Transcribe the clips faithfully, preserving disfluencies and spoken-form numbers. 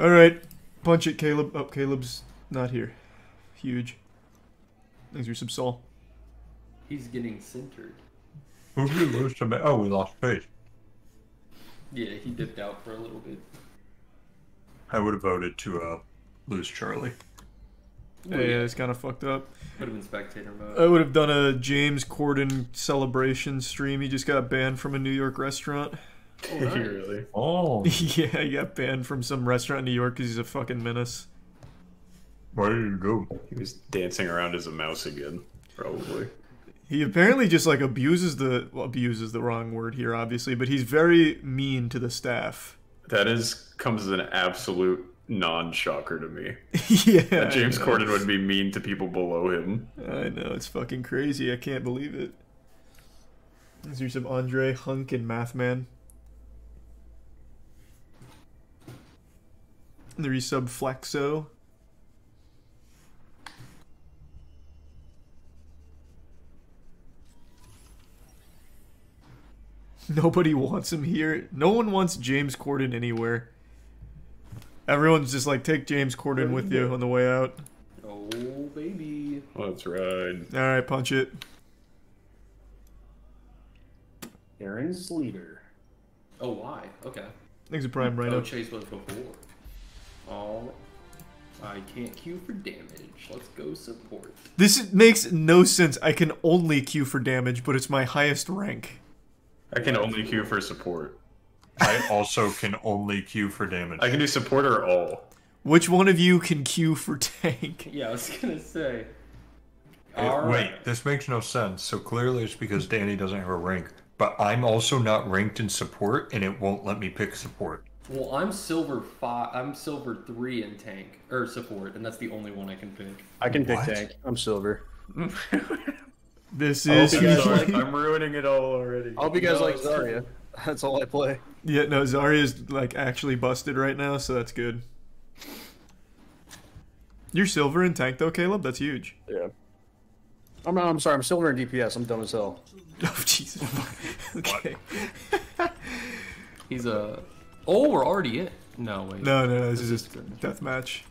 Alright. Punch it, Caleb. Oh, Caleb's not here. Huge. Thanks for some Sol. He's getting centered. Who did we lose to? Oh, we lost Paige. Yeah, he dipped out for a little bit. I would have voted to uh, lose Charlie. Ooh, yeah, it's kind of fucked up. Would have been spectator mode. I would have done a James Corden celebration stream. He just got banned from a New York restaurant. Oh, nice. Really? Oh. Yeah, he got banned from some restaurant in New York because he's a fucking menace. Where did he go? He was dancing around as a mouse again, probably. He apparently just like abuses the well, abuses the wrong word here, obviously, but he's very mean to the staff. That is comes as an absolute non-shocker to me. Yeah, that James Corden would be mean to people below him. I know, it's fucking crazy. I can't believe it. Is there some Andre Hunk and Mathman? The resub Flaxo. Nobody wants him here. No one wants James Corden anywhere. Everyone's just like, take James Corden with you on the way out. Oh, baby. Let's ride. Alright, punch it. Aaron's leader. Oh, why? Okay. Thanks for prime right now. Oh, Chase was before. Oh, I can't queue for damage. Let's go support. This makes no sense. I can only queue for damage, but it's my highest rank. I can only queue for support. I also can only queue for damage. I can do support or all. Which one of you can queue for tank? Yeah, I was gonna say. It, right. Wait, this makes no sense. So clearly it's because Danny doesn't have a rank. But I'm also not ranked in support, and it won't let me pick support. Well, I'm silver five. I'm silver three in tank or support, and that's the only one I can pick. I can what? pick tank. I'm silver. This is. Like, I'm ruining it all already. I'll be guys no, like Zarya. That's all I play. Yeah, no, Zarya's like actually busted right now, so that's good. You're silver in tank though, Caleb. That's huge. Yeah. I'm not, I'm sorry. I'm silver in D P S. I'm dumb as hell. Oh Jesus. Okay. He's a. Oh, we're already in. No wait. No, no, no this, this is just death match.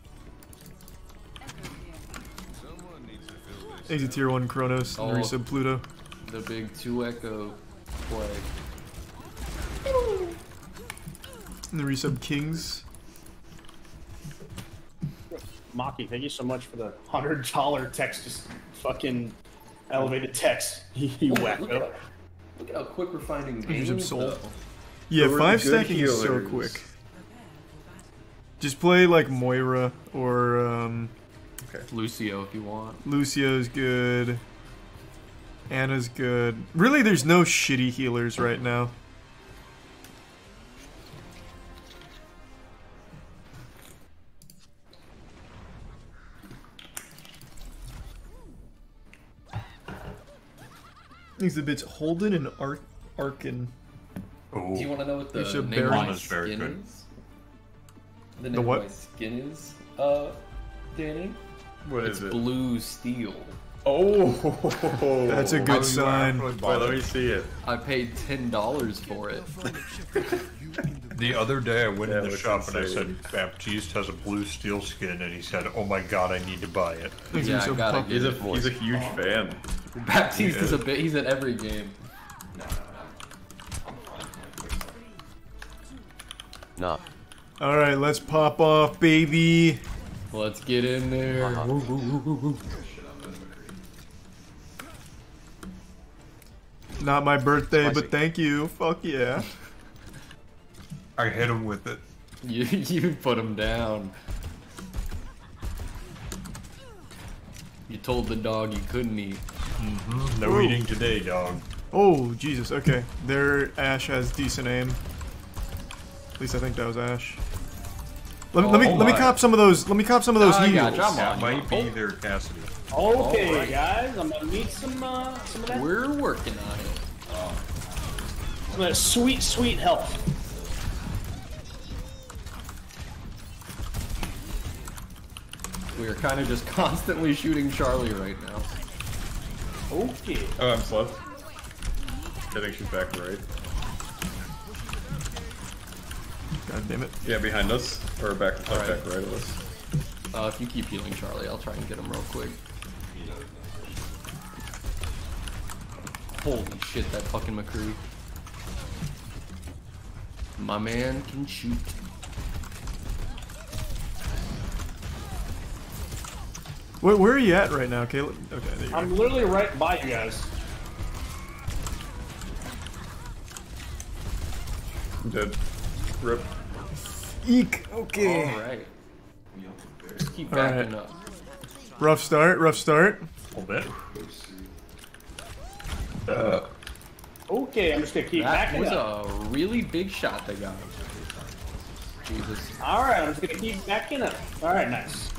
He's a tier one Kronos and oh, resub Pluto. The big two Echo play. And the resub Kings. Maki, thank you so much for the hundred dollar text. Just fucking elevated text. You whack up. Look, look at how quick we're finding games. Resub Soul. Though. Yeah, so five stacking healers. Is so quick. Just play like Moira or. Um, Okay. Lúcio if you want. Lucio's good. Ana's good. Really, there's no shitty healers right now. These are bits Holden and Ar Arkin. Oh. Do you want to know what the name of my skin is? The name of my skin is, uh, Danny? What it's is it? Blue steel. Oh, that's a good sign. Wait, let me see it. I paid ten dollars for it. The other day, I went yeah, in the shop insane. and I said, "Baptiste has a blue steel skin," and he said, "Oh my god, I need to buy it." Yeah, so I it. He's, a, he's a huge oh. fan. Baptiste yeah. is a bit. He's at every game. Nah. All right, let's pop off, baby. Let's get in there. Uh-huh. Woo, woo, woo, woo, woo. Not my birthday, but thank you. Fuck yeah. I hit him with it. You, you put him down. You told the dog you couldn't eat. Mm-hmm. No Ooh. eating today, dog. Oh, Jesus. Okay. Their Ashe has decent aim. At least I think that was Ashe. Let me, oh, let me let me cop some of those. Let me cop some of those heals. That might be their Cassidy. Okay, right. guys, I'm gonna need some uh, some of that. We're working on it. Oh. Some of that sweet, sweet health. We are kind of just constantly shooting Charlie right now. Okay. Oh, I'm slow. I think she's back right. God God damn it. Yeah, behind us. Or back, back, right. back right of us. Uh, if you keep healing Charlie, I'll try and get him real quick. Holy shit, that fucking McCree. My man can shoot. Wait, where are you at right now, Caleb? Okay, there you go. I'm literally right by you guys. I'm dead. Rip. Eek. Okay. All right. Just keep backing up. Rough start. Rough start. A little bit. Uh, okay, I'm just gonna keep backing up. That was a really big shot they got. Jesus. All right, I'm just gonna keep backing up. All right, nice.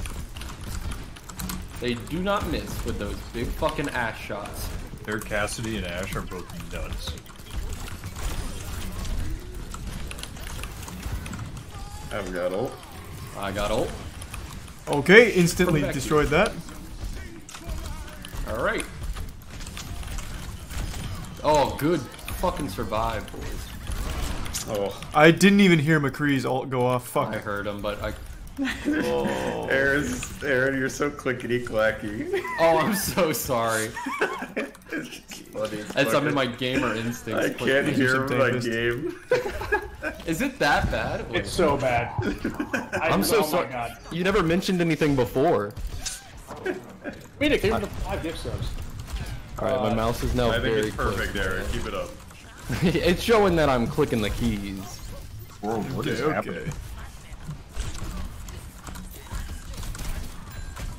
They do not miss with those big fucking Ashe shots. Their Cassidy and Ashe are both nuts. I've got ult. I got ult. Okay, instantly destroyed that. Alright. Oh, good fucking survive, boys. Oh. I didn't even hear McCree's ult go off. Fuck. I heard him, but I... Oh. Aaron's, Aaron, you're so clickety-clacky. Oh, I'm so sorry. It's funny, it's That's some of my gamer instincts. I can't hear my game. Is it that bad? Wait. It's so bad. I, I'm so oh sorry. God. You never mentioned anything before. Wait, it came to five diff subs. Alright, my mouse is now I very think it's perfect, quick. Aaron. Keep it up. It's showing that I'm clicking the keys. Whoa, what okay, is okay. happening?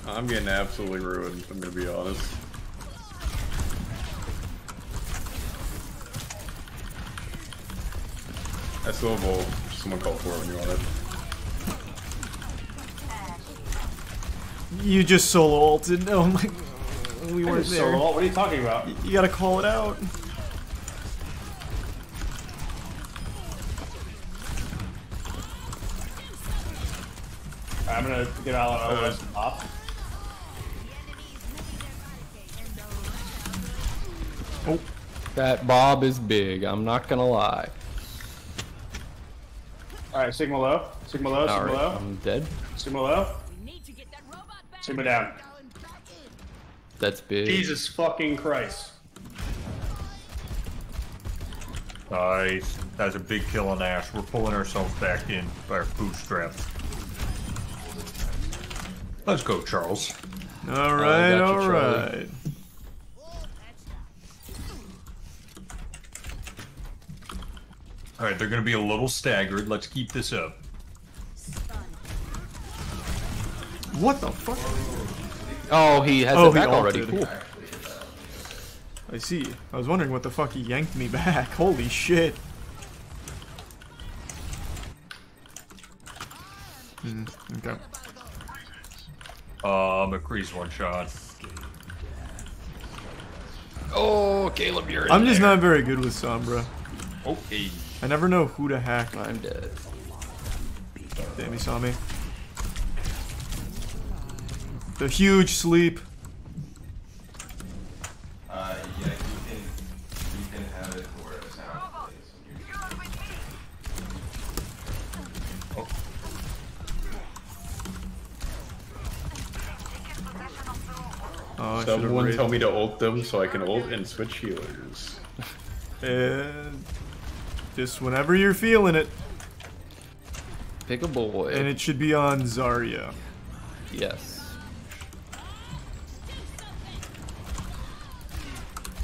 I'm getting absolutely ruined, if I'm gonna be honest. I still have ult. Someone call for it when you want it. You just solo ulted. Oh my god. We weren't there. Solo ult? What are you talking about? You gotta call it out. I'm gonna get out on O S and pop. Oh. That Bob is big, I'm not gonna lie. Alright, Sigma low. Sigma low, Sigma right, low. I'm dead. Sigma low. Sigma down. That's big. Jesus fucking Christ. Nice. That's a big kill on Ashe. We're pulling ourselves back in by our bootstraps. Let's go, Charles. Alright, alright. Alright, they're gonna be a little staggered. Let's keep this up. What the fuck? Oh, he has oh, it back already. Cool. I see. I was wondering what the fuck he yanked me back. Holy shit. Mm, okay. Uh, McCree's one shot. Oh, Caleb, you're in I'm just there. Not very good with Sombra. Okay. I never know who to hack. I'm dead. Damn, he saw me. The huge sleep. Uh, yeah, you can, you can have it for a sound. Oh. Oh, someone tell me to ult them so I can ult and switch healers. And... just whenever you're feeling it. Pick a boy. And it should be on Zarya. Yes.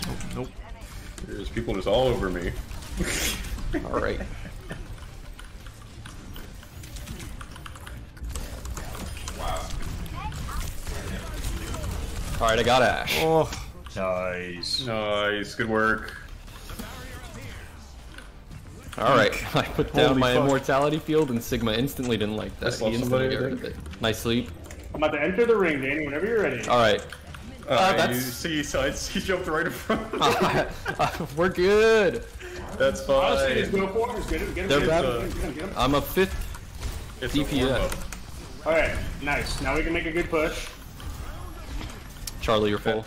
Oh, nope. There's people just all over me. Alright. Wow. Alright, I got Ashe. Oh. Nice. Nice. Good work. Alright, I put down Holy my fuck. immortality field and Sigma instantly didn't like that. He instantly got rid of it. Nice sleep. I'm about to enter the ring, Danny, whenever you're ready. Alright. Uh, uh, that's... You see, so he jumped right in front of me. uh, uh, we're good. That's fine. Honestly, just go for him. Just get him, get him, They're get him, get him, get him. I'm a fifth D P S. Alright, nice. Now we can make a good push. Charlie, you're full.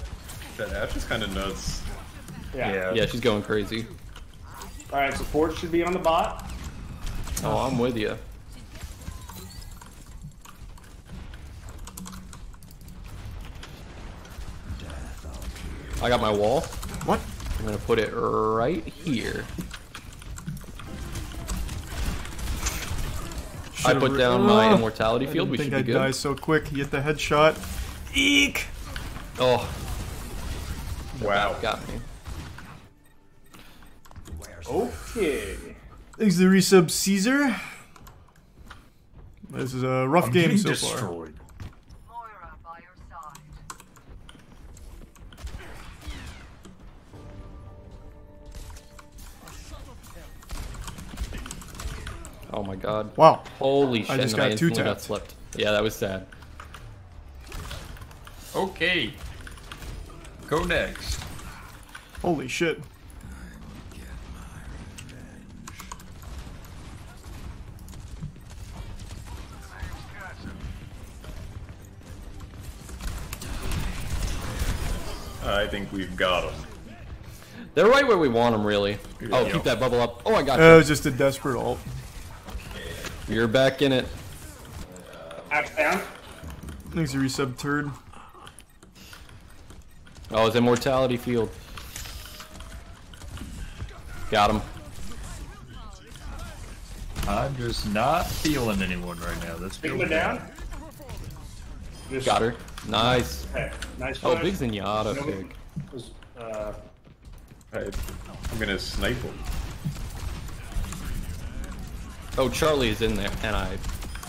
That Ashe is kind of nuts. Yeah. yeah. Yeah, she's going crazy. Alright, support should be on the bot. Oh, I'm with you. I got my wall. What? I'm gonna put it right here. Should've I put down oh, my immortality field. We should be I good. I think I die so quick. You get the headshot. Eek! Oh. Wow. Got me. Okay. Thanks to the resub, Caesar. This is a rough I'm game so destroyed. far. Moira by your side. Oh my god. Wow. Holy shit. I just got I two taps. Left. Yeah, that was sad. Okay. Go next. Holy shit. I think we've got them. They're right where we want them, really. Oh, keep that bubble up. Oh, I got you. It was just a desperate ult. Okay. You're back in it. I'm down. Thanks for resub, turd. Oh, it's immortality field. Got him. I'm just not feeling anyone right now. Let's go down. Just got her. Nice. Okay. Nice. Oh, big Zenyatta pick. Uh, I'm gonna snipe him. Oh, Charlie is in there, and I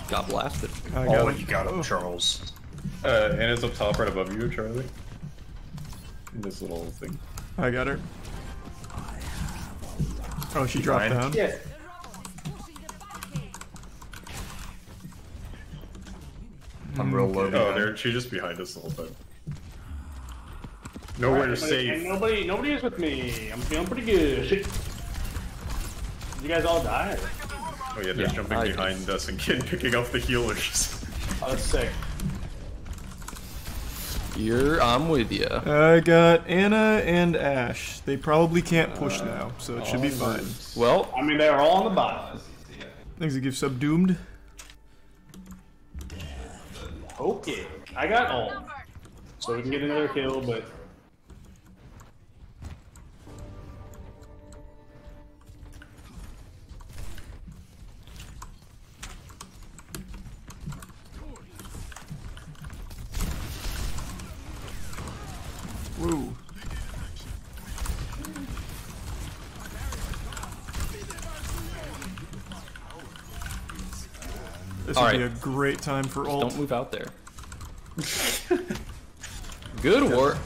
got blasted. I got oh, him. You got him, Charles. Uh, and it's up top right above you, Charlie. In this little thing. I got her. Oh, she dropped down. Yeah. I'm real low. Oh, there she's just behind us the whole time. Nowhere right, to save. Nobody, nobody is with me. I'm feeling pretty good. Did you guys all die? Oh yeah, they're yeah, jumping I behind guess. us and kid picking up the healers. Oh, that's sick. You're, I'm with you. I got Anna and Ashe. They probably can't push uh, now, so it should be fine. Moves. Well, I mean they're all on the bottom. Things that give subdoomed. Okay, I got all, so we can get another kill, but... Woo. This would be a great time for ult. Don't move out there. Good work.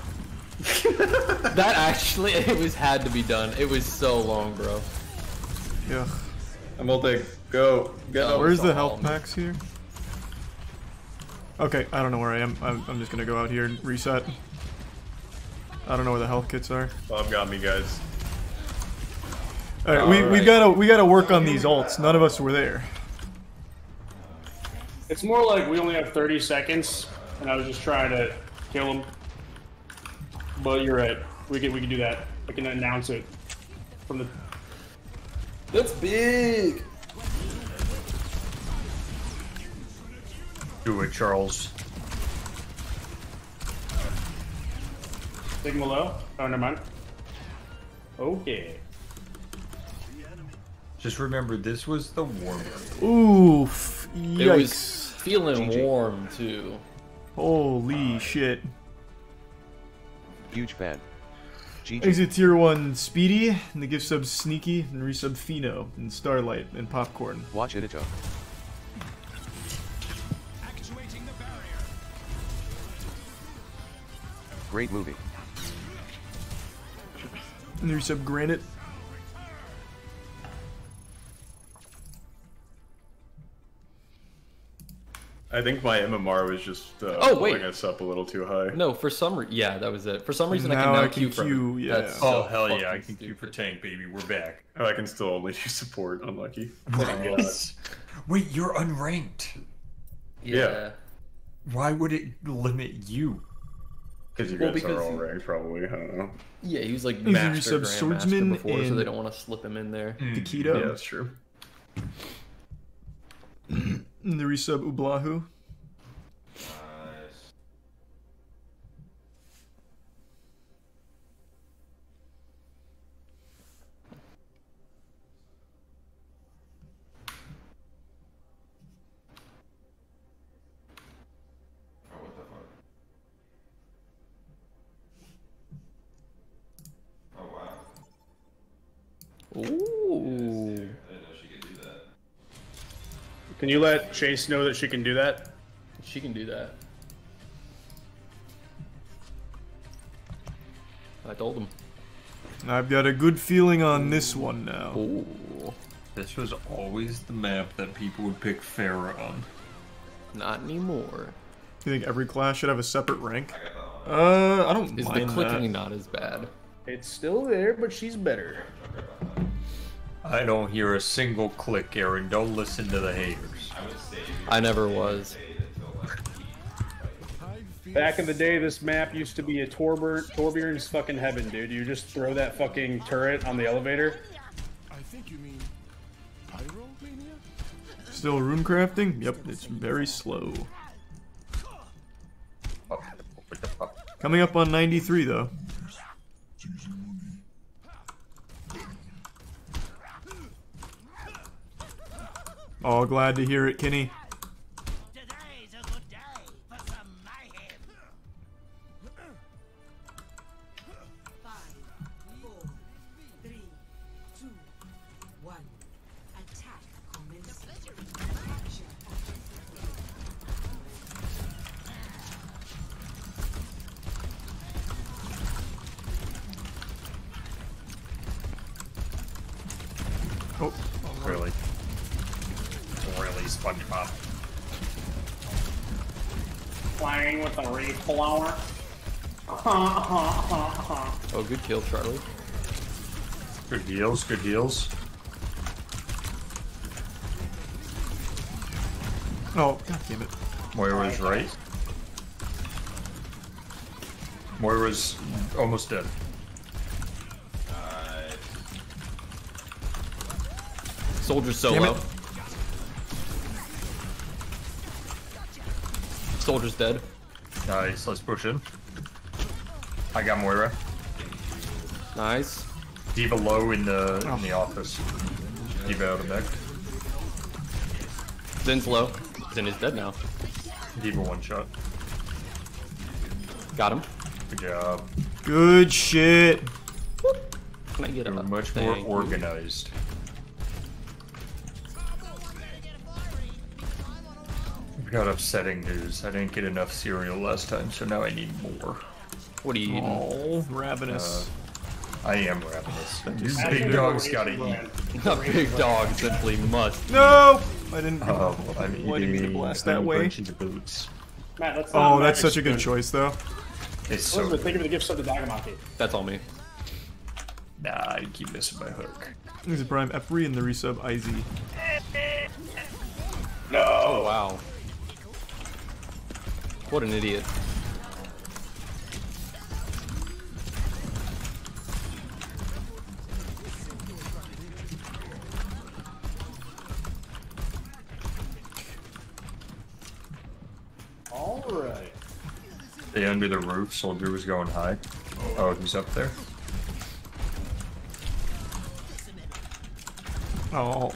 That actually, it was had to be done. It was so long, bro. Yeah. I'm ulting. Go. Go. Oh, where's the health packs here? Okay, I don't know where I am. I'm, I'm just gonna go out here and reset. I don't know where the health kits are. Bob got me, guys. All right, All we right. we gotta we gotta work on these ults. None of us were there. It's more like we only have thirty seconds, and I was just trying to kill him. But you're right. We can we can do that. I can announce it from the. That's big. Do it, Charles. Sigma low. Oh, never mind. Okay. Just remember, this was the warm. Oof. Yikes. It was feeling G G. Warm too. Holy uh, shit. Huge fan. Exit tier one Speedy, and the gift sub Sneaky, and resub Fino, and Starlight, and Popcorn. Watch it, Echo. Activating the barrier. Great movie. And the resub Granite. I think my M M R was just uh, oh, pulling us up a little too high. No, for some reason, yeah, that was it. For some reason, now I can now I can queue, queue for. Yeah. Oh, so hell yeah, I can queue for tank, baby. We're back. Oh, I can still only do support. Unlucky. Nice. Wait, you're unranked. Yeah. yeah. Why would it limit you? Because you guys well, because are all ranked, probably. I don't know. Yeah, he was like master, grandmaster before, so they don't want to slip him in there. Mm, Taquito. Yeah, that's true. the resub Ublahu. Nice. Oh, what the fuck? Oh, wow. Ooh. Yes, can you let Chase know that she can do that? She can do that. I told him. I've got a good feeling on this one now. Ooh. This was always the map that people would pick Pharah on. Not anymore. You think every class should have a separate rank? Uh, I don't Is mind Is the clicking that. Not as bad? It's still there, but she's better. I don't hear a single click, Aaron. Don't listen to the haters. I never was. Back in the day, this map used to be a Torbjorn, Torbjorn's fucking heaven, dude. You just throw that fucking turret on the elevator. I think you mean pyromania? Still runecrafting? Yep, it's very slow. Coming up on ninety-three, though. Oh, glad to hear it, Kenny. Today's a good day for some mayhem. Five, four, three, two, one. Attack commences. Oh, really? Really, SpongeBob. Playing with a reef blower. Oh, good kill, Charlie. Good heals, good heals. Oh, god damn it. Moira's right. Moira's almost dead. Nice. Soldier solo. Soldier's dead. Nice, let's push in. I got Moira. Nice. D.Va low in the oh. in the office. D.Va out of deck. Zen's low. Zen is dead now. D.Va one shot. Got him. Good job. Good shit. Whoop. Can I get him? You're much more organized. Got upsetting news. I didn't get enough cereal last time, so now I need more. What are you eating? Oh, ravenous. Uh, I am ravenous. These big dogs gotta eat. Not big dogs simply must. No! I didn't. Oh, uh, I'm eating the blast that way. Boots. Matt, that's oh, that's such a good choice, though. It's so good. Think of the gifts of the Dagamaki. That's all me. Nah, I keep missing my hook. There's a prime F three in the resub I Z. No! Oh, wow. What an idiot. All right. They under the roof, Soldier was going high. Oh, he's up there. Oh.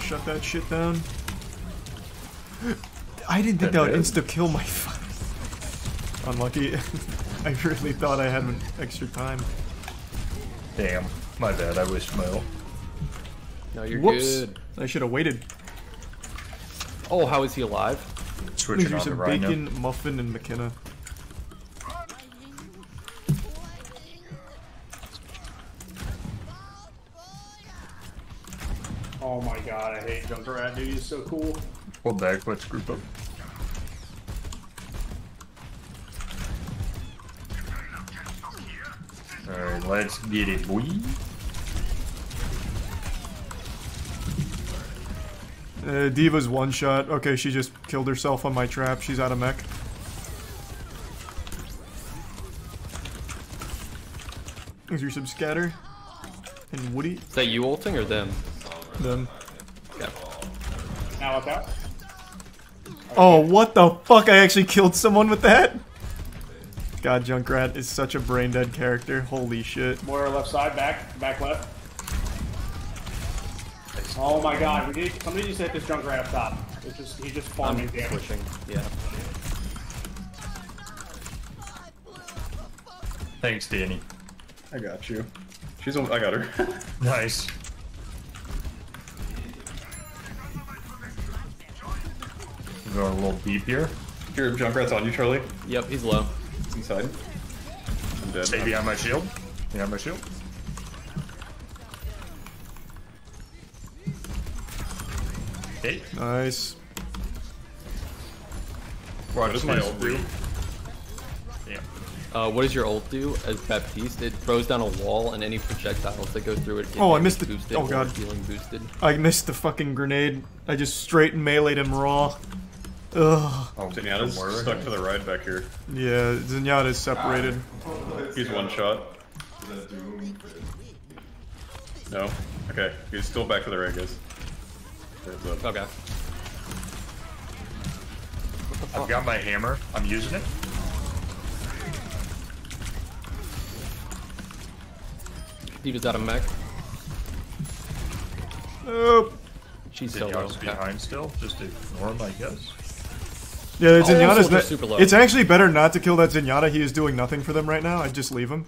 Shut that shit down. I didn't think that, that would insta-kill my fuck. Unlucky. I really thought I had an extra time. Damn. My bad. I wish my ult. No, you're Whoops. Good. I should have waited. Oh, how is he alive? Switching on the Rhino. Bacon, Muffin, and McKenna. Oh my god, I hate Junkrat, dude, he's so cool. Hold back, let's group up. Alright, let's get it, boy. Uh, D.Va's one shot. Okay, she just killed herself on my trap. She's out of mech. Is your sub-scatter? And Woody? Is that you ulting or them? Them. Yeah. Now what's that? Okay. Oh, what the fuck? I actually killed someone with that? God, Junkrat is such a brain-dead character. Holy shit. Moira left side, back, back left. Oh my god, we did, somebody just hit this Junkrat up top. It's just, he just falls in damage. Pushing. Yeah. Thanks, Danny. I got you. She's on, I got her. Nice. Going a little deep here. Your Junkrat's on you, Charlie. Yep, he's low. He's inside. I'm dead. Stay behind my shield. Behind my shield. Hey. Nice. Watch this, my ult do. Yeah. Uh, what does your ult do as Baptiste? It throws down a wall and any projectiles that go through it. Oh, I missed the. Boosted oh god. Healing boosted. I missed the fucking grenade. I just straight meleeed him raw. Ugh. Oh, Zenyatta's stuck to the right back here. Yeah, Zenyatta's separated. Ah. He's one shot. No. Okay. He's still back to the right, guys. Okay. I've got my hammer. I'm using it. D.Va's out of mech. Nope. She's still behind still. Just ignore him, I guess. Yeah, the Zenyatta's oh, super low. It's actually better not to kill that Zenyatta. He is doing nothing for them right now. I'd just leave him.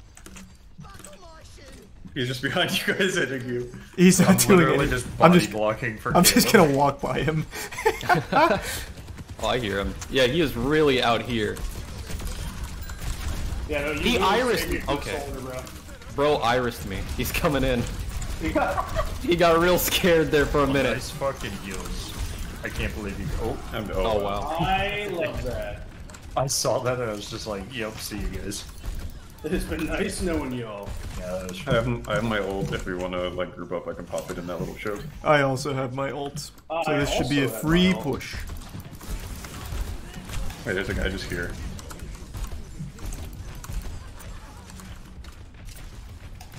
He's just behind you guys, I think you. He's not I'm doing literally anything. Just body I'm just blocking for. I'm just gonna walk by him. Oh, I hear him. Yeah, he is really out here. Yeah, no, you he irised me. Okay, soldier, bro. bro irised me. He's coming in. He got, he got real scared there for a oh, minute. Nice fucking heals. I can't believe you. Oh, I'm, oh, oh wow. I love that. I saw that and I was just like, yep, see you guys. It has been nice knowing y'all. Yeah, I, I have my ult. If we want to like group up, I can pop it in that little show. I also have my ult. Uh, so this I should be a free push. Wait, there's a guy just here.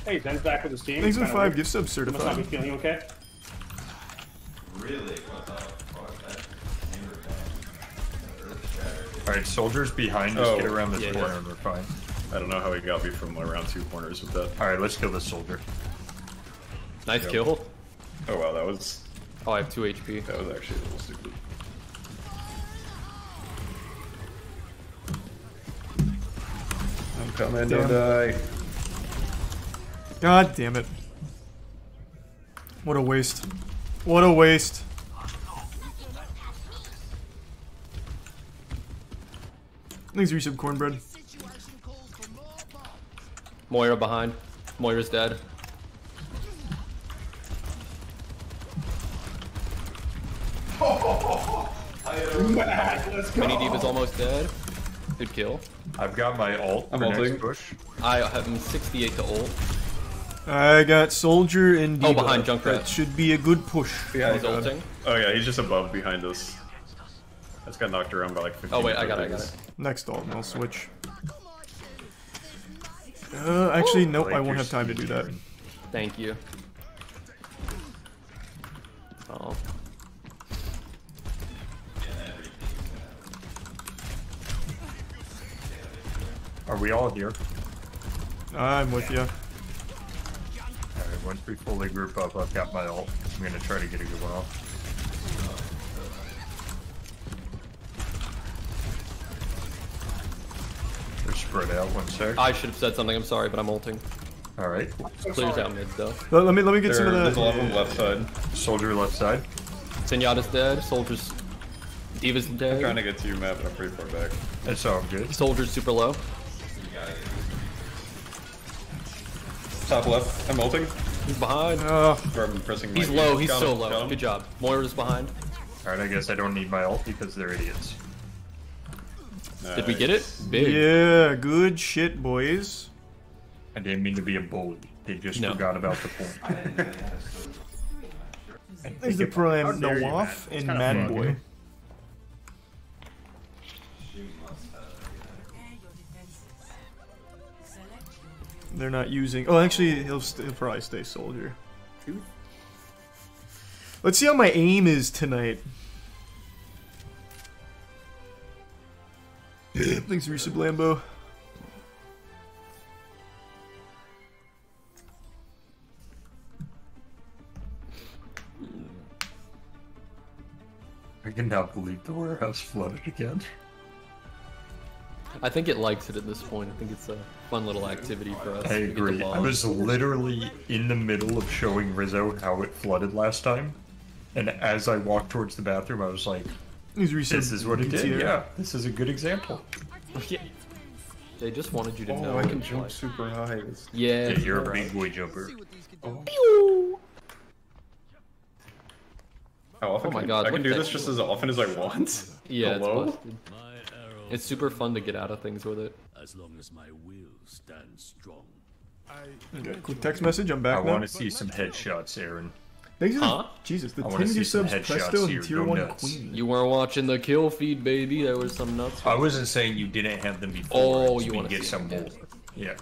Hey, Ben's back with his team. Thanks for five gift subs certified. Must not be feeling okay. Really? What the fuck? Alright, soldiers behind us. Oh, get around this yeah, corner. We're yeah. fine. I don't know how he got me from around two corners with that. Alright, let's kill this soldier. Nice yep. kill. Oh wow, that was... Oh, I have two H P. That was actually a little stupid. I'm coming, don't die. God damn it. What a waste. What a waste. Thanks for your sub, Cornbread. Moira behind. Moira's dead. Oh, Mini D.Va's almost dead. Good kill. I've got my ult. I'm ulting. Push. I have sixty-eight to ult. I got Soldier and D.Va. Oh, behind Junkrat. That should be a good push. Yeah, he's ulting. Oh yeah, he's just above behind us. I just got knocked around by like fifteen. Oh wait, I got it, I got it. Next ult, and I'll switch. Uh, actually, nope, I won't have time to do that. Thank you. Oh. Are we all here? I'm with you. Alright, once we fully group up, I've got my ult. I'm gonna try to get a good one off. Spread out one sec. I should have said something. I'm sorry, but I'm ulting. All right. Clears out mid though. Let, let me let me get there, some of the. There's a lot of them left side. Soldier left side. Zenyatta's dead. Soldier's. D.Va's dead. I'm trying to get to your map, but I'm pretty far back. That's all good. Soldier's super low. Top left. I'm ulting. He's behind. Oh. I'm pressing He's low. Game. He's Got so him. low. Good job. Moira's behind. All right. I guess I don't need my ult because they're idiots. Nice. Did we get it? Big. Yeah, good shit, boys. I didn't mean to be a bully. They just no. forgot about the point. There's the prime Nawaf and Mad Boy. They're not using... Oh, actually, he'll, st he'll probably stay Soldier. Let's see how my aim is tonight. Thanks, Resub Lambo. I cannot believe the warehouse flooded again. I think it likes it at this point. I think it's a fun little activity for us. I agree. I was literally in the middle of showing Rizzo how it flooded last time, and as I walked towards the bathroom, I was like, "This is what it did." Here. Yeah, this is a good example. Yeah. They just wanted you to oh, know. I can jump like... super high. Yeah, yeah, you're right. A big boy jumper. Oh. How often oh my can, god! I can do this just as often as I want. Yeah, Hello? It's busted. It's super fun to get out of things with it. As long as my will stands strong. Okay, quick text message. I'm back. I now. want to see some headshots, Aaron. Thanks huh? Jesus, the ten subs, Presto, and Tier One nuts. Queen. You weren't watching the kill feed, baby. There was some nuts. I wasn't saying you didn't have them before. Oh, you want to get some more? Yeah.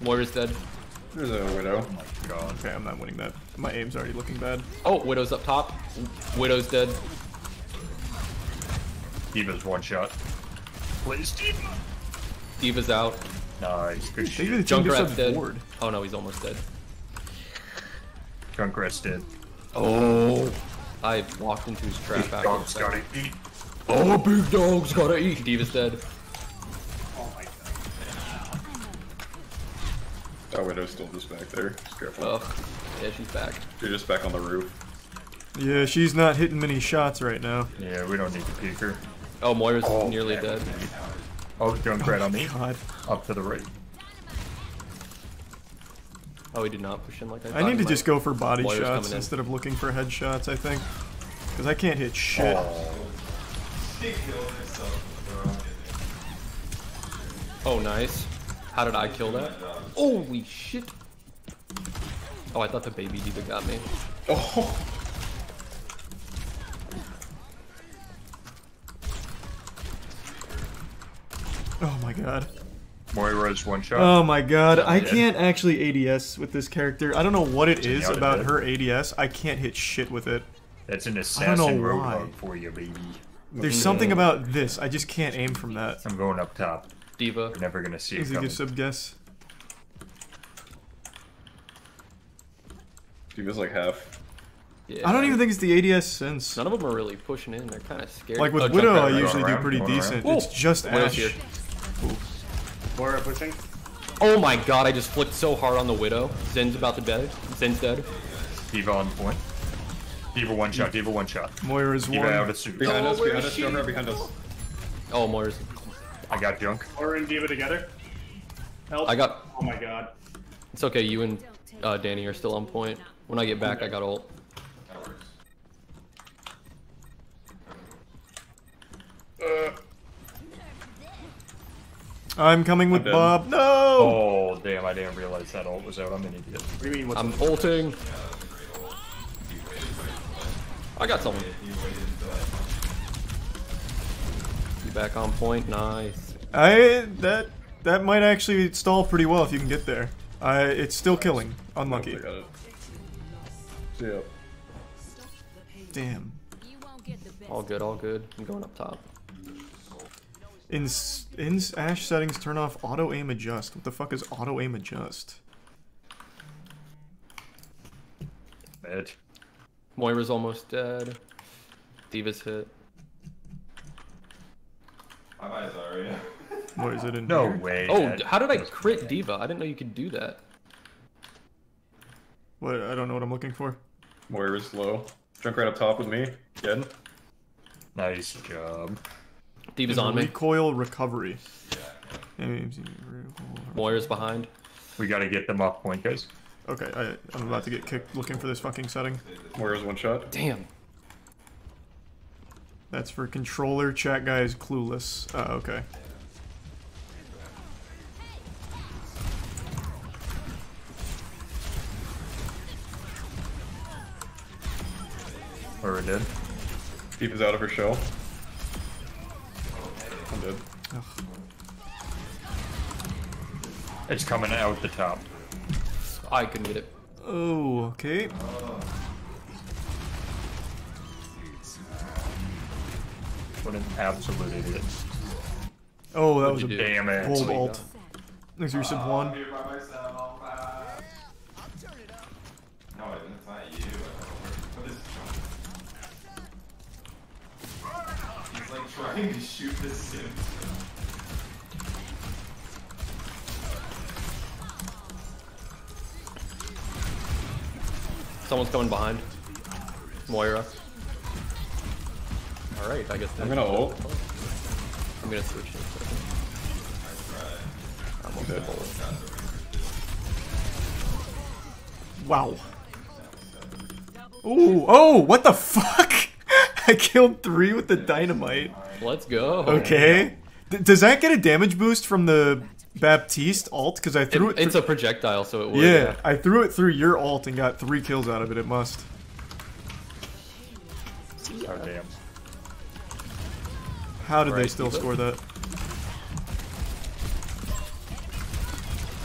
Moira's dead. There's a widow. Oh my god. Okay, I'm not winning that. My aim's already looking bad. Oh, widow's up top. Widow's dead. D.Va's one shot. Please, D.Va. D.Va's out. Nice. Good shit. Junkrat's dead. Board. Oh no, he's almost dead. Junkrat's dead. Oh. oh. I walked into his trap. Big dog's gotta eat. Oh, big dog's gotta eat. D.Va's dead. Oh my god. That widow's still just back there. Just careful. Oh. Yeah, she's back. She's just back on the roof. Yeah, she's not hitting many shots right now. Yeah, we don't need to peek her. Oh, Moira's oh, nearly dead. dead. Oh, Junkrat oh, on me. God. Up to the right. Oh, he did not push in like I thought. I need to just go for body Moira's shots instead of looking for headshots, I think. Because I can't hit shit. Oh. oh, nice. How did I kill that? Holy shit. Oh, I thought the baby D.Va got me. Oh. Oh my god. Moira's one shot. Oh my god. I can't actually A D S with this character. I don't know what it is about her A D S. I can't hit shit with it. That's an assassin roadhog for you, baby. There's something about this. I just can't aim from that. I'm going up top. D.Va. You're never gonna see it coming. Is it a good sub-guess? D.Va's like half. Yeah. I don't even think it's the A D S sense. None of them are really pushing in. They're kind of scared. Like with oh, Widow, I usually do pretty decent. It's just Ashe. Moira pushing. Oh my god, I just flicked so hard on the Widow. Zen's about to dead. Zen's dead. D.Va on point. D.Va one shot, D.Va one shot. Moira's one. Out of suit. Behind oh, us, behind us, Junker, behind us. Oh, Moira's. I got Junk. Moira and D.Va together. Help. I got. Oh my god. It's okay, you and uh, Danny are still on point. When I get back, okay. I got ult. That works. Uh. I'm coming with I'm Bob. No! Oh, damn, I didn't realize that ult was out. I'm an idiot. What do you mean? What's I'm ulting. I got someone. You back on point? Nice. I... that... that might actually stall pretty well if you can get there. I... it's still killing. Unlucky. Yep. Damn. All good, all good. I'm going up top. In, in Ashe settings, turn off auto aim adjust. What the fuck is auto aim adjust? Dead. Moira's almost dead. D.Va's hit. Bye bye, Zarya. What is it in No here? way. Oh, Dad. How did I crit D.Va? I didn't know you could do that. What? I don't know what I'm looking for. Moira's low. Junk right up top with me. Again. Nice job. D.Va's on me. Recoil recovery. Yeah. Moira's behind. We gotta get them off point, guys. Okay, I, I'm about to get kicked looking for this fucking setting. Moira's one shot. Damn. That's for controller. Chat guy is clueless. Oh, okay. Moira dead. D.Va's out of her shell. I'm dead. Ugh. It's coming out the top. I couldn't get it. Oh, okay. What an absolute idiot. Oh, that What'd was a damn bold alt. There's your sub one. Trying to shoot this sim. Someone's coming behind. Moira. Alright, I guess I'm gonna ult. I'm gonna switch in a second. I'm okay. Forward. Wow. Ooh, oh, what the fuck? I killed three with the dynamite. Let's go. Okay. D does that get a damage boost from the Baptiste alt? Because I threw it. it it's a projectile, so it would. Yeah, yeah, I threw it through your alt and got three kills out of it. It must. Oh damn! How did right, they still score that?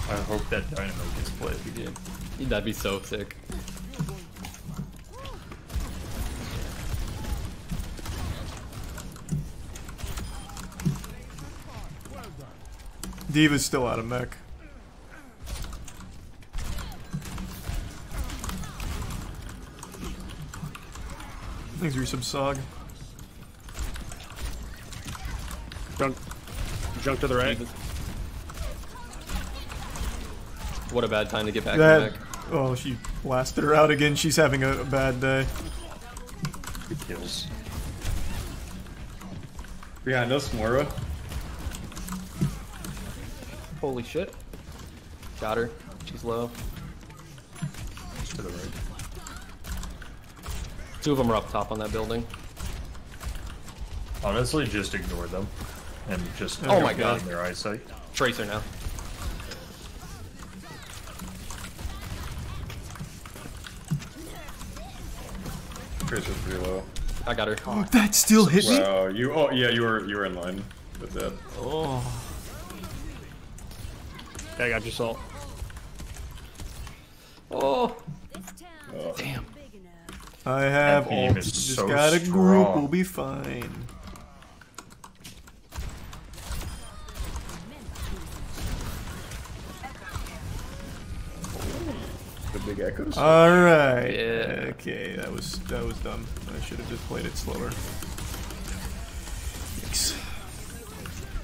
I hope that dynamite gets played again. That'd be so sick. D.Va's still out of mech. Thanks for your sub-sog. Junk. Junk to the right. What a bad time to get back to mech. Oh, she blasted her out again. She's having a, a bad day. Good kills. Behind us, Moira. Holy shit. Got her. She's low. To the right. Two of them are up top on that building. Honestly, just ignore them. And just oh my god, their eyesight. Tracer now. Tracer's pretty low. I got her. Oh, that still hit me? Wow, you oh yeah, you were you were in line with that. Oh, I got your salt. Oh. oh. Damn. I have all. Just so got a group. Strong. We'll be fine. The big echoes. All right. Yeah. Okay, that was that was dumb. I should have just played it slower. Yikes.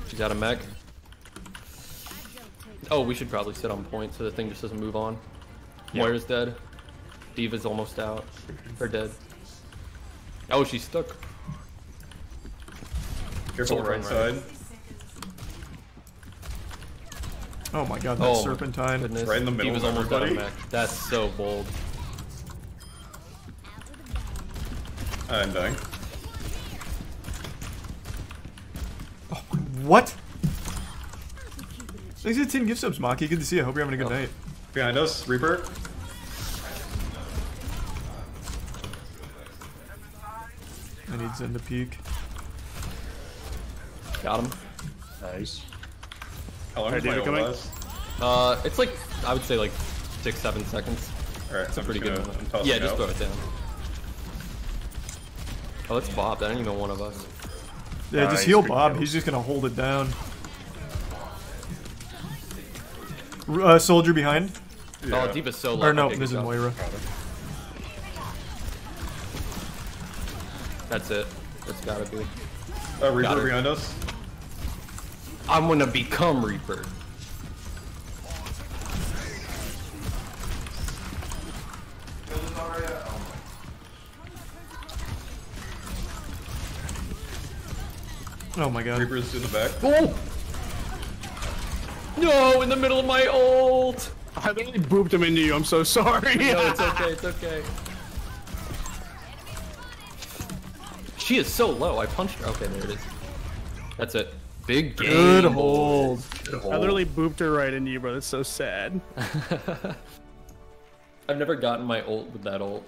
She's out of mech. Oh, we should probably sit on point so the thing just doesn't move on. Yep. Moira's dead. D.Va's almost out. Or dead. Oh, she's stuck. Careful right, right side. Oh my god, that oh, serpentine. Goodness. Right in the middle D.Va's of everybody. Almost out of That's so bold. I'm dying. Oh, what? Thanks for the ten gift subs, Maki. Good to see you. Hope you're having a good oh. night. Behind us, Reaper. I need Zen to peek. Got him. Nice. How long is it coming? Uh, it's like, I would say like six, seven seconds. Alright, it's a pretty good one. Yeah, just throw it down. Oh, that's Bob. That ain't even one of us. Yeah, just heal Bob. He's just gonna hold it down. Uh, soldier behind. Yeah. Oh, D.Va's so low. Or no, this is Moira. That's it. That's gotta be. Uh, Reaper Got behind us. I'm gonna become Reaper. Oh my god. Reaper's in the back. Oh! No, in the middle of my ult! I literally booped him into you, I'm so sorry! No, it's okay, it's okay. She is so low, I punched her. Okay, there it is. That's it. Big game. Good hold. Good hold. I literally booped her right into you, bro. That's so sad. I've never gotten my ult with that ult.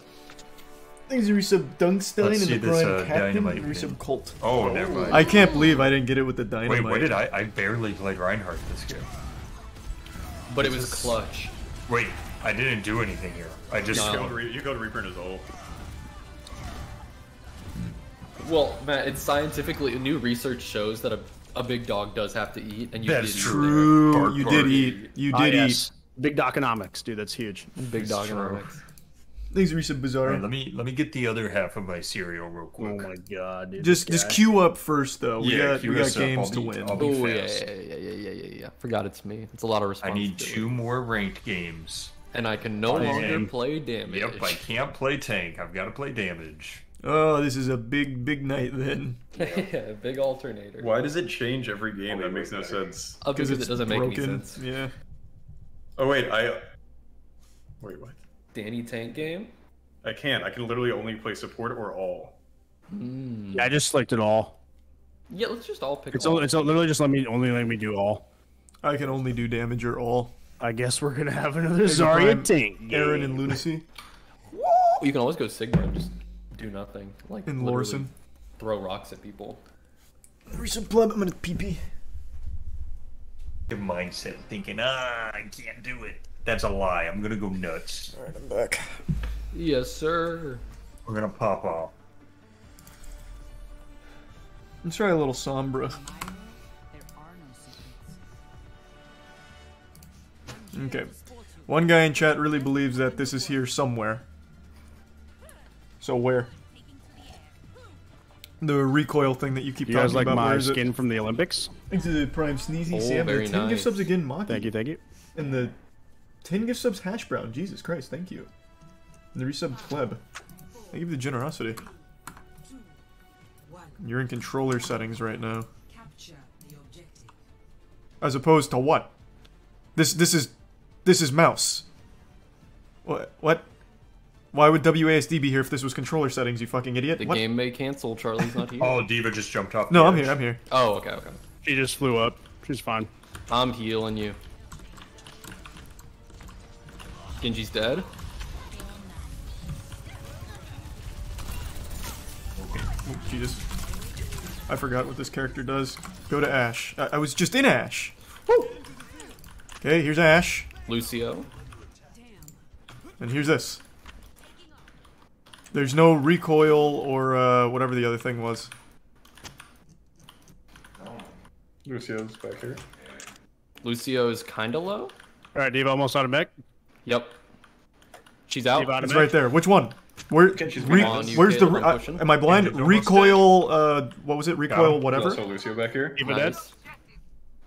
Things resub Dunkstein and the Brian uh, Captain resub Colt. Oh, never mind. I can't believe I didn't get it with the dynamite. Wait, what did I? I barely played Reinhardt this game. But it was clutch. Wait, I didn't do anything here. I just no. killed you killed Reaper in his ult. Well, Matt, it's scientifically new research shows that a a big dog does have to eat, and you that's did true. Bark, bark, you did eat. You did ah, eat. Yes. Big dogonomics, dude. That's huge. Big dogonomics. These are some bizarre. Right, let me let me get the other half of my cereal real quick. Oh my god! Dude, just just queue up first though. We yeah, got we got games to win. Oh yeah, yeah, yeah, yeah, yeah, yeah. Forgot it's me. It's a lot of responsibility. I need two more ranked games, and I can no longer play damage. Yep, I can't play tank. I've got to play damage. Oh, this is a big, big night then. Yeah, big alternator. Why does it change every game? That makes no sense. Because it doesn't make any sense. Yeah. Oh wait, I. Wait, what? Danny tank game? I can't. I can literally only play support or all. Mm. Yeah, I just clicked an all. Yeah, let's just all pick. It's all, all, it's all, literally just let me only let me do all. I can only do damage or all. I guess we're gonna have another Zarya tank. Aaron and Lunacy. Woo! You can always go Sigma and just do nothing. Like and Larson. Throw rocks at people. Recent pleb, I'm gonna P P. The mindset thinking, ah, I can't do it. That's a lie. I'm gonna go nuts. Alright, I'm back. Yes, sir. We're gonna pop off. Let's try a little Sombra. Okay. One guy in chat really believes that this is here somewhere. So where? The recoil thing that you keep you talking guys like about. My skin it? From the Olympics. Into the Prime Sneezy. Oh, Sam, very the ten nice. Gift subs again, Maki. Thank you, thank you. And the ten gift subs hash brown. Jesus Christ, thank you. And the resub pleb. I give the generosity. You're in controller settings right now. As opposed to what? This this is this is mouse. What what? Why would W A S D be here if this was controller settings, you fucking idiot? The what? Game may cancel, Charlie's not here. Oh, D.Va just jumped off. No, I'm edge. Here, I'm here. Oh, okay, okay. She just flew up. She's fine. I'm healing you. Genji's dead. Okay. She just... I forgot what this character does. Go to Ashe. I, I was just in Ashe. Woo! Okay, here's Ashe. Lúcio. And here's this. There's no recoil or uh, whatever the other thing was. Lucio's back here. Lúcio is kinda low. Alright, D.Va almost out of mech. Yep. She's out. It's right there. Which one? Where, re, on, where's the... I, am I blind? Recoil... Uh, what was it? Recoil whatever? So Lúcio back here. D.Va dead.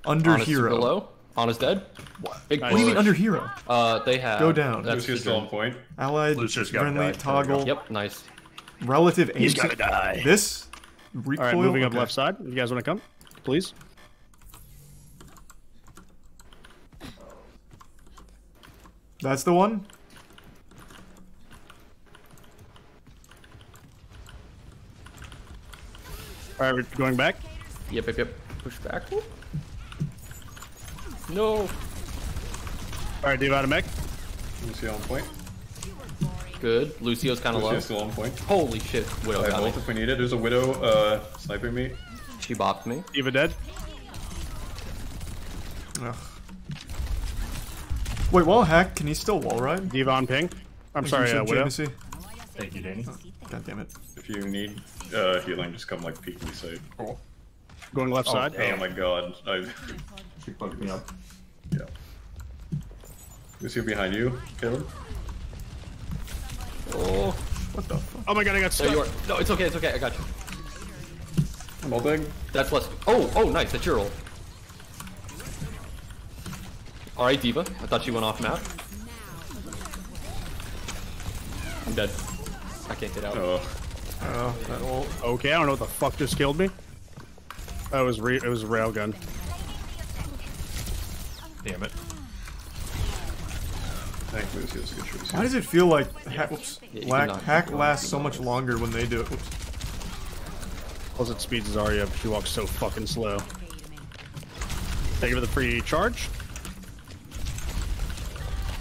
Under Ana's hero. Below. Ana's dead. What? Big nice. What do you mean under hero? Uh, they have... Go down. Lucio's still on point. Allied, Lucio's friendly, toggle. Yep, nice. Relative aim. He's gotta die. This? Recoil? Alright, moving up okay. left side. You guys wanna come? Please? That's the one? Alright, we're going back? Yep, yep, yep. Push back. No! Alright, D.Va out of mech. Lúcio on point. Good. Lucio's kind of low. Lucio's still on point. Holy shit. Widow I got me. If we need it. There's a Widow uh, sniping me. She bopped me. D.Va dead. Ugh. Wait, wall hack, can he still wall ride? D.Va on ping. I'm There's sorry, uh, Widow. Thank you, Danny. Oh, god damn it. If you need uh, healing, just come like peek me side. Cool. Going left oh, side? Oh my god. I... She fucked me up. Yeah. Lúcio behind you, Kevin. Oh. What the fuck? Oh my god, I got stuck. There you are. No, it's okay, it's okay, I got you. I'm all big. That's less. Oh, oh, nice, that's your roll. Alright, D.Va. I thought she went off map. I'm dead. I can't get out. Oh. Oh, that ult. Okay, I don't know what the fuck just killed me. That was re- it was a railgun. Damn it. Why does it feel like hack, oops, yeah, lack, hack lasts so much longer when they do it? Oops. Plus it speeds Zarya up. She walks so fucking slow. Thank you for the free charge.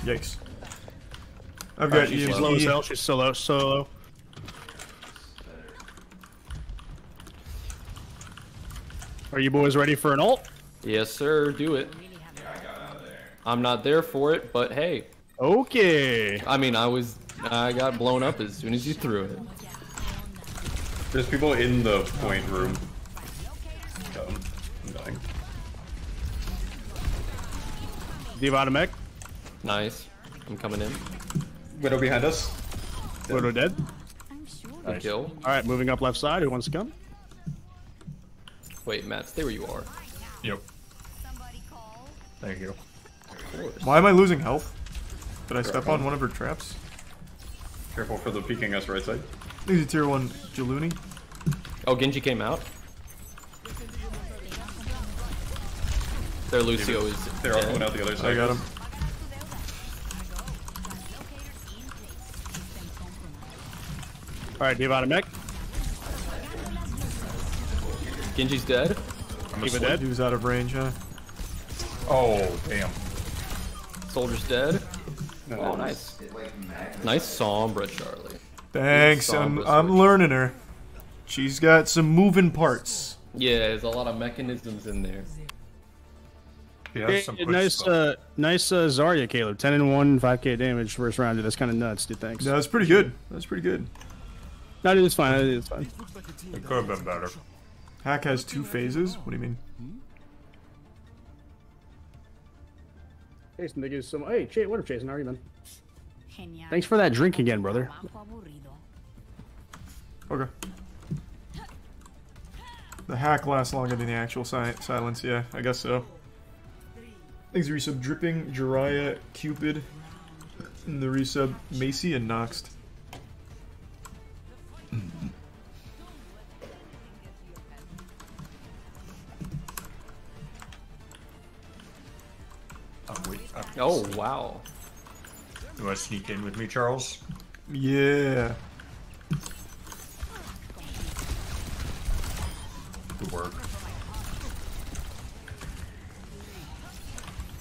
Yikes. I've got right, she's low as hell, she's so low, so low. Are you boys ready for an ult? Yes, sir, do it. Yeah, I got out of there. I'm not there for it, but hey. Okay. I mean, I was, I got blown up as soon as you threw it. There's people in the point room. Um, I'm dying. D.Va to mech. Nice. I'm coming in. Widow behind us. Dead. Widow dead. Nice. Kill. All right, moving up left side. Who wants to come? Wait, Matt, stay where you are. Yep. Thank you. Why am I losing health? Did I step Correct. on one of her traps? Careful for the peeking us right side. These are tier one Jaluni. Oh, Genji came out. Their Lúcio is. They're all going out the other side. I got him. Alright, D.Va to mech. Genji's dead. I'm D.Va dead. Who's out of range, huh? Oh, damn. Soldier's dead. No, oh, nice. Like nice Sombra, Charlie. Thanks, I'm, I'm learning her. She's got some moving parts. Yeah, there's a lot of mechanisms in there. Yeah, hey, some nice uh, nice uh, Zarya, Caleb. ten and one, five K damage first round. Dude, that's kind of nuts, dude. Thanks. No, that's pretty good. That's pretty good. No, dude, it's fine. It is fine. It could have been better. Hack has two phases? What do you mean? Hey, niggas, some. Hey, Chase, what up, Chase? How are you, man? Thanks for that drink again, brother. Okay. The hack lasts longer than the actual si silence. Yeah, I guess so. Thanks, resub Dripping, Jiraiya, Cupid, and the resub Macy and Noxed. Oh, wow. You want to sneak in with me, Charles? Yeah. Good work.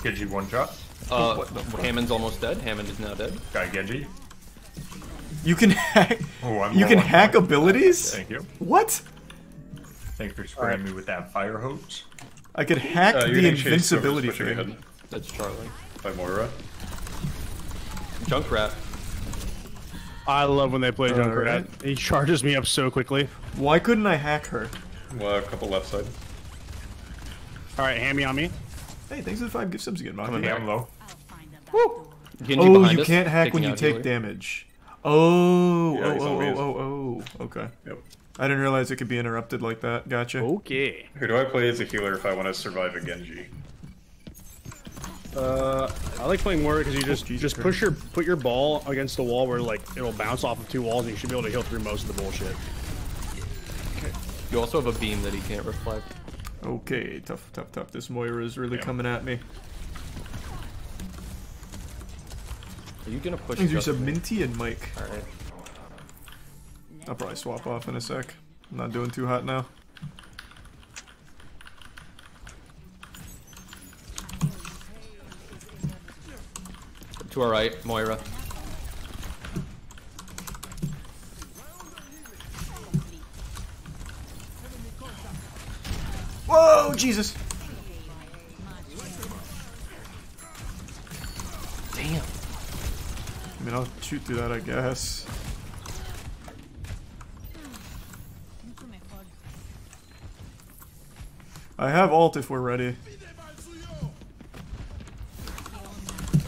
Genji one shot. Uh, what? Hammond's almost dead. Hammond is now dead. Guy Genji. You can hack. Oh, I'm you can hack point. abilities? Thank you. What? Thanks for spraying right. me with that fire hose. I could hack uh, the invincibility thing. That's Charlie. By Moira. Junkrat. I love when they play uh, Junkrat. Right. He charges me up so quickly. Why couldn't I hack her? Well, a couple left side. Alright, hand me on me. Hey, thanks for the five gift subs again, Maki. I'm low. Woo! Oh, you can't hack when you take damage. Oh, oh, oh, oh, oh, okay. Yep. I didn't realize it could be interrupted like that. Gotcha. Okay. Who do I play as a healer if I want to survive a Genji? Uh, I like playing Moira because you just you just push your put your ball against the wall where like it'll bounce off of two walls and you should be able to heal through most of the bullshit. Okay. You also have a beam that he can't reflect. Okay, tough, tough, tough. This Moira is really yeah. coming at me. Are you gonna push? There's a Minty and Mike. All right. I'll probably swap off in a sec. I'm not doing too hot now. To our right, Moira. Whoa, Jesus! Damn. I mean, I'll shoot through that, I guess. I have ult if we're ready.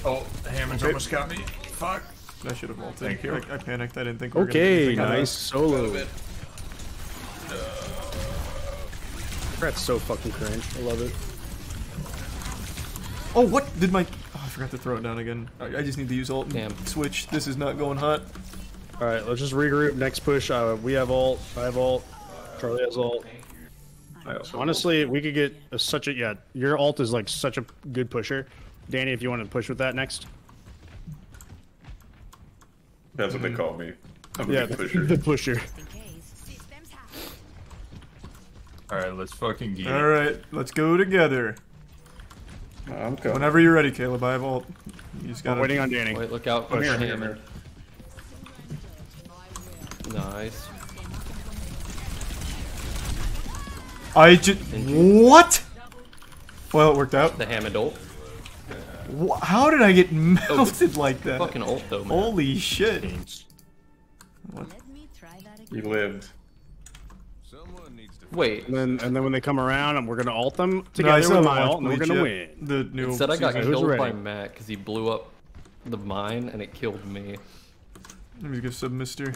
Oh, Hammond's okay. almost got me. Fuck. I should have ulted. Thank you. I, I panicked. I didn't think we were okay, gonna nice solo. Bit. Uh, That's so fucking cringe. I love it. Oh, what did my... Oh, I forgot to throw it down again. I, I just need to use ult. Damn. Switch. This is not going hot. Alright, let's just regroup. Next push. Uh, we have ult. I have ult. Charlie has ult. Honestly, we could get a, such a... Yeah, your ult is like such a good pusher. Danny, if you want to push with that next. That's what they call me. I'm yeah, the pusher. The pusher. Alright, let's fucking get it. Alright, let's go together. I'm coming. Whenever you're ready, Caleb, I have ult. You just gotta... I'm waiting on Danny. Wait, look out. Push. Come here, hammer. Nice. I just... What? Well, it worked out. The hammer ult. How did I get melted oh, like that? Fucking ult though, man. Holy shit. What? You lived. Wait. And then, and then when they come around, and we're gonna ult them together no, with my ult, and we're gonna win. The new it said I got season. Killed by Matt because he blew up the mine, and it killed me. Let me give sub mister.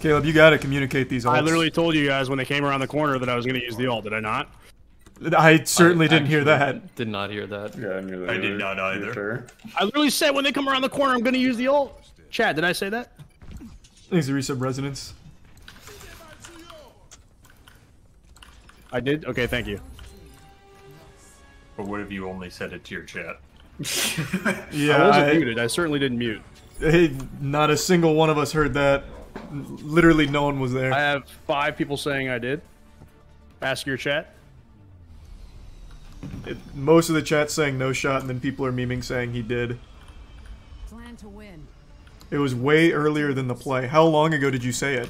Caleb, you gotta communicate these ults. I literally told you guys when they came around the corner that I was gonna use the ult, did I not? I certainly I didn't hear that. Did not hear that. Yeah, I knew that. I either. did not either. I literally said when they come around the corner, I'm gonna use the ult. Chad, did I say that? Thanks, resub resonance. I did? Okay, thank you. But what if you only said it to your chat? Yeah. I wasn't I, muted, I certainly didn't mute. Hey, not a single one of us heard that. Literally no one was there. I have five people saying I did. Ask your chat. It, most of the chat's saying no shot, and then people are memeing saying he did. Plan to win. It was way earlier than the play. How long ago did you say it?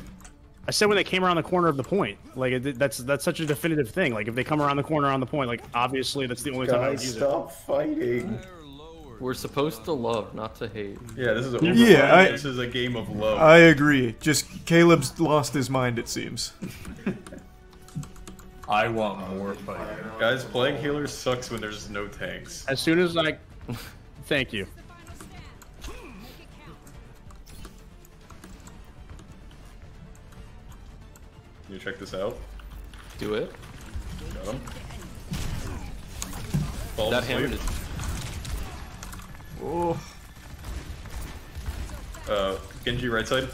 I said when they came around the corner of the point. Like it, that's that's such a definitive thing. Like if they come around the corner on the point, like obviously that's the only Guys, time I would use stop it. Stop fighting. We're supposed to love, not to hate. Yeah, this is a yeah, I, this is a game of love. I agree. Just Caleb's lost his mind, it seems. I want more fighting. Guys, playing healer sucks when there's no tanks. As soon as I thank you. Can you check this out? Do it. Got him. Falls that hammer is Oh. Uh, Genji right side.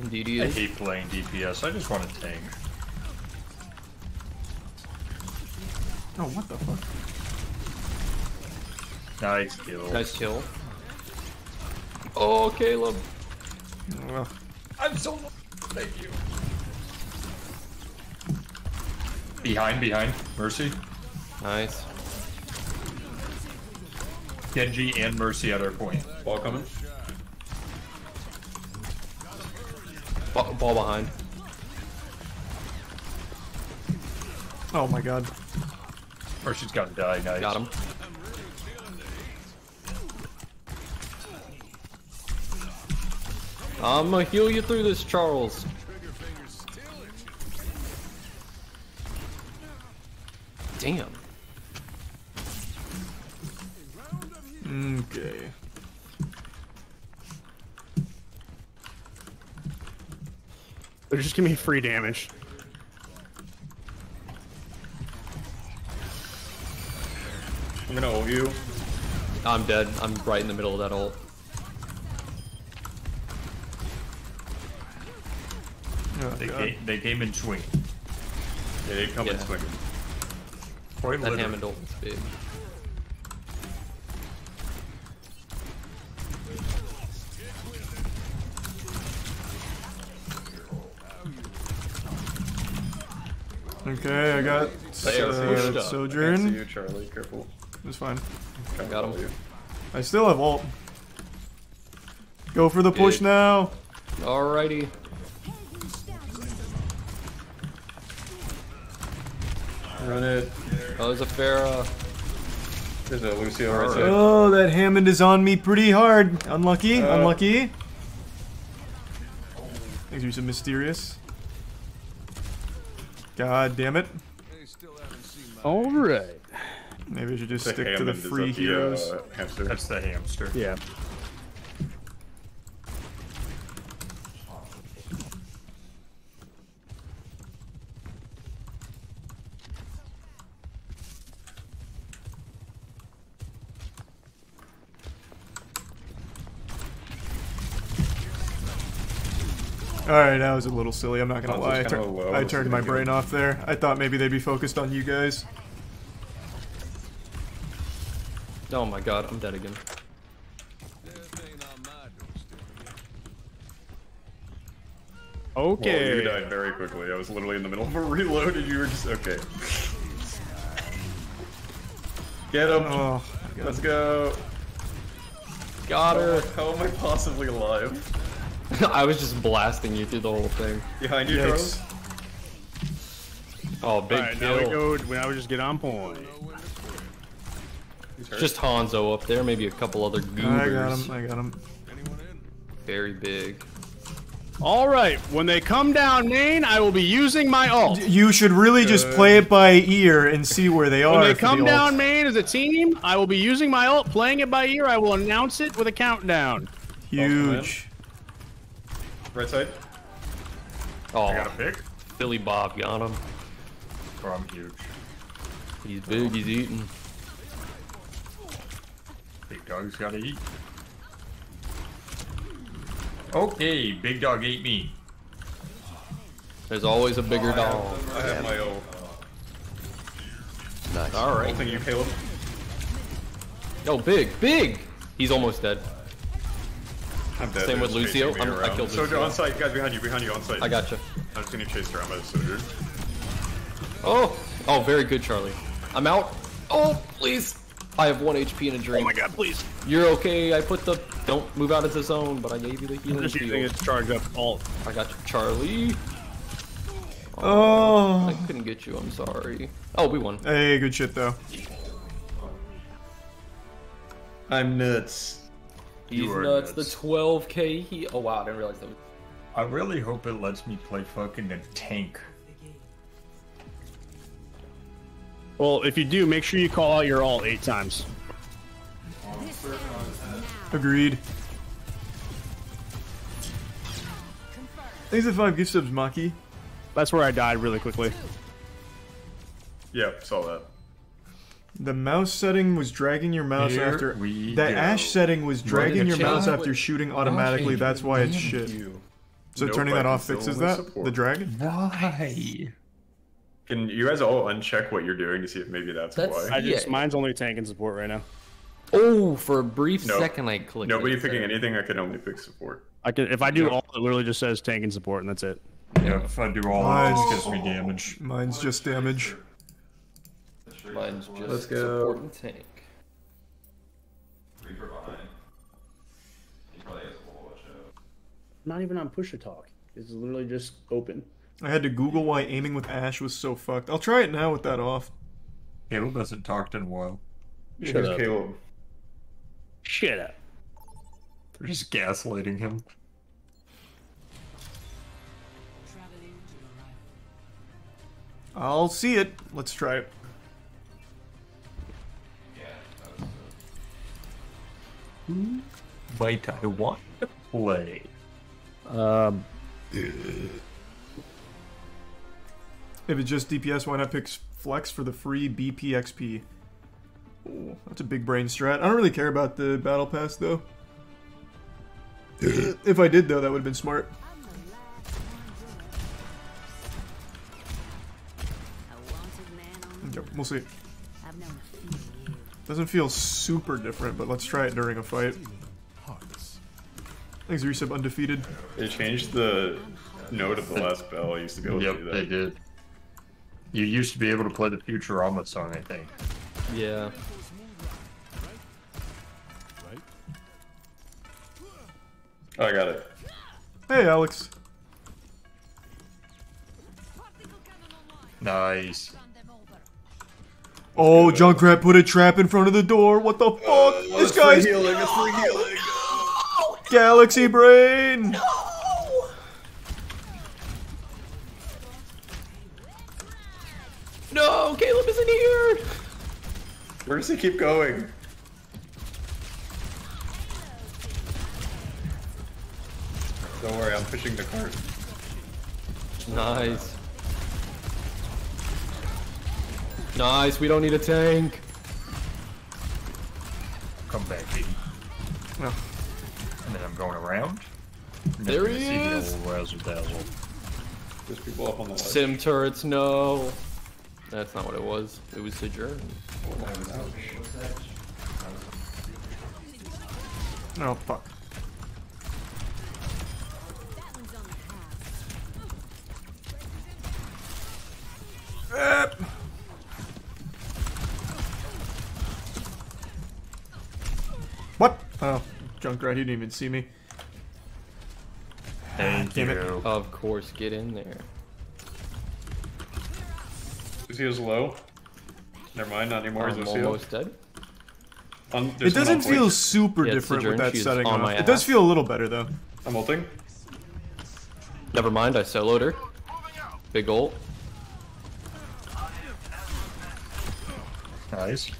Indeed he is. I hate playing D P S, I just want to tank. Oh, what the fuck? Nice kill. Nice kill. Oh, Caleb! Ugh. I'm so low. Thank you. Behind, behind. Mercy. Nice. Genji and Mercy at our point. Ball coming. Ball, ball behind. Oh my god. Mercy's gotta die, guys. Got him. I'ma heal you through this, Charles. Damn. Okay. They're just giving me free damage. I'm gonna ult you. I'm dead. I'm right in the middle of that ult. Oh, they, came, they came in swinging. Yeah, they come yeah. in swinging. That litter. Hammond ult is big. Okay, I got uh, Sojourn. I can't see you, Charlie. Careful. It's fine. I got him. I still have ult. Go for the push Dude. now. Alrighty. Run it. Oh, there's a Pharah. There's a Lúcio right there. Oh, that Hammond is on me pretty hard. Unlucky. Uh, Unlucky. Thanks for some mysterious. God damn it. Alright. Maybe I should just the stick to the free heroes. The, uh, hamster. That's the hamster. Yeah. Alright, that was a little silly, I'm not gonna lie. I, tur I turned my brain off there. I thought maybe they'd be focused on you guys. Oh my god, I'm dead again. Okay. Well, you died very quickly. I was literally in the middle of a reload and you were just okay. Get him. Oh, let's go. Got her. How am I possibly alive? I was just blasting you through the whole thing. Behind you, Charles. Oh, big right, kill. Now we, go, now we just get on point. Just Hanzo up there, maybe a couple other goobers. I got him, I got him. Very big. Alright, when they come down main, I will be using my ult. You should really just play it by ear and see where they are. When they come down main as a team, I will be using my ult, playing it by ear. I will announce it with a countdown. Huge. Right side. Oh, I got a pick. Billy Bob got him. Oh, I'm huge. He's big, he's eating. Big dog's gotta eat. Okay, big dog ate me. There's always a bigger oh, dog. I have, I have my ult. Nice. Alright. I'll take you, Caleb. Yo, big, big! He's almost dead. I'm dead. Same with Lúcio. I killed Soldier on site, guys, behind you, behind you, on site. I gotcha. I'm just gonna chase around by the Soldier. Oh! Oh, very good, Charlie. I'm out. Oh, please! I have one H P and a drink. Oh my god, please. You're okay, I put the... Don't move out of the zone, but I gave you the healing shield. Using its charged up ult. I got you, Charlie. Oh, oh. I couldn't get you, I'm sorry. Oh, we won. Hey, good shit, though. I'm nuts. He's nuts. nuts. The twelve K he... Oh, wow, I didn't realize that was... I really hope it lets me play fucking the tank. Well, if you do, make sure you call out your ult eight times. Agreed. Thanks for five gift subs, Maki. That's where I died really quickly. Yeah, saw that. The mouse setting was dragging your mouse Here after... The go. Ashe setting was dragging your mouse after shooting automatically. Why? That's why it's shit. You. So no turning that off fixes that? Support. The dragon? Why? Can you guys all uncheck what you're doing to see if maybe that's, that's why? I just, yeah. Mine's only tank and support right now. Oh, for a brief nope. second I clicked. Nobody picking there. anything, I can only pick support. I can, if I do yeah. all, it literally just says tank and support, and that's it. Yeah, if I do all, mine's, it gives me damage. Mine's just damage. Mine's just Let's go. support and tank. Reaper behind. He probably has a whole watch out. Not even on push to talk. It's literally just open. I had to Google why aiming with Ashe was so fucked. I'll try it now with that off. Caleb hasn't talked in a while. Shut Here's up. Caleb. Shut up. They're just gaslighting him. I'll see it. Let's try it. Yeah, that was good. Wait, I want to play. Um... If it's just D P S, why not pick Flex for the free B P X P? Oh, that's a big brain strat. I don't really care about the Battle Pass, though. If I did, though, that would have been smart. Okay, we'll see. Doesn't feel super different, but let's try it during a fight. Thanks, Resub Undefeated. They changed the note of the last bell. I used to be able to yep, do that. Yep, they did. You used to be able to play the Futurama song, I think. Yeah. Oh, I got it. Hey, Alex. Nice. Oh, Junkrat put a trap in front of the door. What the fuck? Uh, well, this guy's free healing. It's free healing. No! Galaxy brain. No! No, Caleb isn't here! Where does he keep going? Don't worry, I'm pushing the cart. Nice. Nice, we don't need a tank. Come back, baby. No. And then I'm going around. There he is! Razzle dazzle. There's people up on the left. Sim turrets, no. That's not what it was. It was Sojourn. Oh, fuck. What? Oh, Junkrat, he didn't even see me. Thank Damn you. It. Of course, get in there. Lucio's low. Never mind, not anymore. I'm almost dead. Um, it doesn't feel super yeah, different with that setting on. on. It does feel a little better though. I'm ulting. Never mind, I soloed her. Big ult. Nice.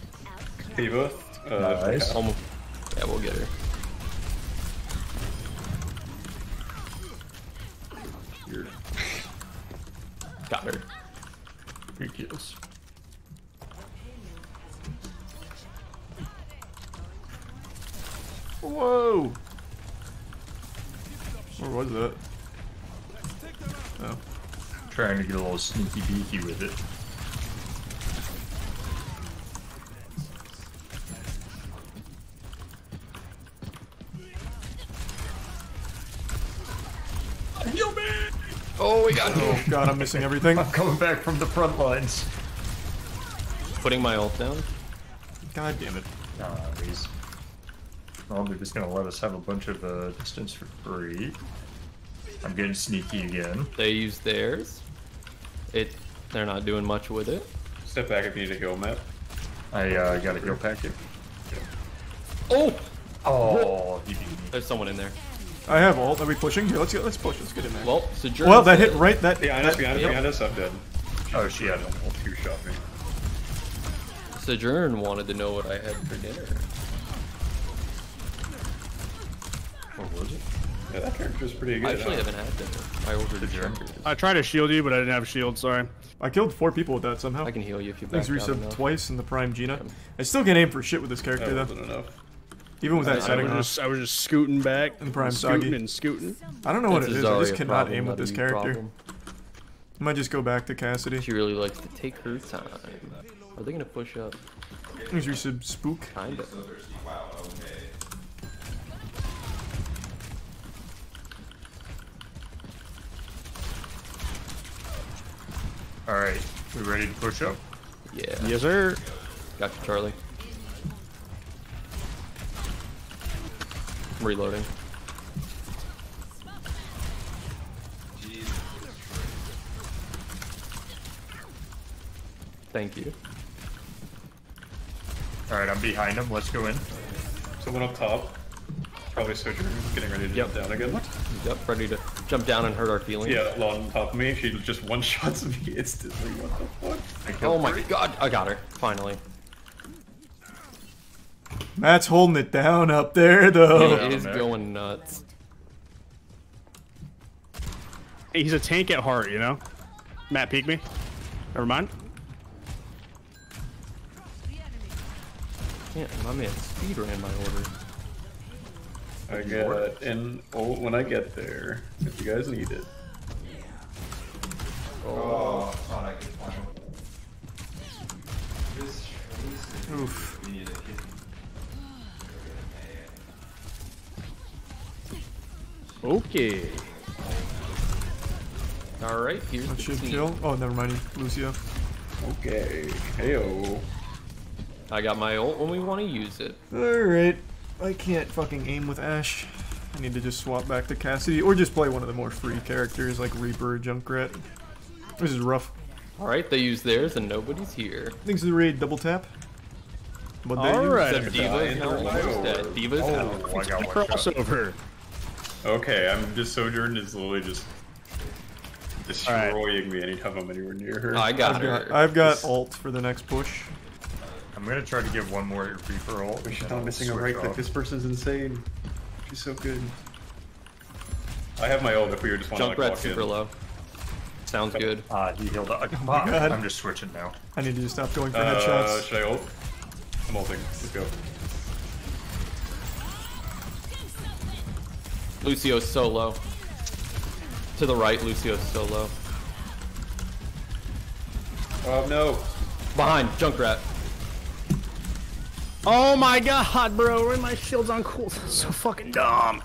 D.Va. Uh, nice. Yeah. Almost. Yeah, we'll get her. Here. Got her. Three kills. Whoa! Where was that? Oh. I'm trying to get a little sneaky beaky with it. Oh, we got him. Oh god, I'm missing everything. I'm coming back from the front lines. Putting my ult down. God damn it. Nah, he's... Well, they're just gonna let us have a bunch of uh, distance for free. I'm getting sneaky again. They use theirs. It. They're not doing much with it. Step back if you need a heal, Matt. I uh, got a heal packet. Oh! Oh! You beat me. There's someone in there. I have ult. Are we pushing? Here, let's get. Let's push. Let's get in there. Well, Sojourn well that hit right. That behind us, behind us, behind us. I'm dead. Oh, she had an ult. Two shot me. Sojourn wanted to know what I had for dinner. Was it? Yeah, that character's pretty good. I actually haven't had that. I ordered a I tried to shield you, but I didn't have a shield, sorry. I killed four people with that somehow. I can heal you if you back Things reset twice in the Prime Gina. Yeah. I still can't aim for shit with this character, that though. Enough. Even with I, that I setting was just, I was just scooting back. In Prime Scooting and scooting. I don't know That's what it is. I just cannot problem, aim with this character. Problem. I might just go back to Cassidy. She really likes to take her time. Are they going to push up? Things reset spook. Kind of. Wow, okay. Alright, we ready to push up? Yeah. Yes, sir. Got you, Charlie. I'm reloading. Thank you. Alright, I'm behind him. Let's go in. Someone up top. Probably Sojourn getting ready to yep. jump down again. What? Yep, ready to jump down and hurt our feelings. Yeah, that long on top of me. She just one-shots me instantly. What the fuck? Oh my her. god, I got her. Finally. Matt's holding it down up there, though. He is going nuts. Hey, he's a tank at heart, you know? Matt peeked me. Never mind. Yeah, my man speed ran my order. I got it, and oh, when I get there, if you guys need it. Oh, I can find it. Oof. Okay. All right, here's that the should team. Kill. Oh, never mind, Lúcio. Okay. Heyo. I got my ult when we want to use it. All right. I can't fucking aim with Ashe. I need to just swap back to Cassidy, or just play one of the more free characters like Reaper or Junkrat. This is rough. Alright, they use theirs and nobody's here. Thanks to the raid double tap. But they Alright, use D.Va now almost dead. D.Va's out. Oh, I got one crossover. Okay, I'm just Sojourn is literally just destroying right. me anytime I'm anywhere near her. I got I've her. Got, I've got this... ult for the next push. I'm gonna try to give one more Reaper ult. We should not missing a right click. This person's insane. She's so good. I have my ult if we were just wanting to like, walk super in. low. Sounds okay. good. Ah, uh, he healed up. Oh my God. I'm just switching now. I need to just stop going for uh, headshots. Should I ult? I'm ulting. Let's go. Lucio's so low. To the right, Lucio's so low. Oh no. Behind, Junkrat. Oh my god, bro! When my shield's on cool, that's so fucking dumb.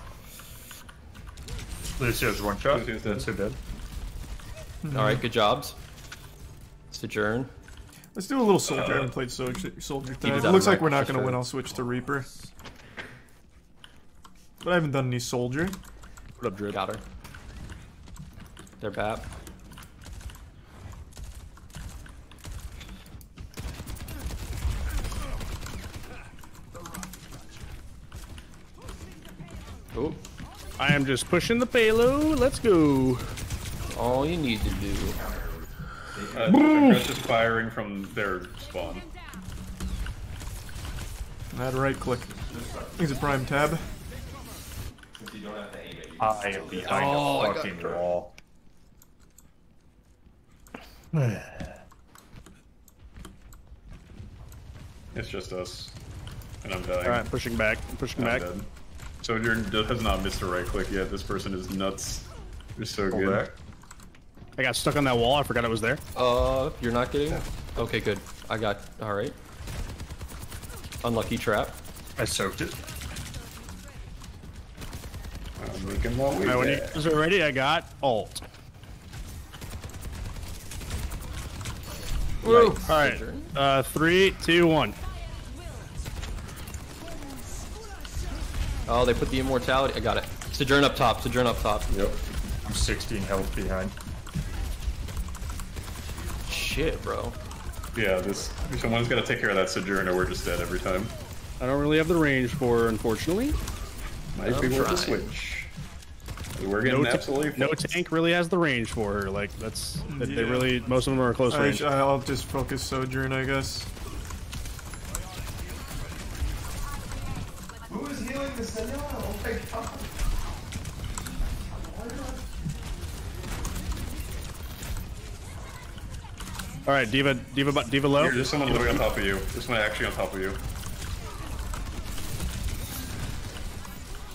Lucio's one shot. Lucio's dead. Lucio's dead. Mm-hmm. All right, good jobs. Sojourn. Let's do a little soldier. Uh, and play soldier. soldier time. It looks like we're not going to win. I'll switch to Reaper. But I haven't done any soldier. What up, Drip? Got her. They're bap. Oh. I am just pushing the payload. Let's go. All you need to do. Uh, Junkrat's just firing from their spawn. I had a right click. He's a prime tab. I am behind oh, a fucking wall. It's just us. And I'm dying. Alright, pushing back. I'm pushing I'm back. Dead. Sojourner has not missed a right click yet. This person is nuts. You're so Hold good. Back. I got stuck on that wall. I forgot I was there. Uh, you're not getting? Yeah. Okay, good. I got. Alright. Unlucky trap. I soaked it. I'm making what we right, when you guys are ready, I got alt. Woo! Alright. Uh, three, two, one. Oh, they put the immortality. I got it. Sojourn up top. Sojourn up top. Yep. I'm sixteen health behind. Shit, bro. Yeah, this someone's gotta take care of that Sojourner. We're just dead every time. I don't really have the range for her, unfortunately. Might I'm be worth a switch. We're getting no absolutely. No tank really has the range for her. Like that's yeah. they really most of them are close I, range. I'll just focus Sojourn, I guess. Who is healing the Senua? Oh my god. All right, D.Va, D.Va, D.Va low. Here, there's someone literally on top of you. There's one actually on top of you.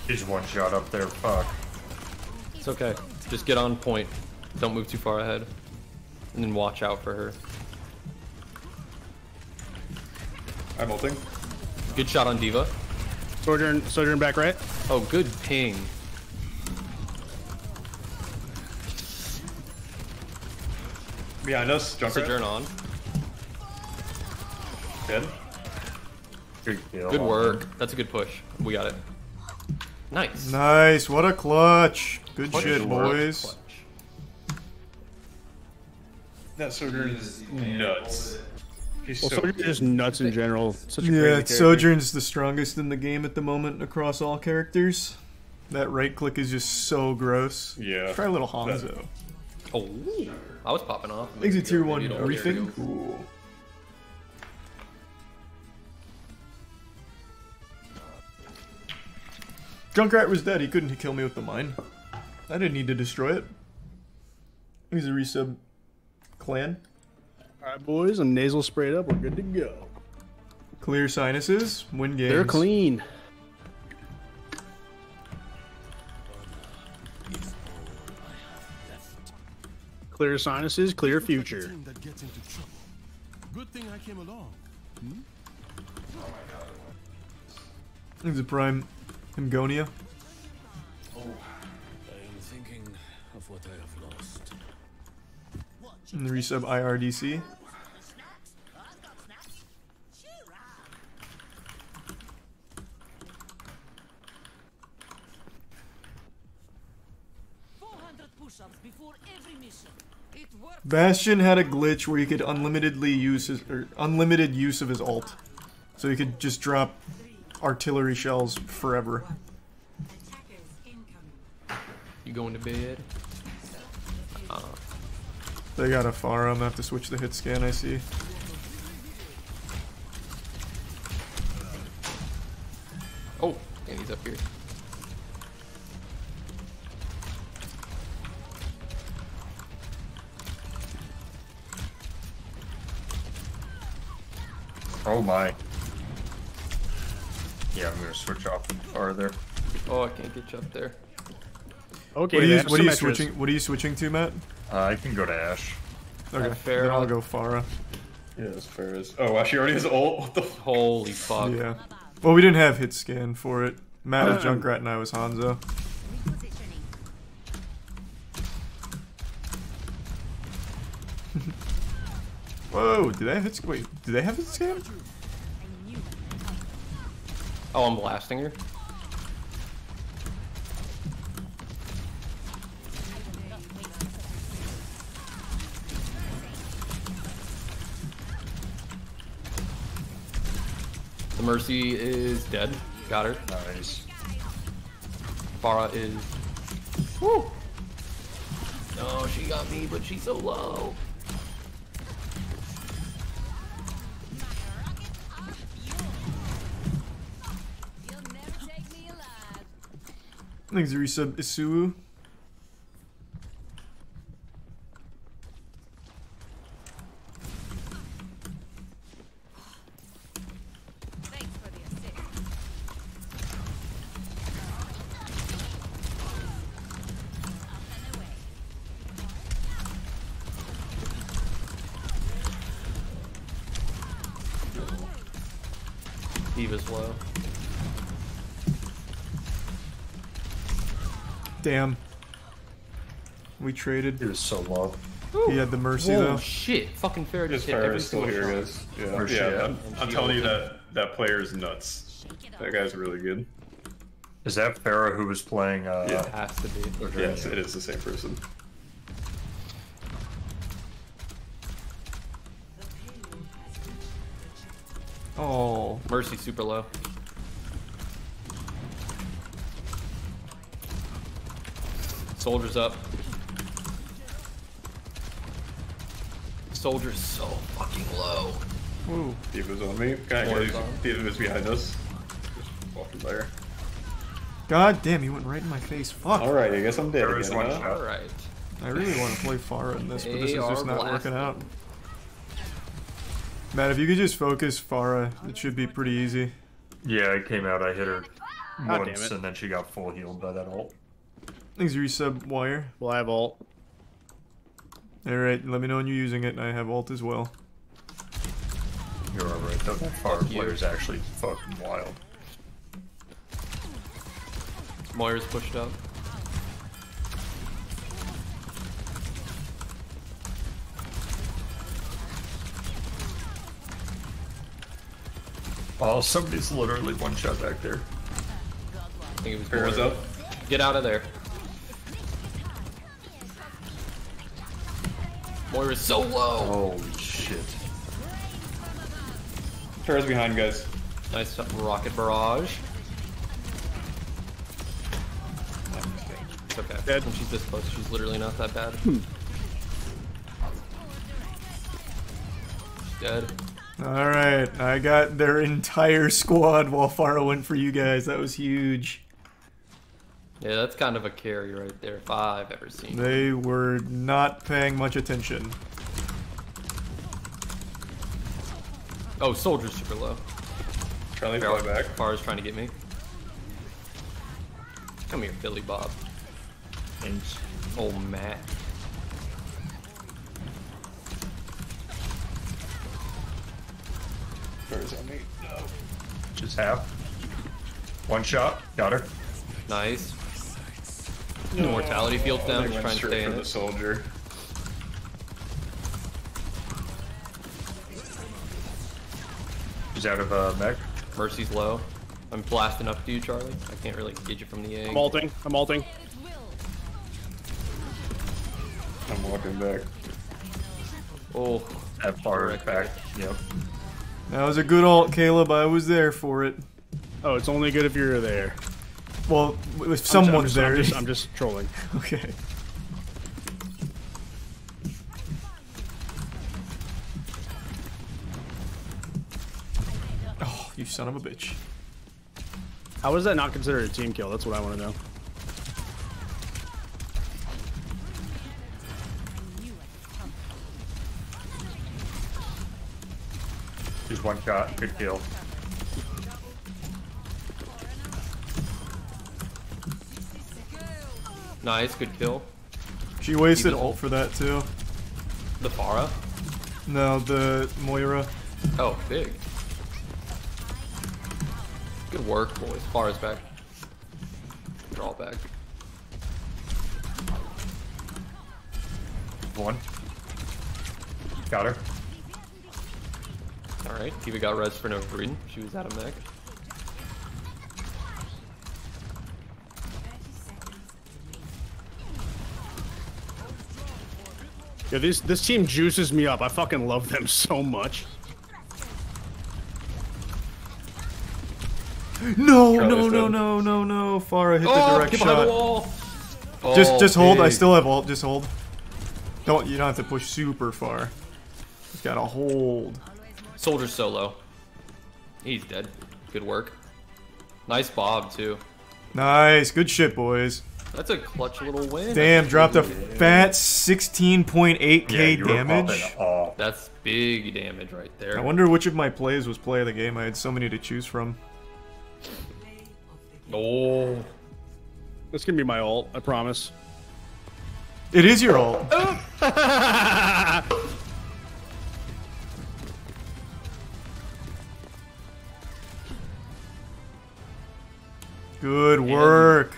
He's one shot up there. Fuck. It's okay. Just get on point. Don't move too far ahead, and then watch out for her. I'm ulting. Good shot on D.Va. Sojourn, Sojourn back right. Oh, good ping. Behind us, Junkrat. Sojourn on. Dead. Good, good work. That's a good push. We got it. Nice. Nice. What a clutch. Good clutch shit, boys. That Sojourn is nuts. He's well, so Sojourn is nuts in general. Such a yeah, Sojourn's the strongest in the game at the moment across all characters. That right click is just so gross. Yeah. Let's try a little Hanzo. That... Oh, I was popping off. Exit like tier one briefing. Cool. Junkrat was dead. He couldn't kill me with the mine. I didn't need to destroy it. He's a resub clan. Alright, boys. I'm nasal sprayed up. We're good to go. Clear sinuses. Win games. They're clean. Clear sinuses, clear future. Good thing I came along. There's a prime Amgonia. Oh, I am thinking of what I have lost. And the resub I R D C. Bastion had a glitch where he could unlimitedly use his or unlimited use of his ult, so he could just drop artillery shells forever. You going to bed? Uh. They got a Pharah. I'm gonna have to switch the hit scan. I see. Oh, and he's up here. Oh my. Yeah, I'm gonna switch off farther. Oh, I can't get you up there. Okay, what are you, what are you switching what are you switching to, Matt? Uh, I can go to Ashe. Okay, then I'll go Pharah. Yeah, as fair as oh Ashe already has ult. What the holy fuck. Yeah. Well, we didn't have hit scan for it. Matt was Junkrat and I was Hanzo. Whoa, did they have hit scan? Wait, do they have hit scan? Oh, I'm blasting her. The Mercy is dead. Got her. Nice. Pharah is... Woo! No, she got me, but she's so low. I think it's resub Isuwu. D.Va's low. Damn. We traded. It was so low. Ooh. He had the Mercy Whoa, though. shit. Fucking Pharah just hit every single shot. Here, yeah, yeah I'm, I'm telling you that that player is nuts. That guy's really good. Is that Pharah who was playing? Uh, yeah, it has to be. Yes, it is the same person. Oh, Mercy super low. Soldier's up. Soldier's so fucking low. Woo. D.Va's on me. D.Va's behind us. Just walking there. God damn, he went right in my face. Fuck. Alright, I guess I'm dead again, huh? Alright. I really want to play Pharah in this, but this is just not working out. Matt, if you could just focus Pharah, it should be pretty easy. Yeah, I came out, I hit her God once, and then she got full healed by that ult. Things resub wire. Well, I have ult. Alright, let me know when you're using it, and I have ult as well. You're alright, that Pharah player is actually fucking wild. Moira's pushed up. Oh, somebody's literally one shot back there. I think it was Pharah's up. Get out of there. Moira's so low. Holy shit. Pharah's behind, guys. Nice rocket barrage. It's okay. Dead. When she's this close, she's literally not that bad. Hmm. She's dead. Alright, I got their entire squad while Pharah went for you guys. That was huge. Yeah, that's kind of a carry right there, if I've ever seen. They it. were not paying much attention. Oh, Soldier's super low. Charlie, fly back. Pharah's trying to get me. Come here, Billy Bob. Thanks. Oh, Matt. No. Just half. One shot. Got her. Nice. No. Mortality field down. Just trying to stay in for it. The soldier. He's out of uh, mech. Mercy's low. I'm blasting up to you, Charlie. I can't really get you from the egg. I'm ulting. I'm ulting. I'm walking back. Oh. That far back. back. Yep. That was a good ult, Caleb. I was there for it. Oh, it's only good if you're there. Well, if someone's I'm just, I'm just, there. I'm just, I'm just trolling. Okay. Oh, you son of a bitch. How is that not considered a team kill? That's what I want to know. Just one shot, good kill. Nice, good kill. She wasted ult for that too. The Pharah? No, the Moira. Oh, big. Good work, boys. Pharah's back. Draw back. One. Got her. Alright, D.Va got res for no reason. She was out of mech. Yeah, this, this team juices me up. I fucking love them so much. No, no, no, no, no, no. Pharah hit oh, the direct shot. The wall. Oh, just just hold. Big. I still have ult. Just hold. Don't you don't have to push super far. Just gotta hold. Soldier solo. He's dead. Good work. Nice bob too. Nice. Good shit, boys. That's a clutch little win. Damn, dropped a fat sixteen point eight K yeah, damage. That's big damage right there. I wonder which of my plays was play of the game. I had so many to choose from. Oh. That's gonna be my ult, I promise. It is your ult. Good work.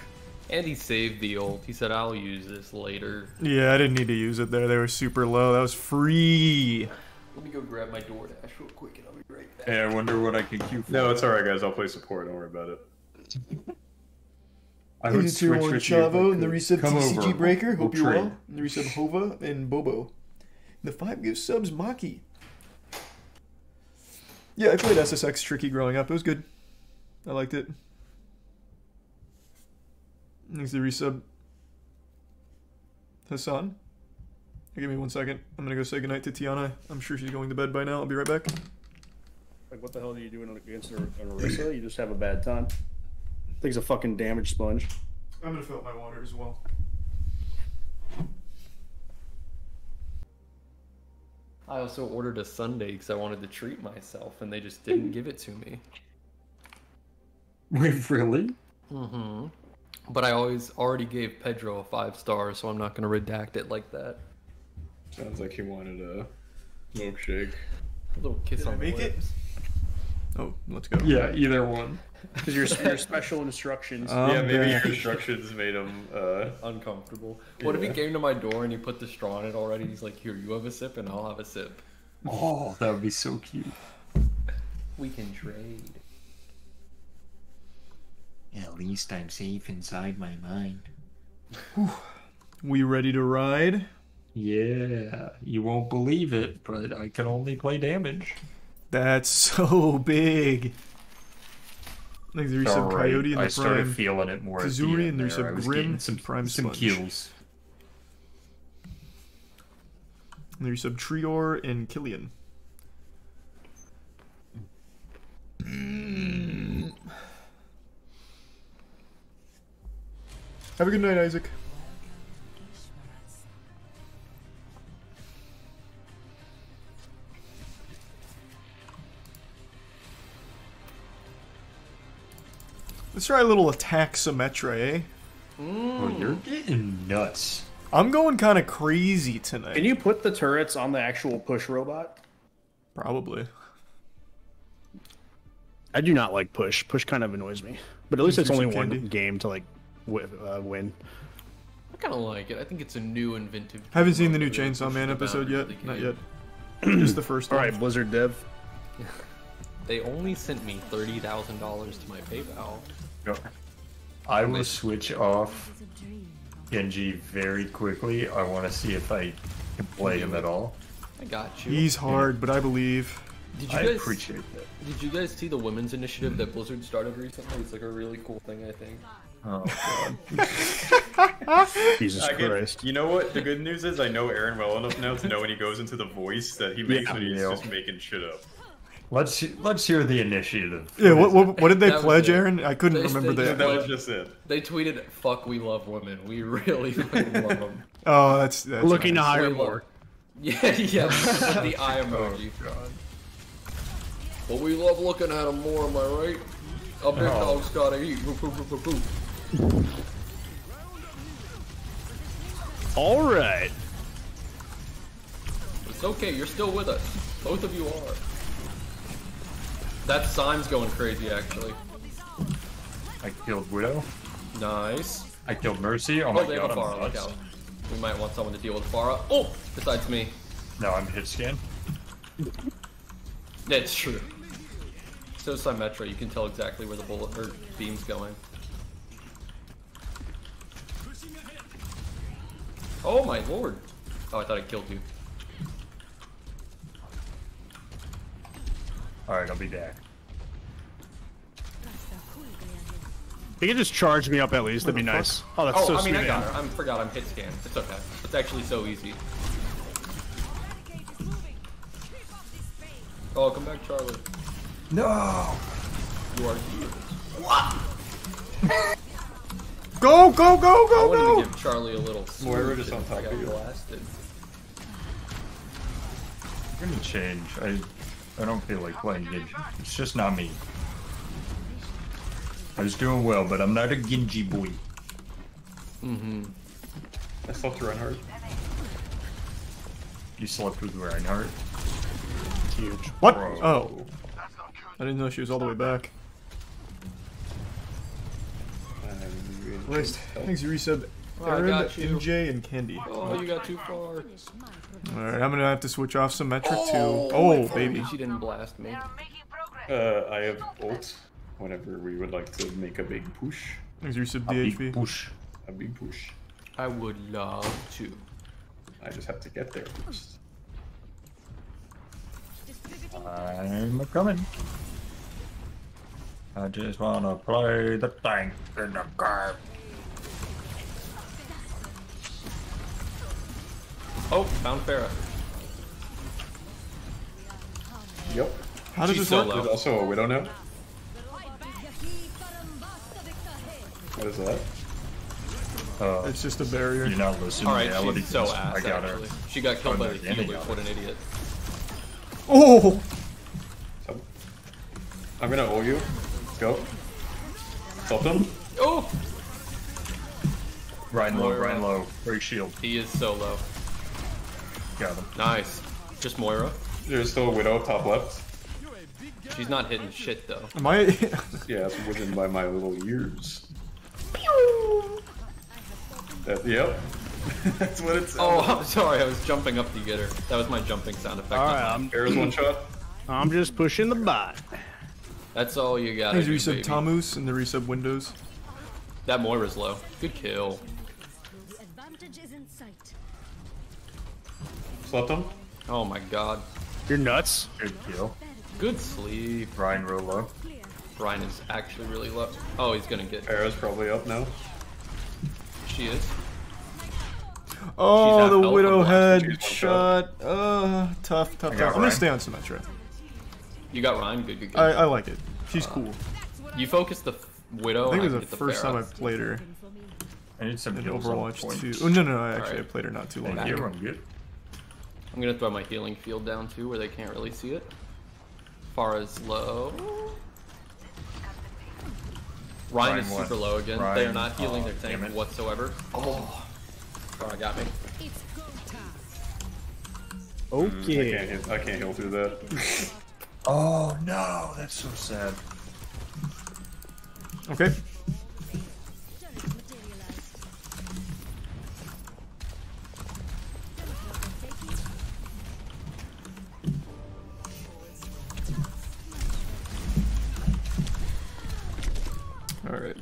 And he saved the ult. He said, I'll use this later. Yeah, I didn't need to use it there. They were super low. That was free. Let me go grab my DoorDash real quick and I'll be right back. Hey, I wonder what I can queue for. No, it's alright, guys. I'll play support. Don't worry about it. I would switch with Chavo and the resub T C G Breaker. Hope you're well. And the resub Hova and Bobo. The five gift subs Maki. Yeah, I played S S X Tricky growing up. It was good. I liked it. Needs to resub Hassan. Give me one second. I'm gonna go say goodnight to Tiana. I'm sure she's going to bed by now. I'll be right back. Like, what the hell are you doing against an Orisa? You just have a bad time. I think it's a fucking damage sponge. I'm gonna fill up my water as well. I also ordered a sundae because I wanted to treat myself, and they just didn't give it to me. Wait, really? Mm-hmm. But I always already gave Pedro a five star, so I'm not going to redact it like that. Sounds like he wanted a milkshake. A little kiss Did on I the make lips. It? Oh, let's go. Yeah, either one. Because your, your special instructions. Um, yeah, maybe your instructions made him uh, uncomfortable. What yeah. if he came to my door and he put the straw in it already? He's like, here, you have a sip and I'll have a sip. Oh, that would be so cute. We can trade. At least I'm safe inside my mind. Whew. We ready to ride? Yeah, you won't believe it, but I can only play damage. That's so big. Like there's some right. Coyote in the I prime. I started feeling it more. Kazuri and there's there. some Grim, some prime some kills. And there's some Trior and Killian. Mm. Have a good night, Isaac. Let's try a little attack Symmetra, eh? Mm. Oh, you're getting nuts. I'm going kind of crazy tonight. Can you put the turrets on the actual push robot? Probably. I do not like push. Push kind of annoys me. But at least it's only one game to like... Uh, win. I kind of like it. I think it's a new inventive. I haven't seen the new Chainsaw Man episode yet. Not yet. Just the first one. All right, Blizzard Dev. They only sent me thirty thousand dollars to my PayPal. No. I will switch off Genji very quickly. I want to see if I can play him at all. I got you. He's hard, but I believe. Did you I guys, appreciate that. Did you guys see the women's initiative that Blizzard started recently? It's like a really cool thing, I think. Oh, God. Jesus get, Christ. You know what? The good news is I know Aaron well enough now to know when he goes into the voice that he makes yeah, when he's just making shit up. Let's let's hear the initiative. Yeah, what what, what did they pledge, Aaron? I couldn't they, remember they, that. That was just it. They tweeted, fuck, we love women. We really fucking love them. Oh, that's... that's Looking nice. to hire more. Yeah, yeah. With the eye emoji. Oh, God. But we love looking at them more, am I right? A big oh. dog's gotta eat. Boop, boop, boop, boop, boop. All right. It's okay. You're still with us. Both of you are. That Syme's going crazy, actually. I killed Widow. Nice. I killed Mercy. Oh, oh my they God, have a Pharah. Look out. We might want someone to deal with Pharah. Oh, besides me. No, I'm hit scan. That's true. So Symmetra, you can tell exactly where the bullet or beam's going. Oh my lord! Oh, I thought I killed you. All right, I'll be back. He can just charge me up at least. That'd be nice. Oh, that's so sweet. Oh, I mean, I got her. I forgot I'm hit scanned. It's okay. It's actually so easy. Oh, come back, Charlie. No. You are here. What? Go, go, go, go, go! I wanted to give Charlie a little. Moira just on top of you. Blasted. I'm gonna change. I, I don't feel like playing Genji. It's just not me. I was doing well, but I'm not a Genji boy. Mm-hmm. I slept with Reinhardt. You slept with Reinhardt? Huge. What? Bro. Oh. I didn't know she was all the way back. List. Thanks, you resub. Aaron, oh, M J, and Candy. Oh, you got too far. Alright, I'm gonna have to switch off Symmetra oh, too. Oh, baby. She didn't blast me. Uh, I have ult whenever we would like to make a big push. Thanks, you resub, D H V. A big push. A big push. I would love to. I just have to get there first. I'm coming. I just wanna play the tank in the car. Oh, found Pharah. Yep. How does this work? There's also a Widow now. What is that? Uh, it's just a barrier. You're not listening. All right, reality. She's so ass, I got actually. Her. She got killed oh, by the healer. What an idiot. Oh! So, I'm gonna owe you. Let's go. Stop them. Oh! Ryan low, Ryan low. Break shield. He is so low. Got him. Nice. Just Moira. There's still a Widow top left. She's not hitting shit though. Am I? Yeah, it's within by my little ears. That, yep. That's what it's. Oh, I'm sorry. I was jumping up to get her. That was my jumping sound effect. All right, I'm. There's one shot. I'm just pushing the bot. That's all you got. There's resub Tamus and the resub windows. That Moira's low. Good kill. Slept him? Oh my god. You're nuts. Good kill. Good sleep. Brian real low. Brian is actually really low. Oh, he's gonna get. Arrow's probably up now. She is. Oh, the Widow head shot. Uh, tough, tough, tough. I'm gonna stay on Symmetra. You got Ryan? Good, good, good. I, I like it. She's uh, cool. You focus the Widow. I think it was the first time I played her. I need some Overwatch too. Oh, no, no, no. I actually right. I played her not too long ago. I'm gonna throw my healing field down too, where they can't really see it. Pharah's low. Ryan, Ryan is super low again. Ryan. They are not healing oh, their tank whatsoever. Oh, Pharah got me. Okay. Mm, I, can't, I can't heal through that. Oh no, that's so sad. Okay. Alright.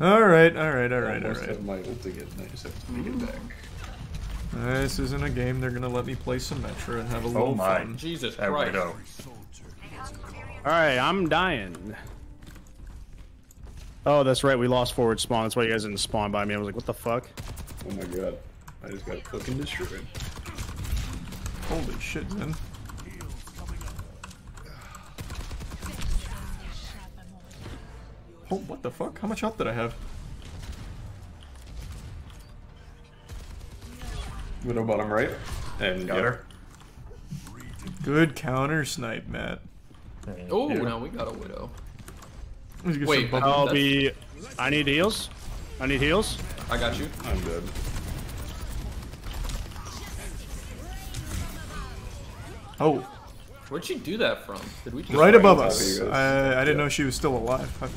Alright, alright, alright, alright. I have my ult again, I just have to make it back. This isn't a game, they're gonna let me play Symmetra and have a little oh my. Fun. Jesus Christ. Alright, I'm dying. Oh, that's right, we lost forward spawn, that's why you guys didn't spawn by me. I was like, what the fuck? Oh my god. I just got fucking destroyed. Holy shit, man. Oh, what the fuck? How much health did I have? Widow bottom right. And got her. Good counter snipe, Matt. Oh, now we got a Widow. Wait, I'll be... I need heals. I need heals. I got you. I'm good. Oh. Where'd she do that from? Did we just right above us. I, I didn't yeah. know she was still alive. I, I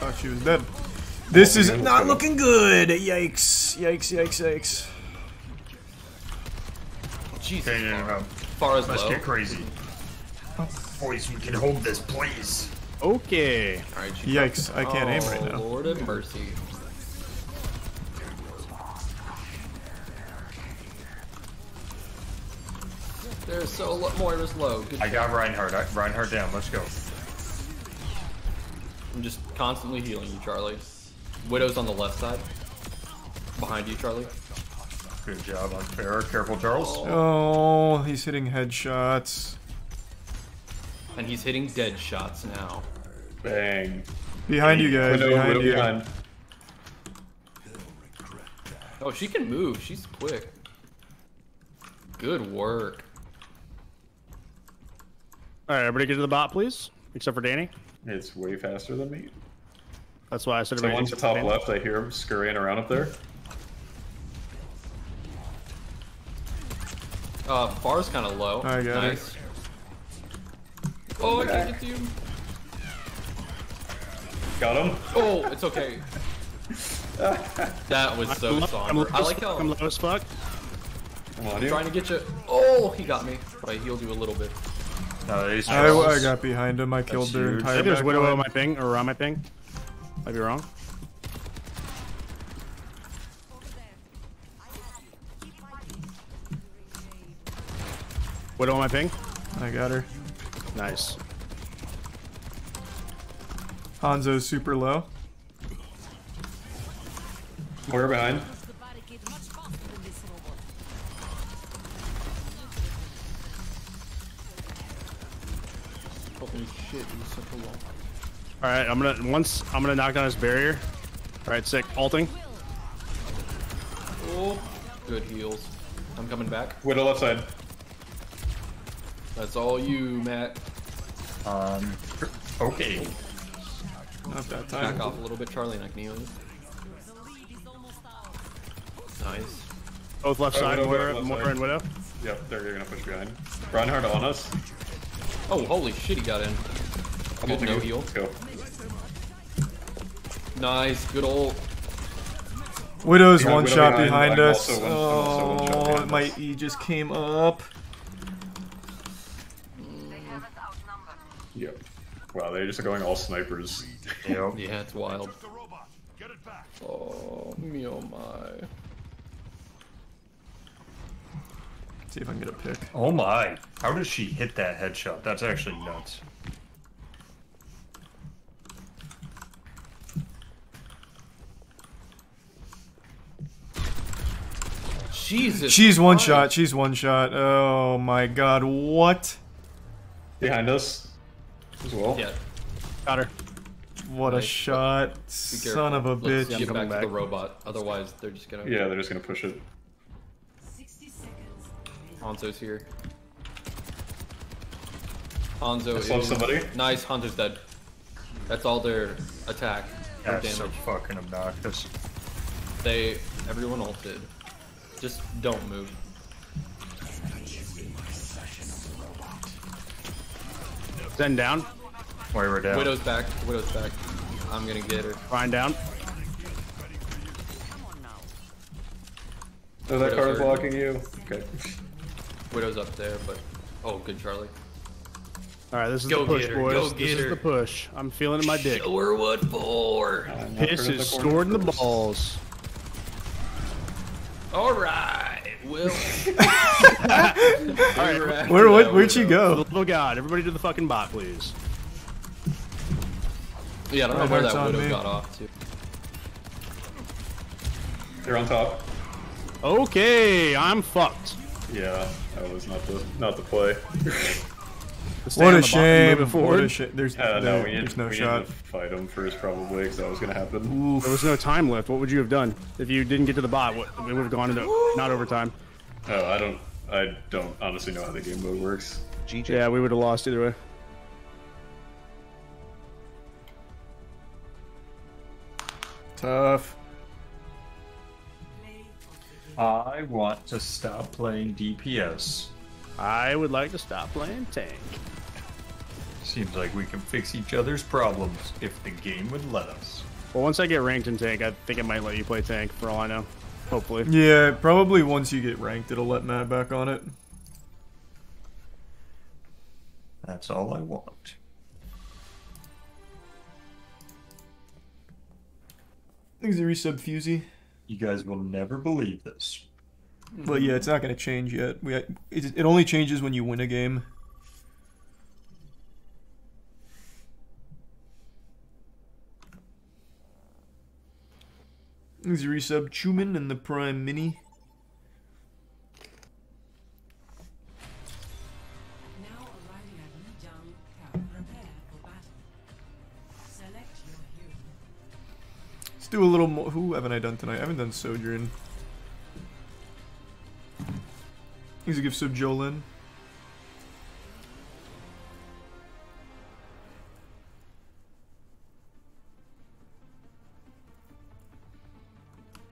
thought she was dead. This oh, is man, not looking good. Yikes! Yikes! Yikes! Yikes! Jesus. Okay, yeah, yeah, yeah. Pharah's let's low. Get crazy. Boys, we can hold this, please. Okay. All right. Yikes! I can't oh, aim right now. Lord have mercy. There's so low. Moira's low. Good I got Reinhardt. I, Reinhardt down. Let's go. I'm just constantly healing you, Charlie. Widow's on the left side. Behind you, Charlie. Good job on Pharah. Careful, Charles. Oh, he's hitting headshots. And he's hitting dead shots now. Bang. Behind you guys, Widow, behind Widow you. Behind. Oh, she can move. She's quick. Good work. All right, everybody get to the bot, please. Except for Danny. It's way faster than me. That's why I said everybody Someone's top left. I hear him scurrying around up there. Uh, Pharah's kind of low. I got nice. It. Oh, I can't get to you. Got him. Oh, it's okay. That was so somber. I like how I'm low as fuck. I'm trying to get you. Oh, he got me. But I healed you a little bit. Nice. I, I got behind him. I That's killed their entire. I think there's Widow on my ping or on my ping. Might be wrong. Widow on my ping. I got her. Nice. Hanzo's super low. We're behind. Holy shit, he's such a low. Alright, I'm gonna once I'm gonna knock down his barrier. Alright, sick. Alting. Oh, good heals. I'm coming back. Widow left side. That's all you, Matt. Um, okay. Not that time. Back off a little bit, Charlie, and I can heal you. Nice. Both left oh, side, Moira and Widow. Yep, they're gonna push behind. Reinhardt on us. Oh, holy shit, he got in. Good no heal. Let's go. Nice, good old. Widow's behind, one Widow shot behind, behind us. One, oh, behind us. My E just came up. Yep. Wow, they're just going all snipers. Yep. Yeah, it's wild. Oh, me oh my. Let's see if I can get a pick. Oh my. How does she hit that headshot? That's actually nuts. Jesus. She's one shot. She's one shot. Oh my god. What? Behind us. As well. Yeah. Got her. What nice. A shot. Son of a Let's bitch. Get back, back to the robot. Otherwise, they're just gonna. Yeah, they're just gonna push it. Hanzo's here. Hanzo I is. Somebody. Nice. Hanzo's dead. That's all their attack. That's damage. So fucking obnoxious. They. Everyone ulted. Just don't move. Zen down. Where we're down. Widow's back. Widow's back. I'm gonna get her. Ryan down. Oh, that card's blocking you. Okay. Widow's up there, but oh, good Charlie. All right, this is Go the push, get her. boys. Go get this her. is the push. I'm feeling in my dick. Show her what for. This is scored in the balls. All right. Will. Right, Where, where'd where'd you go? Little god, everybody to the fucking bot, please. Yeah, I don't know where that widow got off to. They're on top. Okay, I'm fucked. Yeah, that was not the not the play. What a shame. What a shame. There's uh, no, we there's need, no we shot. Need to fight him first, probably, because that was going to happen. Oof. There was no time left. What would you have done if you didn't get to the bot? What, it would have gone into not overtime. Oh, I don't. I don't honestly know how the game mode works. G G. Yeah, we would have lost either way. Tough. I want to stop playing D P S. I would like to stop playing tank. Seems like we can fix each other's problems if the game would let us. Well, once I get ranked in tank, I think it might let you play tank for all I know. Hopefully. Yeah, probably once you get ranked, it'll let Matt back on it. That's all I want. Things are resub Fusey. You guys will never believe this. But yeah, it's not going to change yet. We it, it only changes when you win a game. There's a resub Chuman and the Prime Mini. Let's do a little more. Who haven't I done tonight? I haven't done Sojourn. Here's a gift sub Jolin.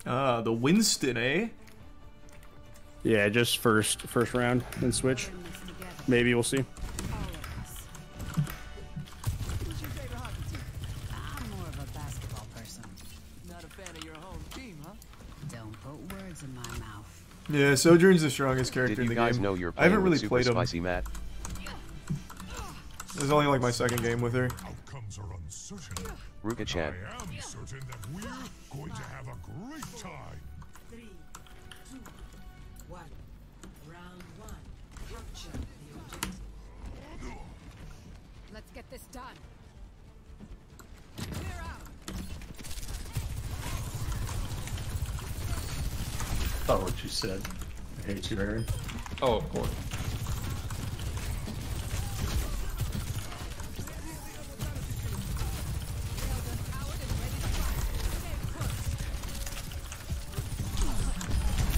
Ah, the Winston, eh? Yeah, just first first round, then switch. Maybe we'll see. Yeah, Sojourn's the strongest character in the game. Know you're I haven't really played him. Spicy, Matt. This is only like my second game with her. Outcomes are uncertain. Ruka chat. I am certain that we're going to have a great time. Three, two, one. Round one. Rupture the objective. Let's get this done. Clear out. I thought what you said. I hate you, Aaron. Oh, of course.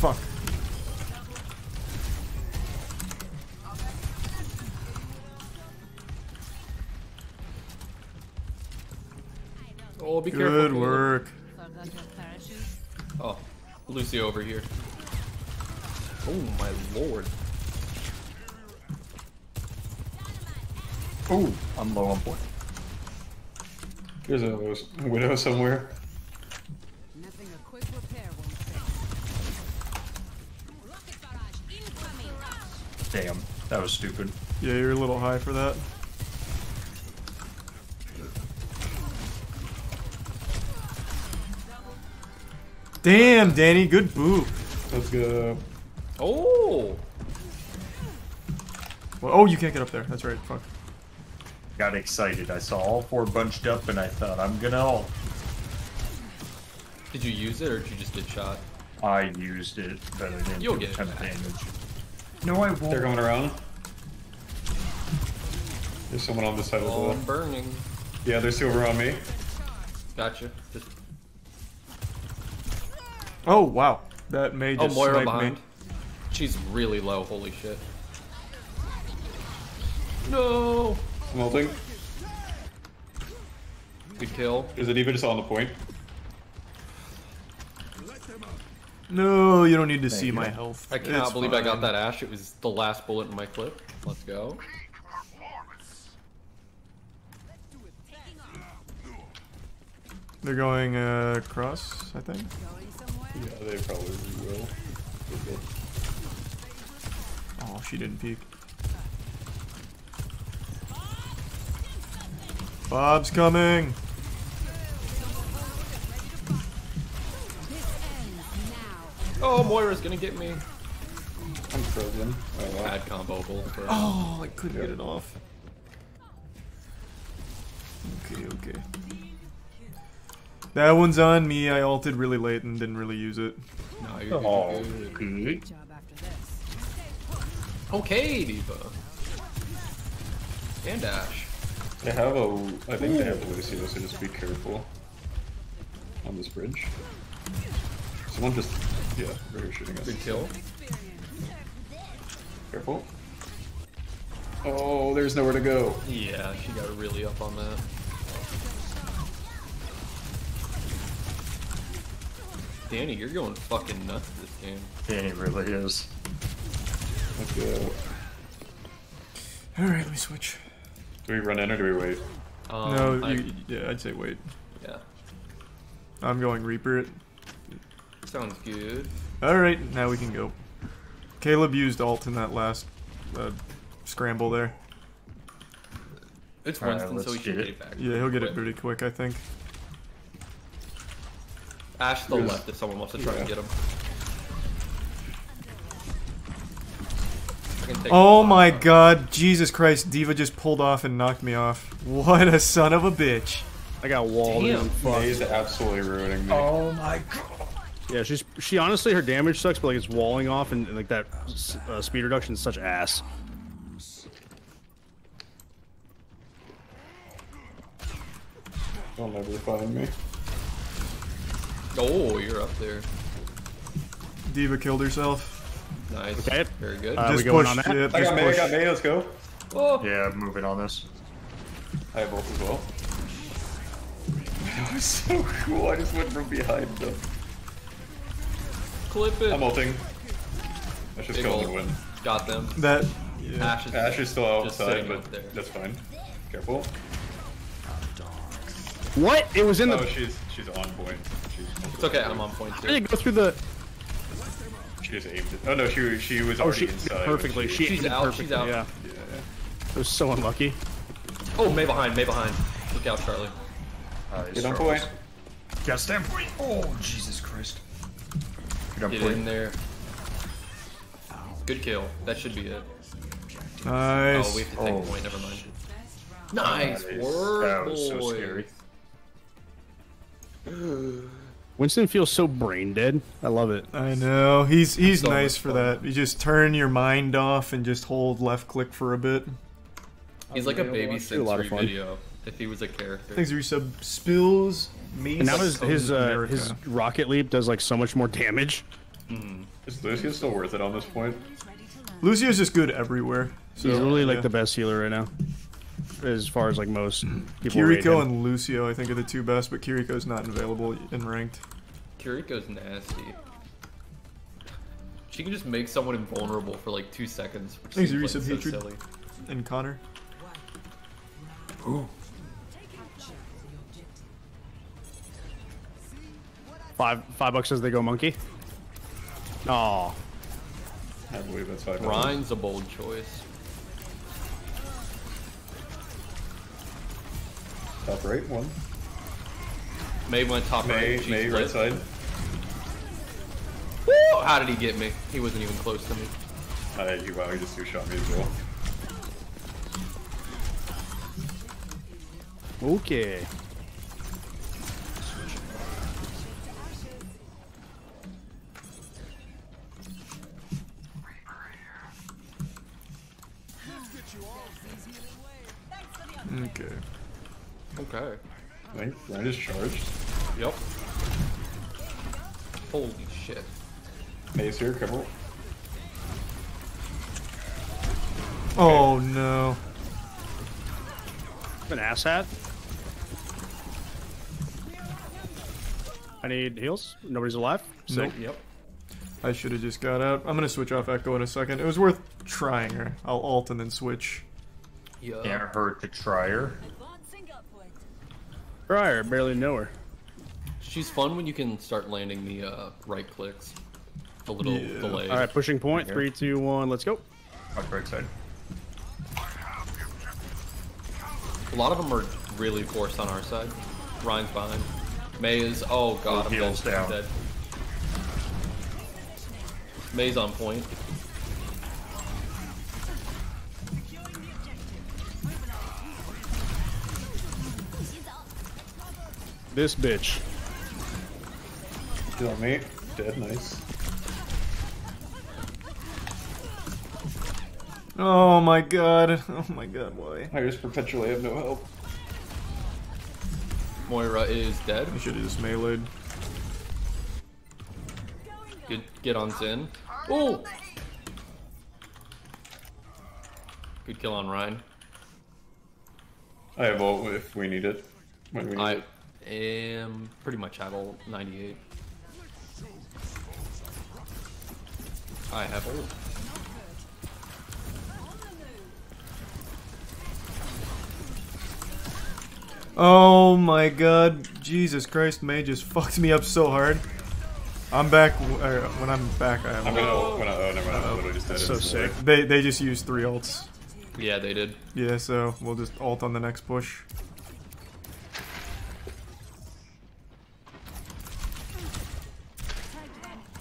Fuck. Oh, be Good careful. Good work. Oh. Lúcio over here. Oh my lord. Oh, I'm low on point. There's a widow somewhere. Nothing a quick repair won't fix. Damn, that was stupid. Yeah, you're a little high for that. Damn, Danny, good boop. Let's go. Oh. Well, oh, you can't get up there. That's right. Fuck. Got excited. I saw all four bunched up, and I thought, I'm gonna ult. Did you use it, or did you just get shot? I used it, but I didn't You'll do get a ton of damage. No, I won't. They're going around. There's someone on this side of the wall. I'm burning. Yeah, there's two over on me. Gotcha. Just Oh wow, that may just oh, Moira behind. Me. She's really low, holy shit. No! I'm ulting. Good kill. Is it even just on the point? No, you don't need to Thank see you. my health. I cannot it's believe fine. I got that Ashe, it was the last bullet in my clip. Let's go. They're going uh, cross, I think. Yeah, they probably will. Okay. Oh, she didn't peek. Bob's coming! Oh, Moira's gonna get me. I'm frozen. Oh, wow. Bad combo bolt. Oh, I couldn't yeah. get it off. Okay, okay. That one's on me. I ulted really late and didn't really use it. No, you're oh, good. Good. Okay, D.Va. And Ashe. They have a. I think Ooh. they have Lúcio, so just be careful. On this bridge. Someone just. Yeah, they're shooting us. Good kill. Careful. Oh, there's nowhere to go. Yeah, she got really up on that. Danny, you're going fucking nuts this game. Danny really is. Let's go. Alright, let me switch. Do we run in or do we wait? Um, no, I... you, yeah, I'd say wait. Yeah. I'm going Reaper it. Sounds good. Alright, now we can go. Caleb used ult in that last uh, scramble there. It's Winston, right, so he should get it back. Yeah, he'll get quick. it pretty quick, I think. Ashe to the left if someone wants to try yeah. and get him. Oh my off. god, Jesus Christ, D.Va just pulled off and knocked me off. What a son of a bitch. I got walled in. He's absolutely ruining me. Oh my god. Yeah, she's she honestly her damage sucks, but like it's walling off, and, and like that uh, speed reduction is such ass. Don't ever find me. Oh, you're up there. D.Va killed herself. Nice. Okay. Very good. Uh, just we going pushed, on that? Yeah, I got May, I got May, let's go. Oh. Yeah, I'm moving on this. I have both as well. That was so cool, I just went from behind them. Clip it. I'm ulting. I should still to win. Got them. That. Yeah. Ashe, is Ashe is still outside, but there. That's fine. Careful. What? It was in oh, the. Oh, she's she's on point. She's it's okay. Point. I'm on point too. I didn't go through the. She just aimed it. Oh no, she she was already oh, she, inside. Perfectly. She, she's out. Perfectly. She's out. Yeah. yeah. It was so unlucky. Oh, May behind. May behind. Look out, Charlie. Uh, Get on point. Got stand point. Oh Jesus Christ. Get point. in there. Good kill. That should be it. Nice. Oh, we have to take oh. point. Never mind. Nice that work, is, that boy. Was so scary. Winston feels so brain dead. I love it. I know. He's he's so nice for fun. that. You just turn your mind off and just hold left click for a bit. He's like a baby sensory video. If he was a character. Things are sub spills. And now his his, uh, his rocket leap does like so much more damage. Mm. Is Lúcio still worth it on this point? Lucio's just good everywhere. So he's really yeah. like the best healer right now. As far as like most people. Kiriko and Lúcio I think are the two best, but Kiriko's not available in ranked. Kiriko's nasty. She can just make someone invulnerable for like two seconds, which is like so silly. And Connor. Ooh. Five five bucks as they go monkey. Aw. I believe that's five bucks. Ryan's a bold choice. Top right one. May went top May, right. May right side. Woo! How did he get me? He wasn't even close to me. Uh, he, wow, he just two shot me as well. Okay. Okay. Okay. Right, right is charged. Yep. Holy shit. Maze here, cover. Oh okay. no. An ass hat. I need heals. Nobody's alive. Sick. Nope. Yep. I should have just got out. I'm gonna switch off Echo in a second. It was worth trying her. I'll alt and then switch. Yeah. Can't hurt to try her. Prior, barely know her. She's fun when you can start landing the uh, right clicks. The little yeah. delay. All right, pushing point. Three, two, one. Let's go. Watch right side. A lot of them are really forced on our side. Ryan's behind. May is. Oh god, I'm dead. Down. dead. May's on point. This bitch. Kill me. Dead, nice. Oh my god. Oh my god, why? I just perpetually have no help. Moira is dead. I should've just meleeed. Good, get on Zen. Oh! Good kill on Ryan. I have ult if we need it. When we need I it. am pretty much at ult ninety-eight. I have ult. Oh my god, Jesus Christ, May just fucked me up so hard. I'm back, or when I'm back I have I'm gonna ult, when I, oh, never mind, I'm literally just dead. So sick. They, they just used three ults. Yeah, they did. Yeah, so we'll just ult on the next push.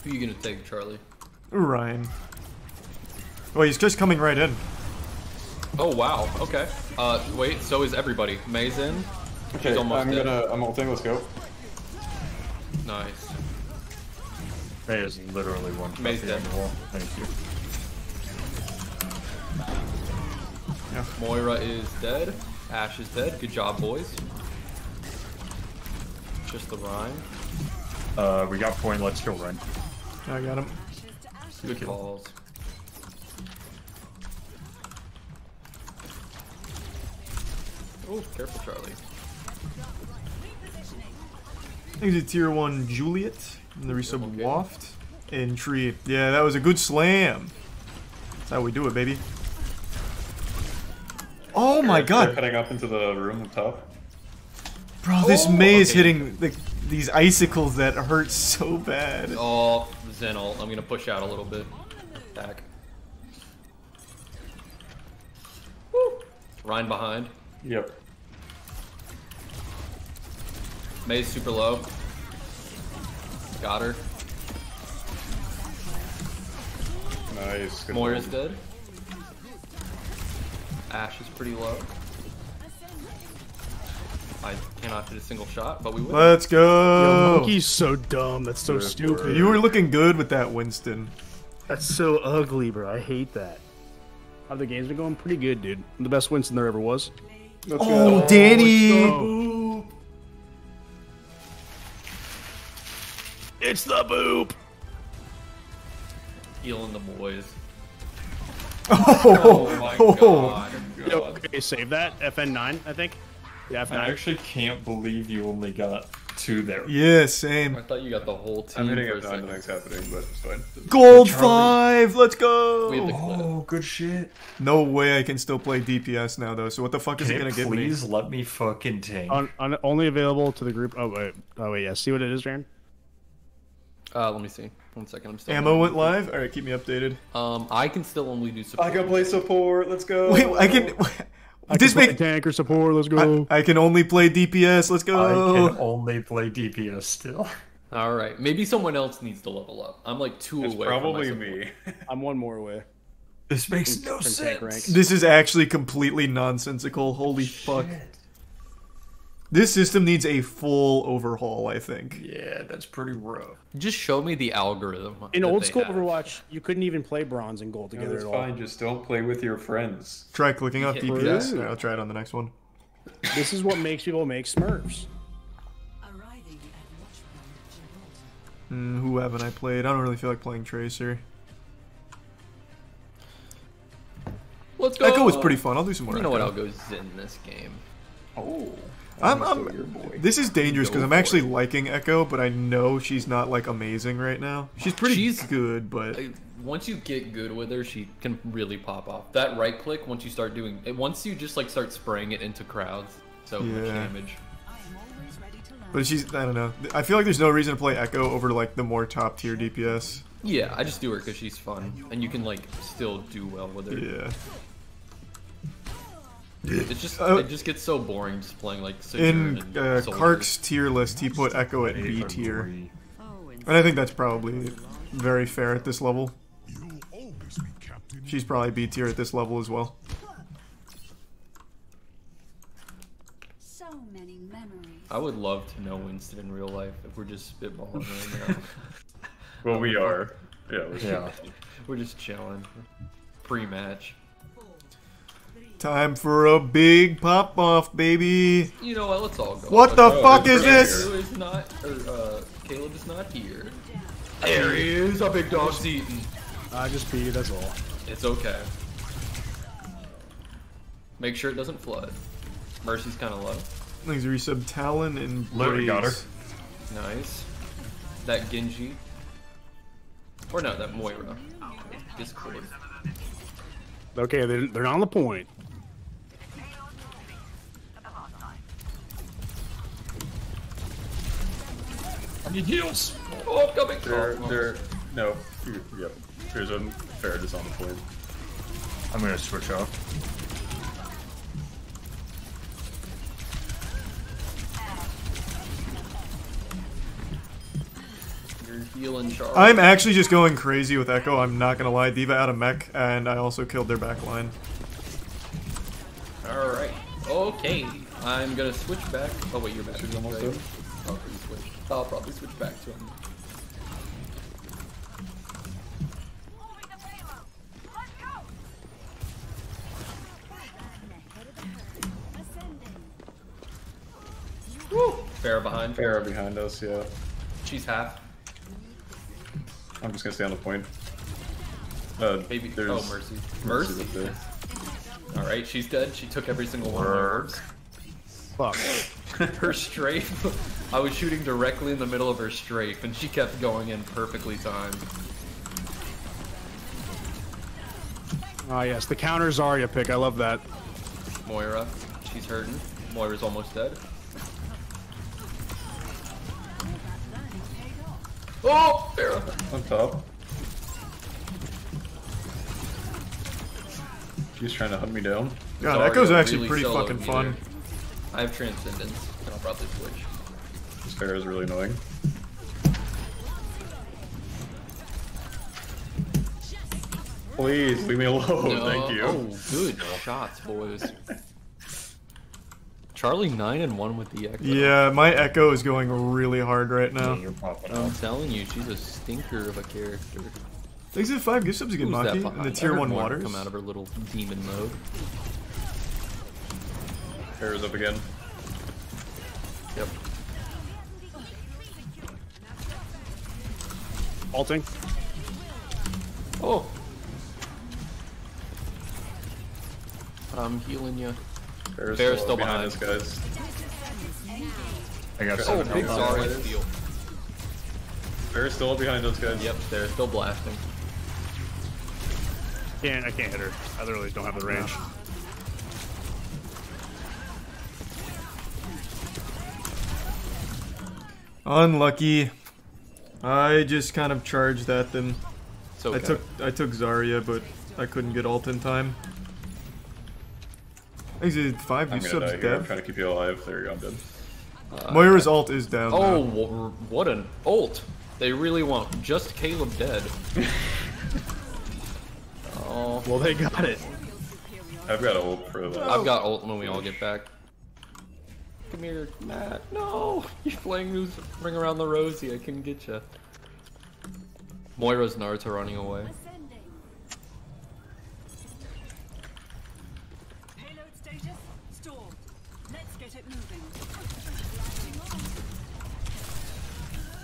Who are you gonna take, Charlie? Ryan. Well, he's just coming right in. Oh wow. Okay. Uh, wait. So is everybody? May's in. Okay. She's almost I'm dead. gonna. I'm ulting. Let's go. Nice. There is literally one. Maze dead. On the wall. Thank you. Yeah. Moira is dead. Ashe is dead. Good job, boys. Just the Rhyme. Uh, we got point. Let's kill Rhyme. I got him. Good calls. Oh, careful, Charlie. I think it's a tier one Juliet. And the resub okay. Waft and Tree. Yeah, that was a good slam. That's how we do it, baby. Oh my They're god. Cutting up into the room up top. Bro, this oh, May okay. is hitting the, these icicles that hurt so bad. Oh, Zen ult. I'm gonna push out a little bit. Back. Woo! Ryan behind. Yep. May's super low. Got her. Nice. Good Moira's one. Dead. Ashe is pretty low. I cannot hit a single shot, but we win. Let's go! Yo, Monkey's so dumb. That's so Ripper. Stupid. You were looking good with that, Winston. That's so ugly, bro. I hate that. How the games are going? Pretty good, dude. I'm the best Winston there ever was. That's oh, good. Danny! Oh, it's the boop! Healing the boys. Oh, oh my oh. god. god. Yo, okay, save that. F N nine, I think. Yeah, F N nine. I actually can't believe you only got two there. Yeah, same. I thought you got the whole team. I'm hitting up nine the next happening, but it's fine. Gold five! Let's go! We have the clip. Oh, good shit. No way I can still play D P S now, though, so what the fuck can is it gonna give me? Please let me fucking tank. On, on, only available to the group. Oh, wait. Oh, wait, yeah. See what it is, Darren? Uh, let me see. One second, I'm still... Ammo went live? Alright, keep me updated. Um, I can still only do support. I can play support, let's go! Wait, I can... I this can play make... tank or support, let's go! I, I can only play D P S, let's go! I can only play D P S still. Alright, maybe someone else needs to level up. I'm like two it's away probably from me. I'm one more away. This makes no sense! This is actually completely nonsensical, holy Shit. Fuck. This system needs a full overhaul, I think. Yeah, that's pretty rough. Just show me the algorithm. In old school have. Overwatch, you couldn't even play bronze and gold together no, at all. Fine. Just don't play with your friends. Try clicking off D P S. Yeah. Right, I'll try it on the next one. This is what makes people make Smurfs. Mm, who haven't I played? I don't really feel like playing Tracer. Let's go. Echo was pretty fun. I'll do some more. You know Echo. What? I'll go Zen this game. Oh. I'm, I'm, this is dangerous because I'm actually it. liking Echo, but I know she's not like amazing right now. She's pretty she's, good, but once you get good with her, she can really pop off. That right click, once you start doing, once you just like start spraying it into crowds, so yeah. much damage. But she's, I don't know. I feel like there's no reason to play Echo over like the more top tier D P S. Yeah, I just do her because she's fun, and you can like still do well with her. Yeah. It just uh, it just gets so boring just playing like Sojourn in uh, Kark's tier list. He put Echo at B tier, and I think that's probably very fair at this level. She's probably B tier at this level as well. I would love to know Winston in real life if we're just spitballing right now. Well, we are. Yeah, we're, yeah. we're just chilling pre-match. Time for a big pop-off, baby. You know what? Let's all go. What the oh, fuck is this? Caleb is not, or, uh, Caleb is not here. There he is. Our big dog's eating. I just peed, that's all. It's okay. Make sure it doesn't flood. Mercy's kind of low. Things resub Talon and Literally got her. Nice. That Genji. Or no, that Moira. It's crazy. Okay, they're, they're on the point. I need heals! Oh, coming! They're, they're, no. Yep. There's a Pharah just on the point. I'm gonna switch off. You're healing, Charles. I'm actually just going crazy with Echo, I'm not gonna lie. D.Va out of mech, and I also killed their back line. Alright. Okay. I'm gonna switch back. Oh, wait, you're back. She's almost there. I'll probably switch back to him. Pharah behind. Pharah behind us, yeah. She's half. I'm just gonna stay on the point. Uh, Maybe there's oh, Mercy. Mercy. Mercy right there. All right, she's dead. She took every single one of my words. Fuck. Her strafe. I was shooting directly in the middle of her strafe, and she kept going in perfectly timed. Ah, oh, yes, the counter Zarya pick. I love that. Moira, she's hurting. Moira's almost dead. Oh, Pharah on top. She's trying to hunt me down. God, that goes actually really pretty fucking meter. fun. I have Transcendence, and I'll probably switch. This Pharah is really annoying. Please, leave me alone, no. Thank you. Oh, good shots, boys. Charlie nine and one with the Echo. Yeah, my Echo is going really hard right now. Yeah, you're popping I'm up. telling you, she's a stinker of a character. Exit five gift subs again, Maki, in the tier one waters. Come out of her little demon mode. Pharah's up again. Yep. Alting. Oh. I'm healing you. Pharah's still, still behind us, guys. I got oh, big Zarya steal. Pharah's still behind us, guys. Yep, they're still blasting. Can't, I can't hit her. I literally don't have the range. No. Unlucky. I just kind of charged at them. Okay. I took I took Zarya, but I couldn't get ult in time. Exit five, you subs dead. I'm trying to keep you alive. There you go, I'm dead. Uh, Moira's ult is down. Oh, now. What an ult! They really want just Caleb dead. Oh, well, they got it. I've got ult for that. I've got ult when we all get back. Come here, Matt. No! You're playing Who's Ring Around the Rosie. I can get you. Moira's Nards are running away.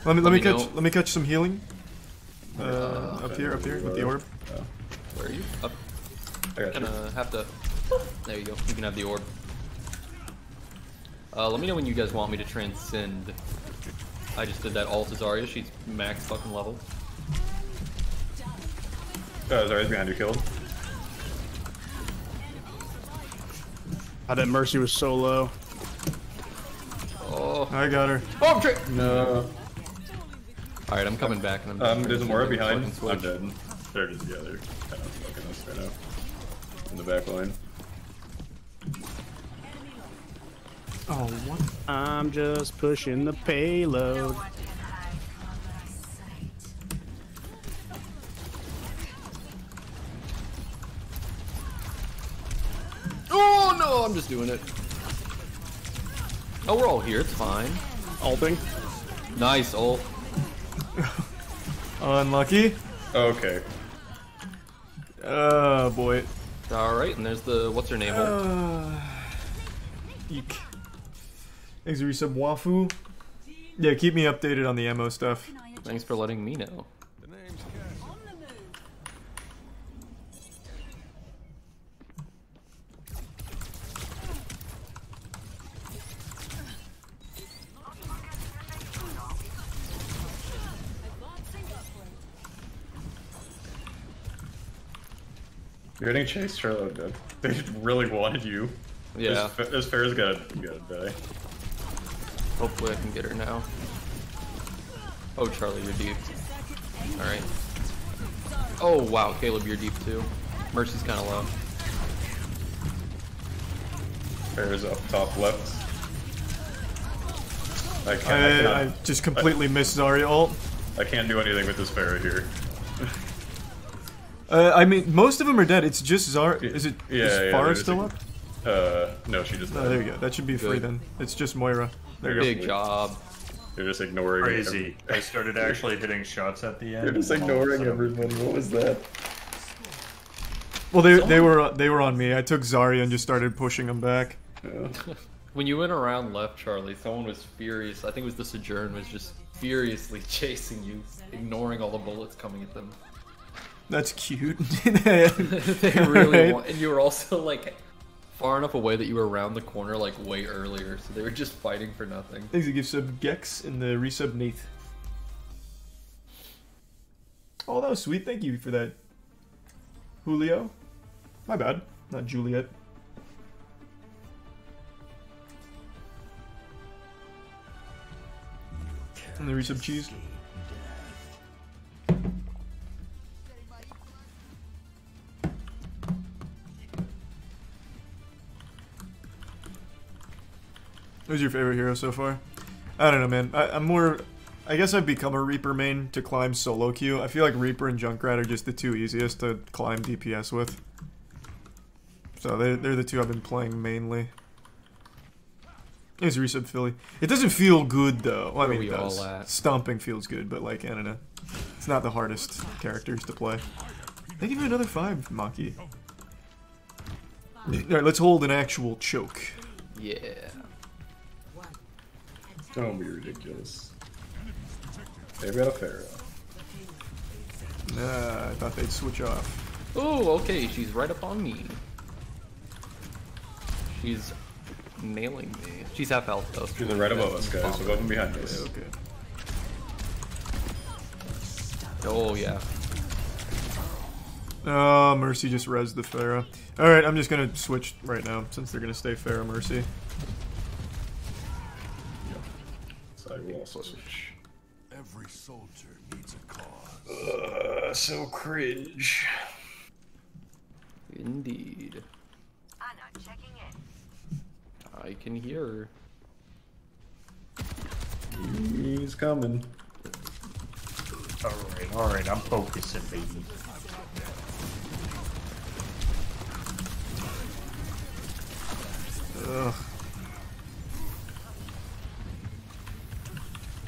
Let me let, let me catch know. let me catch some healing. Uh, uh, up here, up here with the orb. Yeah. Where are you? Up. I got I'm gonna you. have to. There you go. You can have the orb. Uh, let me know when you guys want me to transcend. I just did that ult to Zarya. She's max fucking level. Oh, Zarya's behind you, killed. God, that Mercy was so low. Oh, I got her. Oh, I'm tricked. No. All right, I'm coming back. And I'm um, there's a Moira behind. I'm dead. They're just the other kind of fucking us right now. In the back line. Oh, what? I'm just pushing the payload. Oh no, I'm just doing it. Oh, we're all here. It's fine. Ulting. Nice ult. Unlucky. Okay. Oh boy. All right, and there's the what's her name? Uh, eek. Thanks for resub, Wafu. Yeah, keep me updated on the ammo stuff. Thanks for letting me know. The name's You're getting chased, Charlotte. Dude. They really wanted you. Yeah. This Pharah's gotta, gotta die. Hopefully I can get her now. Oh, Charlie, you're deep. Alright. Oh, wow, Caleb, you're deep too. Mercy's kind of low. Pharah's up top left. I can't. I, I, cannot, I just completely I, missed Zarya ult. I can't do anything with this Pharah here. uh, I mean, most of them are dead. It's just Zarya. Is it yeah, is yeah, Pharah still up? Uh, no, she just died. Oh, there you go. That should be Good. free then. It's just Moira. There Big go. job. You're just ignoring Crazy. I started actually hitting shots at the end. You're just ignoring oh, so. everyone. What was that? Well, they Someone... they were they were on me. I took Zarya and just started pushing them back. Yeah. When you went around left, Charlie, someone was furious. I think it was the Sojourn was just furiously chasing you, ignoring all the bullets coming at them. That's cute. They really want, and you were also like far enough away that you were around the corner like way earlier, so they were just fighting for nothing. I think they give sub Gex and the resub Nath. Oh, that was sweet. Thank you for that, Julio. My bad, not Juliet. And the resub cheese. Who's your favorite hero so far? I don't know, man. I, I'm more... I guess I've become a Reaper main to climb solo queue. I feel like Reaper and Junkrat are just the two easiest to climb D P S with. So they're, they're the two I've been playing mainly. It's resub Philly. It doesn't feel good, though. Well, I mean, it does. Stomping feels good, but, like, I don't know. It's not the hardest characters to play. They give you another five, Maki. Alright, let's hold an actual choke. Yeah. Don't be ridiculous. They've got a Pharah. Nah, I thought they'd switch off. Oh, okay, she's right up on me. She's nailing me. She's half health, though. She's right above us, guys. Above and behind us. Okay, okay. Oh, yeah. Oh, Mercy just rezzed the Pharah. Alright, I'm just gonna switch right now, since they're gonna stay Pharah Mercy. I will also switch. Every soldier needs a cause. Uh, so cringe. Indeed. Ana checking in. I can hear her. He's coming. Alright, alright, I'm focusing, baby. Ugh.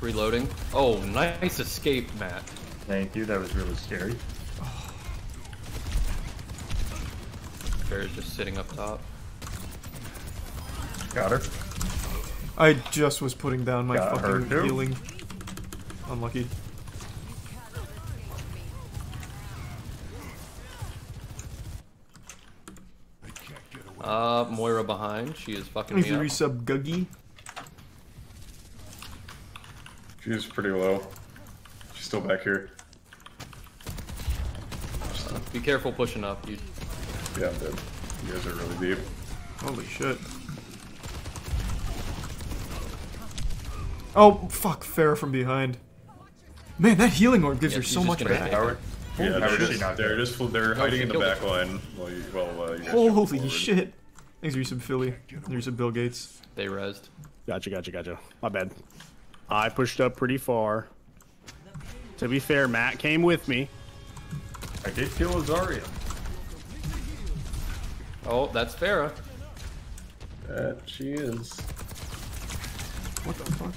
Reloading. Oh, nice escape, Matt. Thank you, that was really scary. Oh. Farah's just sitting up top. Got her. I just was putting down my Got fucking healing. Unlucky. Uh, Moira behind. She is fucking me up. Resub Guggy. She's pretty low. She's still back here. Uh, be careful pushing up, dude. Yeah, I'm dead. You guys are really deep. Holy shit. Oh, fuck. Pharah from behind. Man, that healing orb gives yeah, her so much back. Power. Yeah, they're, they're, just, not they're, just, they're hiding in the back line. While you, while, uh, you Holy shit. Thanks for some Philly. There's some Bill Gates. They rezzed. Gotcha, gotcha, gotcha. My bad. I pushed up pretty far. To be fair, Matt came with me. I did kill a Zarya. Oh, that's Pharah. That she is. What the fuck?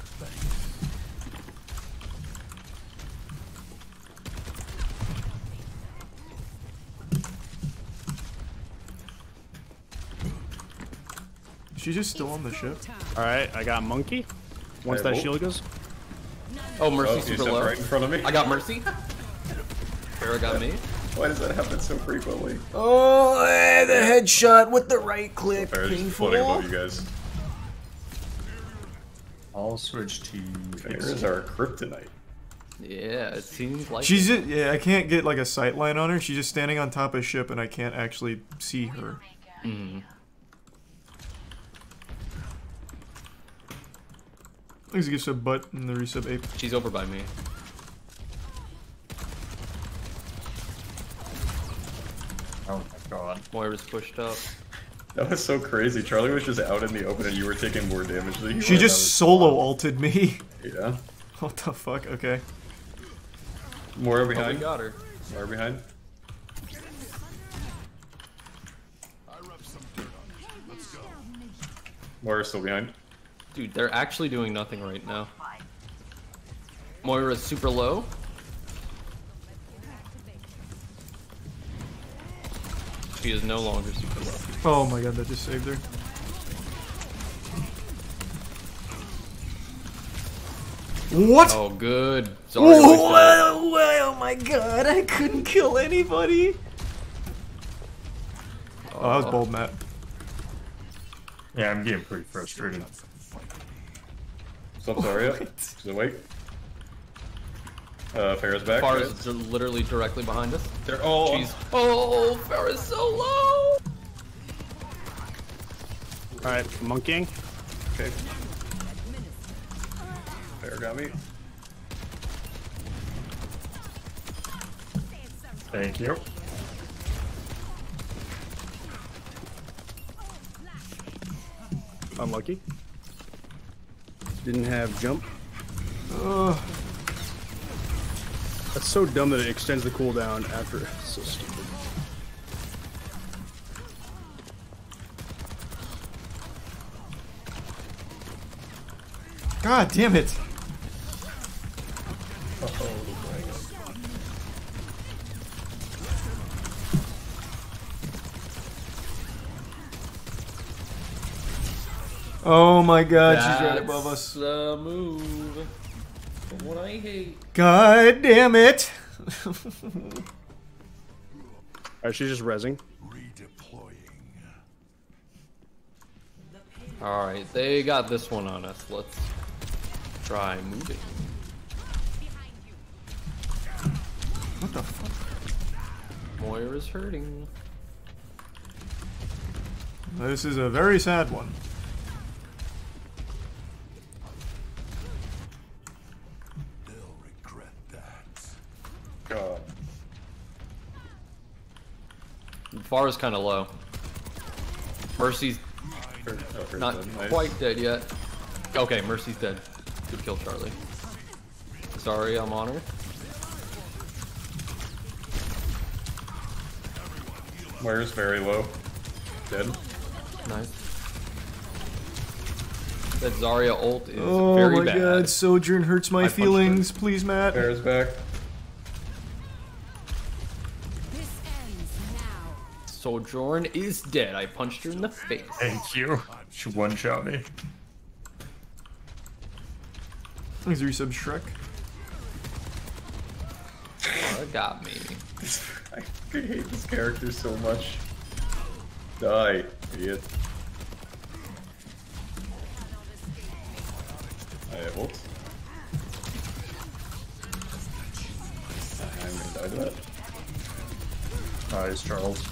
She's just still on the ship. Alright, I got Monkey. Once that shield goes. Oh, Mercy's super low. Right in front of me. I got Mercy. Pharah got me. Why does that happen so frequently? Oh, eh, the headshot with the right click. Pharah's just floating above you guys. I'll switch to. Pharah's our kryptonite. Yeah, it seems like. She's just, yeah. I can't get like a sight line on her. She's just standing on top of ship, and I can't actually see her. Mm. I think she gives a butt in the resub ape. She's over by me. Oh my god. Moira's pushed up. That was so crazy. Charlie was just out in the open and you were taking more damage than you were. She just solo ulted me. Yeah. What the fuck? Okay. Moira behind. Oh, we got her. Moira behind. Moira's still behind. Dude, they're actually doing nothing right now. Moira's super low. She is no longer super low. Oh my god, that just saved her. What? Oh, good. Sorry. Oh my god, I couldn't kill anybody. Oh, that was bold, Matt. Yeah, I'm getting pretty frustrated. What's up, Zarya? She's awake. Uh, Pharah's back. Pharah's right? Literally directly behind us. They're all. Jeez. Oh, Pharah's so low! Alright, monkeying. Okay. Pharah got me. Thank you. Unlucky. Didn't have jump. Oh. That's so dumb that it extends the cooldown after. It's so stupid. God damn it! Uh-oh. Oh my god, that's she's right above us. The move. The one I hate. God damn it! Alright, she's just rezzing. Redeploying. Alright, they got this one on us. Let's try moving. What the fuck? Moira's hurting. This is a very sad one. God. Pharah's kind of low. Mercy's not quite dead yet. Okay, Mercy's dead. Good kill, Charlie. Sorry, I'm on her. Moira's very low. Dead. Nice. That Zarya ult is very bad. Oh my god, Sojourn hurts my feelings. Please, Matt. Pharah's back. Sojourn is dead. I punched her in the face. Thank you. She one-shot me. He's resub Shrek. Oh, that got me. I hate this character so much. Die, idiot. Alright, whoops. I'm gonna die to that. Nice, Charles.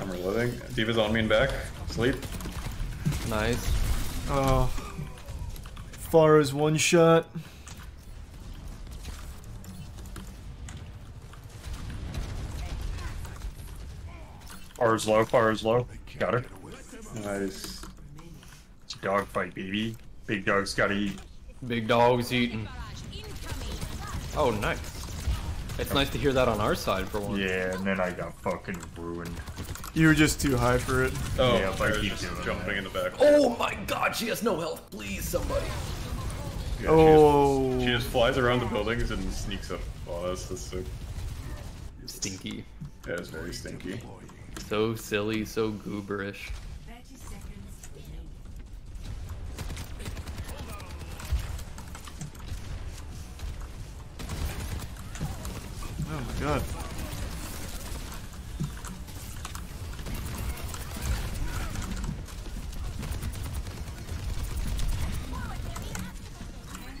I'm reliving. D.Va's on me and back. Sleep. Nice. Oh. Pharah's one shot. Pharah's low. Pharah's low. Got her. Nice. It's a dog fight, baby. Big dog's gotta eat. Big dog's eating. Oh, nice. It's nice to hear that on our side for once. Yeah, and then I got fucking ruined. You were just too high for it. Oh, yeah, I keep just jumping that. In the back. Oh my god, she has no health. Please, somebody. Yeah, oh. She just, she just flies around the buildings and sneaks up on us. That's so... stinky. Yeah, it's very stinky. So silly, so gooberish. Oh my god.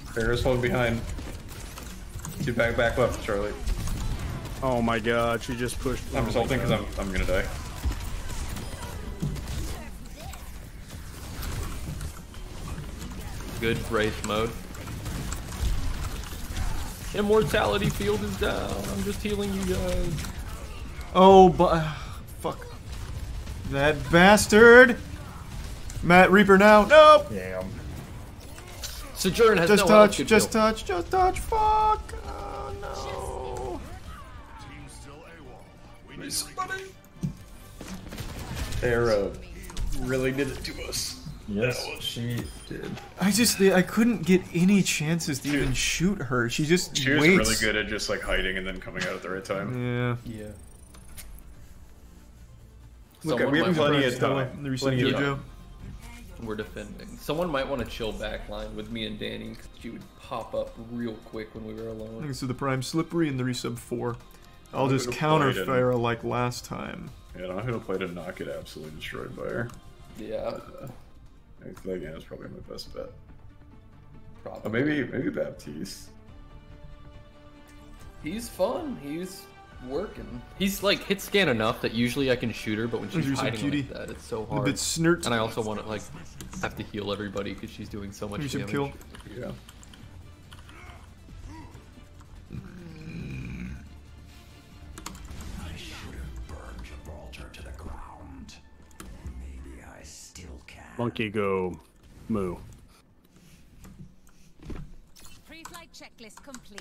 Pharah's holding behind. Get back, back left, Charlie. Oh my god, she just pushed. I'm just holding because I'm, I'm gonna die. Good wraith mode. Immortality field is down. I'm just healing you guys. Oh, but fuck that bastard. Matt Reaper now. Nope. Yeah. Sojourn has just no touch. Just kill. touch. Just touch. Fuck. Oh no. Team still A W O L. Pharah really did it to us. Yes, yeah, well, she did. I just, I couldn't get any chances to she, even shoot her. She just She waits. was really good at just like hiding and then coming out at the right time. Yeah. Yeah. Look, okay, we have plenty of time. Plenty of time. we're defending. Someone might want to chill back line with me and Danny, because she would pop up real quick when we were alone. I can see the prime slippery and the resub four. I'll I'm just counter Pharah like last time. Yeah, I'm going to play to not get absolutely destroyed by her. Yeah. Uh, I think that game is probably my best bet. Probably. Oh, maybe, maybe Baptiste. He's fun. He's working. He's like hit scan enough that usually I can shoot her, but when she's There's hiding like that, it's so hard. A bit snert. And I also want to like have to heal everybody because she's doing so much damage. Kill. Yeah. Monkey go moo. Pre-flight checklist complete.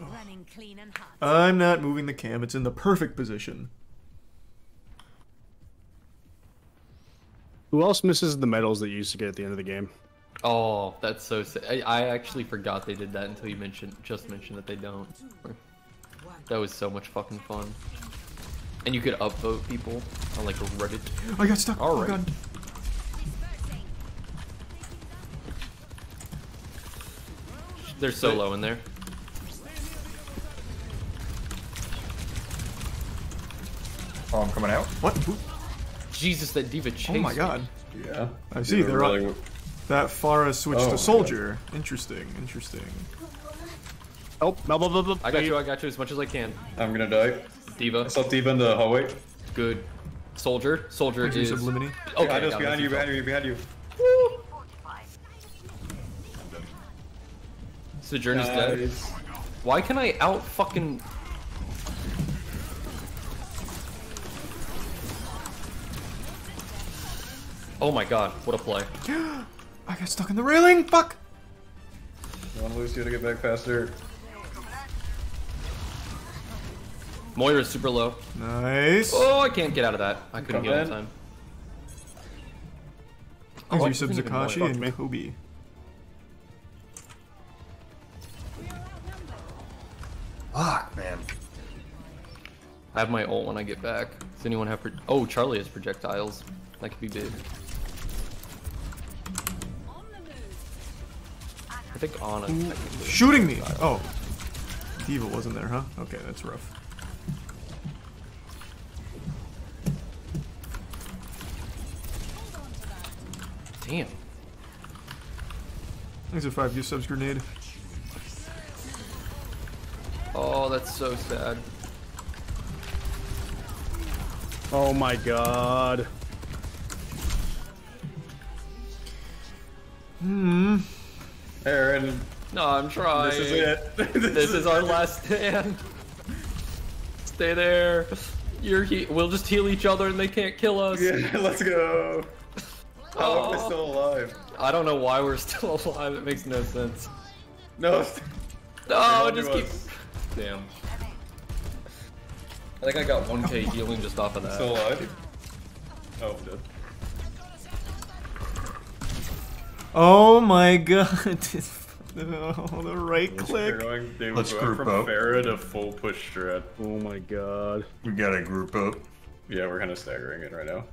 Running clean and hot. I'm not moving the cam, it's in the perfect position. Who else misses the medals that you used to get at the end of the game? Oh, that's so sad. I, I actually forgot they did that until you mentioned just mentioned that they don't. That was so much fucking fun. And you could upvote people on like Reddit. I got stuck. All right. Oh, God. They're so low in there. Oh, I'm coming out. What? Jesus, that D.Va chased me. Oh my God. Me. Yeah. I see, they're really up. That Pharah switched oh, to Soldier. God. Interesting, interesting. Oh, I got you, I got you as much as I can. I'm gonna die. D.Va. What's up, D.Va in the hallway? Good. Soldier. Soldier is... is... Okay, I just behind you, behind you, behind you. Woo! Sojourn is dead. Why can I out fucking? Oh my God! What a play! I got stuck in the railing. Fuck! I want Lúcio to get back faster. Moira is super low. Nice. Oh, I can't get out of that. I couldn't get out in time. Oh, resub Zakashi and Mehobi. Fuck, man. I have my ult when I get back. Does anyone have pro- Oh, Charlie has projectiles. That could be big. I think Ana. Ooh, shooting me! Oh. D.Va wasn't there, huh? Okay, that's rough. Damn. There's a five U subs grenade. Oh, that's so sad. Oh my God. Hmm. Aaron. No, I'm trying. This is it. this, this is our last stand. Stay there. You're he we'll just heal each other and they can't kill us. Yeah, let's go. How oh. are we still alive? I don't know why we're still alive. It makes no sense. No. No, just keep... Us. Damn. I think I got one K oh healing just off of that. Still alive? Oh, I'm dead. Oh my God. Oh, the right click. Going, they Let's going group from up. Pharah to full push shred. Oh my God. We gotta group up. Yeah, we're kind of staggering it right now.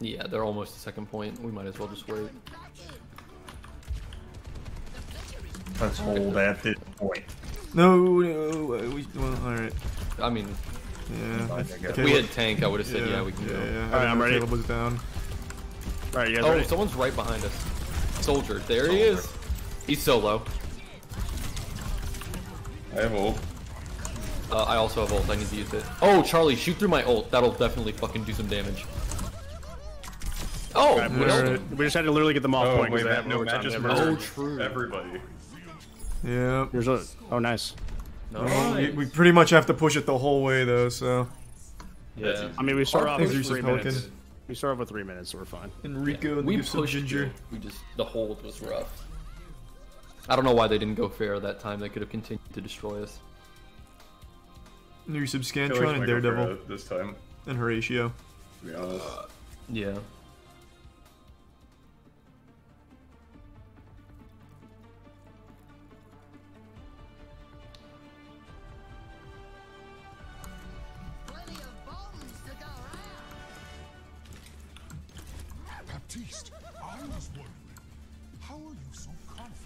Yeah, they're almost a second point. We might as well just wait. Let's hold at this point. No, no, uh, we, well, alright. I mean, yeah. If, if we had tank, I would have said, yeah, yeah we can yeah, go. Yeah. Alright, I'm ready. Was down. Alright, you guys ready? Oh, someone's right behind us. Soldier, there Soldier. he is. He's so low. I have ult. Uh, I also have ult, I need to use it. Oh, Charlie, shoot through my ult. That'll definitely fucking do some damage. Oh! Right, we, just, we just had to literally get them off oh, point because they have no time. Oh, true. Everybody. Yeah. Here's a, oh, nice. nice. Well, we, we pretty much have to push it the whole way, though, so... Yeah. I mean, we start off with three minutes. Talking. We start off with three minutes, so we're fine. Enrico, yeah. we pushed Ginger. It. We just... The hold was rough. I don't know why they didn't go fair that time. They could have continued to destroy us. New Subscantron and Daredevil. This time. And Horatio. To be honest. Uh, yeah. I was wondering, how are you so confident?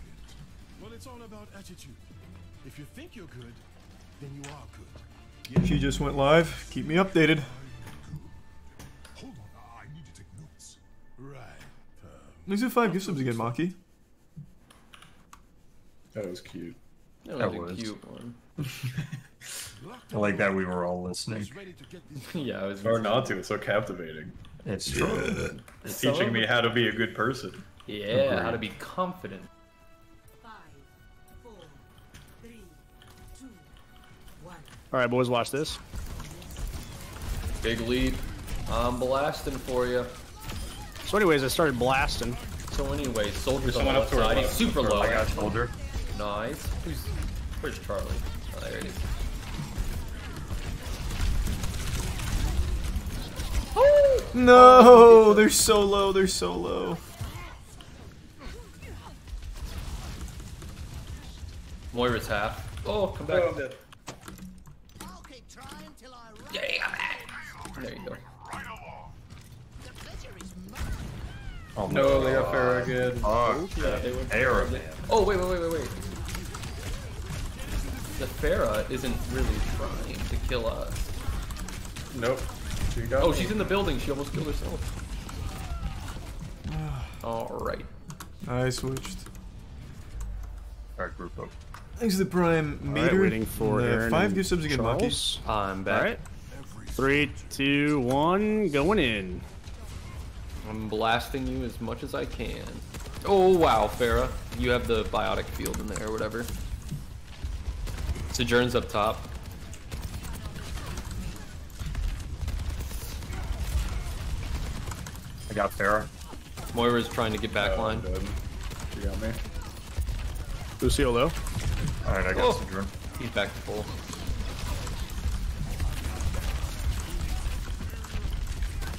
Well, it's all about attitude. If you think you're good, then you are good. Yeah. She just went live. Keep me updated. Hold on, I need to take notes. Right. Um, These are five gift subs again, Maki. That was cute. That, that was a cute one. I like that we were all listening. Yeah, I was or not to. It's so captivating. It's true. Yeah. It's so teaching me how to be a good person. Yeah, Agreed. How to be confident. Alright, boys, watch this. Big lead. I'm blasting for you. So anyways, I started blasting. So anyways, Soldier's on up side. He's super low. I got Soldier. Nice. Who's, where's Charlie? Oh, there it is. Oh! No! Oh, they're so low. They're so low. Moira's half. Oh, come back. Oh, there you go. Oh, no, they got Pharah again. Oh, yeah, they went Pharah. They... Oh, wait, wait, wait, wait, wait. The Pharah isn't really trying to kill us. Nope. She got oh, me. She's in the building. She almost killed herself. Alright. I switched. Alright, group up. Thanks to the Prime Meter. Right, waiting for the five gift subs again, Maki. I'm back. All right. Three, two, one, going in. I'm blasting you as much as I can. Oh wow, Pharah, you have the biotic field in there or whatever. Sojourn's up top. I got Pharah. Moira's trying to get back oh, line. She got me. Lúcio low. All right, I got oh. Sojourn. He's back to full.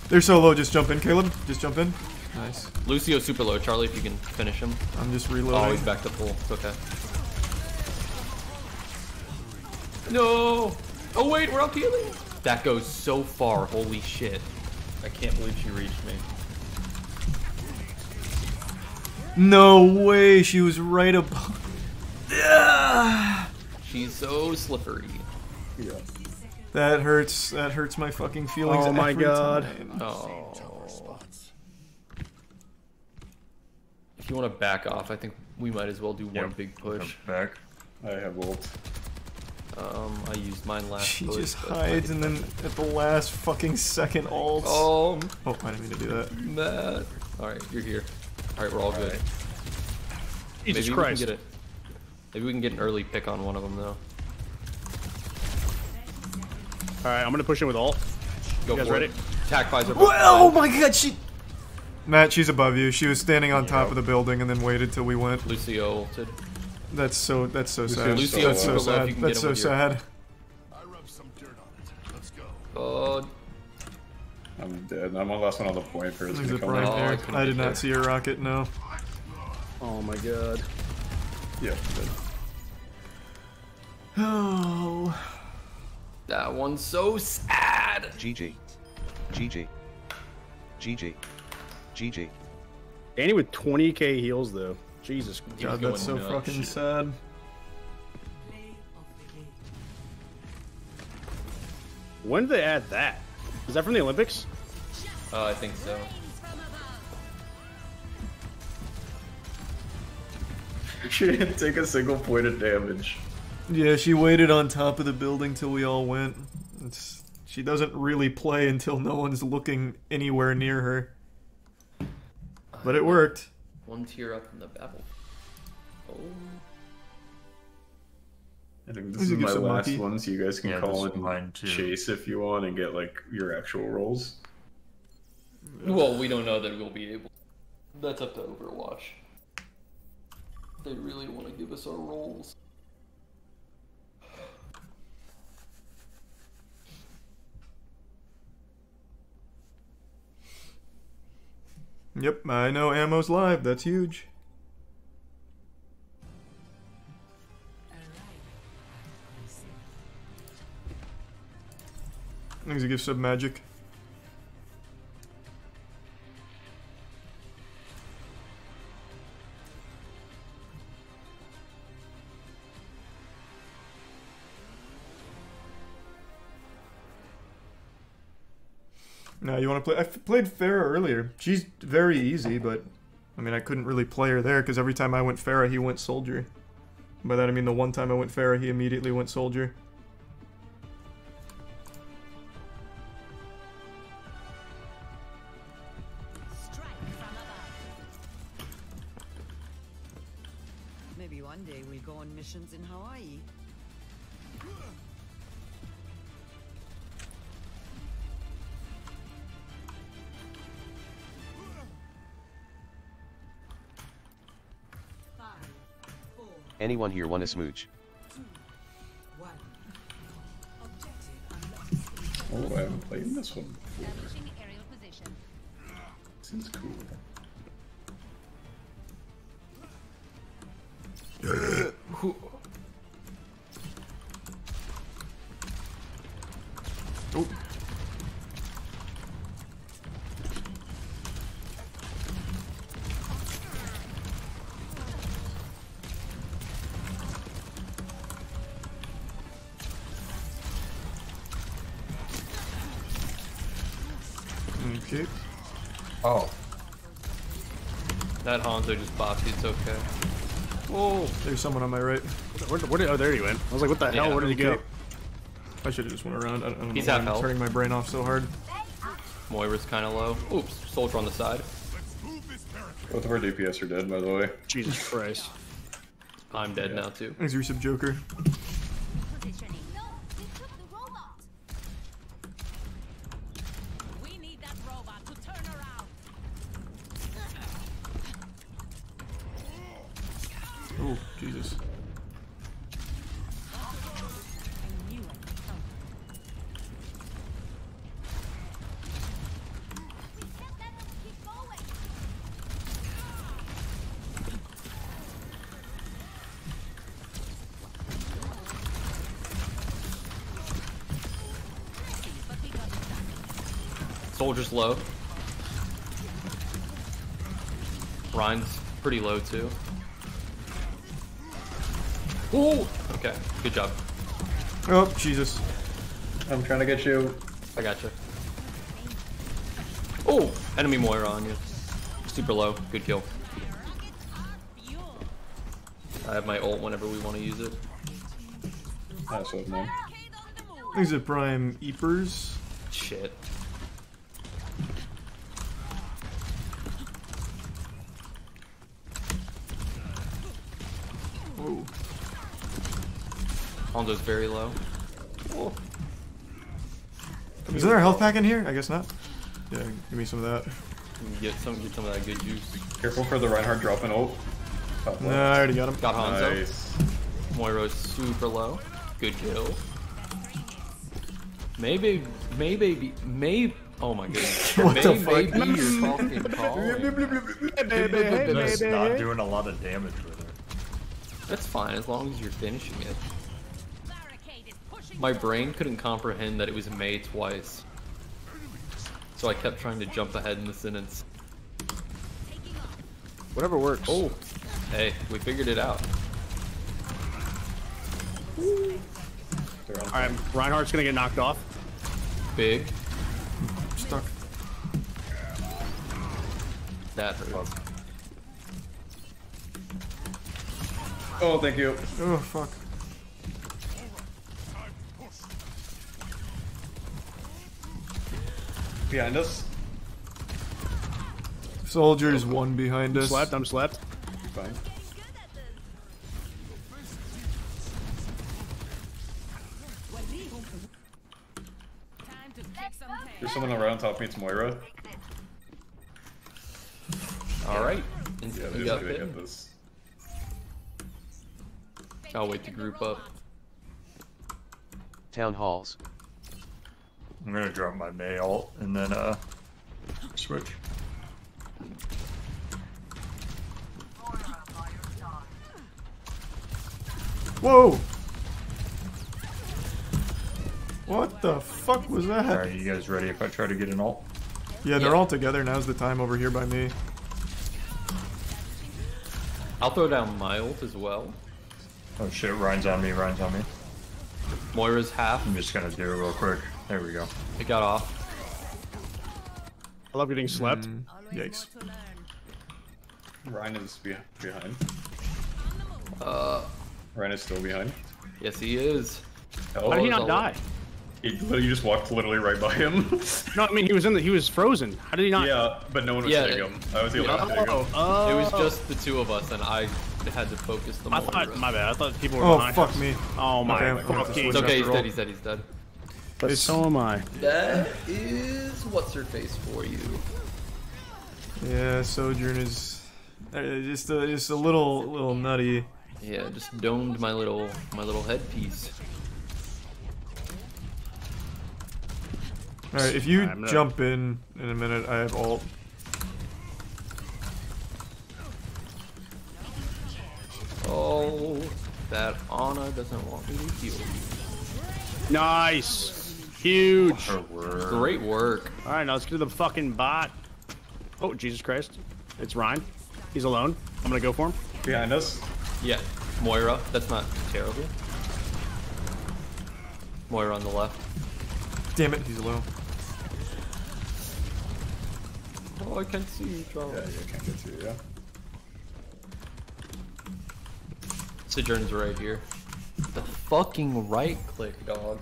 They're so low, just jump in, Caleb. Just jump in. Nice. Lúcio super low. Charlie, if you can finish him. I'm just reloading. Oh, he's back to full. It's okay. No! Oh, wait, we're up healing! That goes so far. Holy shit. I can't believe she reached me. No way! She was right above. Yeah. She's so slippery. Yeah. That hurts. That hurts my fucking feelings. Oh my god. Oh. If you want to back off, I think we might as well do yep. one big push. I'm back. I have ult. Um, I used mine last. She push, just hides and then at the last fucking second ult. Oh. Oh, I didn't mean to do that. Matt. All right, you're here. All right, we're all, all good. Right. Jesus Maybe Christ. We can get it. Maybe we can get an early pick on one of them though. Alright, I'm gonna push in with ult. Go you guys for ready? It. Attack Pfizer. Oh my god, she... Matt, she's above you. She was standing on yep. top of the building and then waited till we went. Lúcio ulted. That's so, that's so Lúcio, sad. Lúcio, that's so sad. That's so sad. I rubbed some dirt on it. Let's go. Uh, I'm dead. I'm the last one on the point for his oh, I, I did not see her rocket, no. Oh my god. Yeah, dead. Oh... That one's so sad. G G. G G. G G. G G. Danny with twenty K heals though. Jesus God, that's so nuts. Fucking sad. When did they add that? Is that from the Olympics? Uh, I think so. She didn't take a single point of damage. Yeah, she waited on top of the building till we all went. It's, she doesn't really play until no one's looking anywhere near her. But it worked. One tier up in the battle. Oh. I think this, this is my last monkey. one, so you guys can yeah, call in mine too. Chase if you want and get like your actual rolls. Well, we don't know that we'll be able. That's up to Overwatch. They really want to give us our rolls. Yep, I know ammo's live. That's huge. Things to give sub magic. Now you want to play... I played Pharah earlier. She's very easy, but... I mean, I couldn't really play her there, because every time I went Pharah, he went Soldier. By that I mean the one time I went Pharah, he immediately went Soldier. Maybe one day we'll go on missions in Hawaii. Anyone here want a smooch? Oh, I haven't played this one before. Seems cool. Oh. Oh. That Hanzo just bopped, it's okay. Whoa! There's someone on my right. Where, where, where, oh, there he went. I was like, what the yeah, hell? Where did he go? I should've just went around. I don't, I don't He's know why I'm health. turning my brain off so hard. Moira's kinda low. Oops, Soldier on the side. Both of our D P S are dead, by the way. Jesus Christ. I'm dead yeah. now, too. Thanks, Resub Joker. Oh, Jesus. Soldier's low. Rhine's pretty low, too. Oh, okay. Good job. Oh, Jesus. I'm trying to get you. I got you. Oh, enemy Moira on you. Super low. Good kill. I have my ult whenever we want to use it. That's what, man. These are prime Eepers. Shit. Oh. Hondo's very low. Cool. Is there a health pack in here? I guess not. Yeah, give me some of that. Get some, get some of that good juice. Careful for the Reinhardt dropping ult. Oh, no, I already got him. Got Hanzo. Nice. Moira's super low. Good kill. Maybe, maybe, maybe. Oh my goodness. What the fuck? Maybe you're fucking calling. Just not doing a lot of damage with it. That's fine as long as you're finishing it. My brain couldn't comprehend that it was May twice. So I kept trying to jump ahead in the sentence. Whatever works. Oh, hey, we figured it out. Alright, Reinhardt's gonna get knocked off. Big. Stuck. That hurts. Oh, thank you. Oh, fuck. Behind us. Soldiers, oh, cool. One behind us. I'm slapped, I'm slapped. You're fine. There's someone around top, meets Moira. Alright. Yeah, they just gotta get this. I'll wait to group up. Town halls. I'm gonna drop my May ult and then uh switch. Whoa! What the fuck was that? Alright, you guys ready if I try to get an ult? Yeah, they're yeah. all together, now's the time over here by me. I'll throw down my ult as well. Oh shit, Ryan's on me, Ryan's on me. Moira's half. I'm just gonna do it real quick. There we go. It got off. I love getting slapped. Mm. Yikes. Ryan is be behind. Uh, Ryan is still behind. Yes, he is. How did he not die? He literally just walked literally right by him. No, I mean he was in the he was frozen. How did he not? Yeah, but no one was yeah, taking him. I was the only one. Oh, oh. It was just the two of us, and I had to focus the. I thought my bad. I thought people were. Oh behind fuck us. me. Oh my. Okay, fuck it's okay. He's dead. He's dead. He's dead. But so am I. That is what's her face for you. Yeah, Sojourn is uh, just a, just a little little nutty. Yeah, just domed my little my little headpiece. Alright, if you right, jump in in a minute, I have ult. Oh, that Ana doesn't want me to heal you. Nice! Huge! Work. Great work. Alright, now let's get to the fucking bot. Oh, Jesus Christ. It's Ryan. He's alone. I'm gonna go for him. Behind us? Yeah. Moira. That's not terrible. Moira on the left. Damn it, he's low. Oh, I can't see you, Charlie. Yeah, you can't get through, yeah. Sojourn's right here. The fucking right click, dog.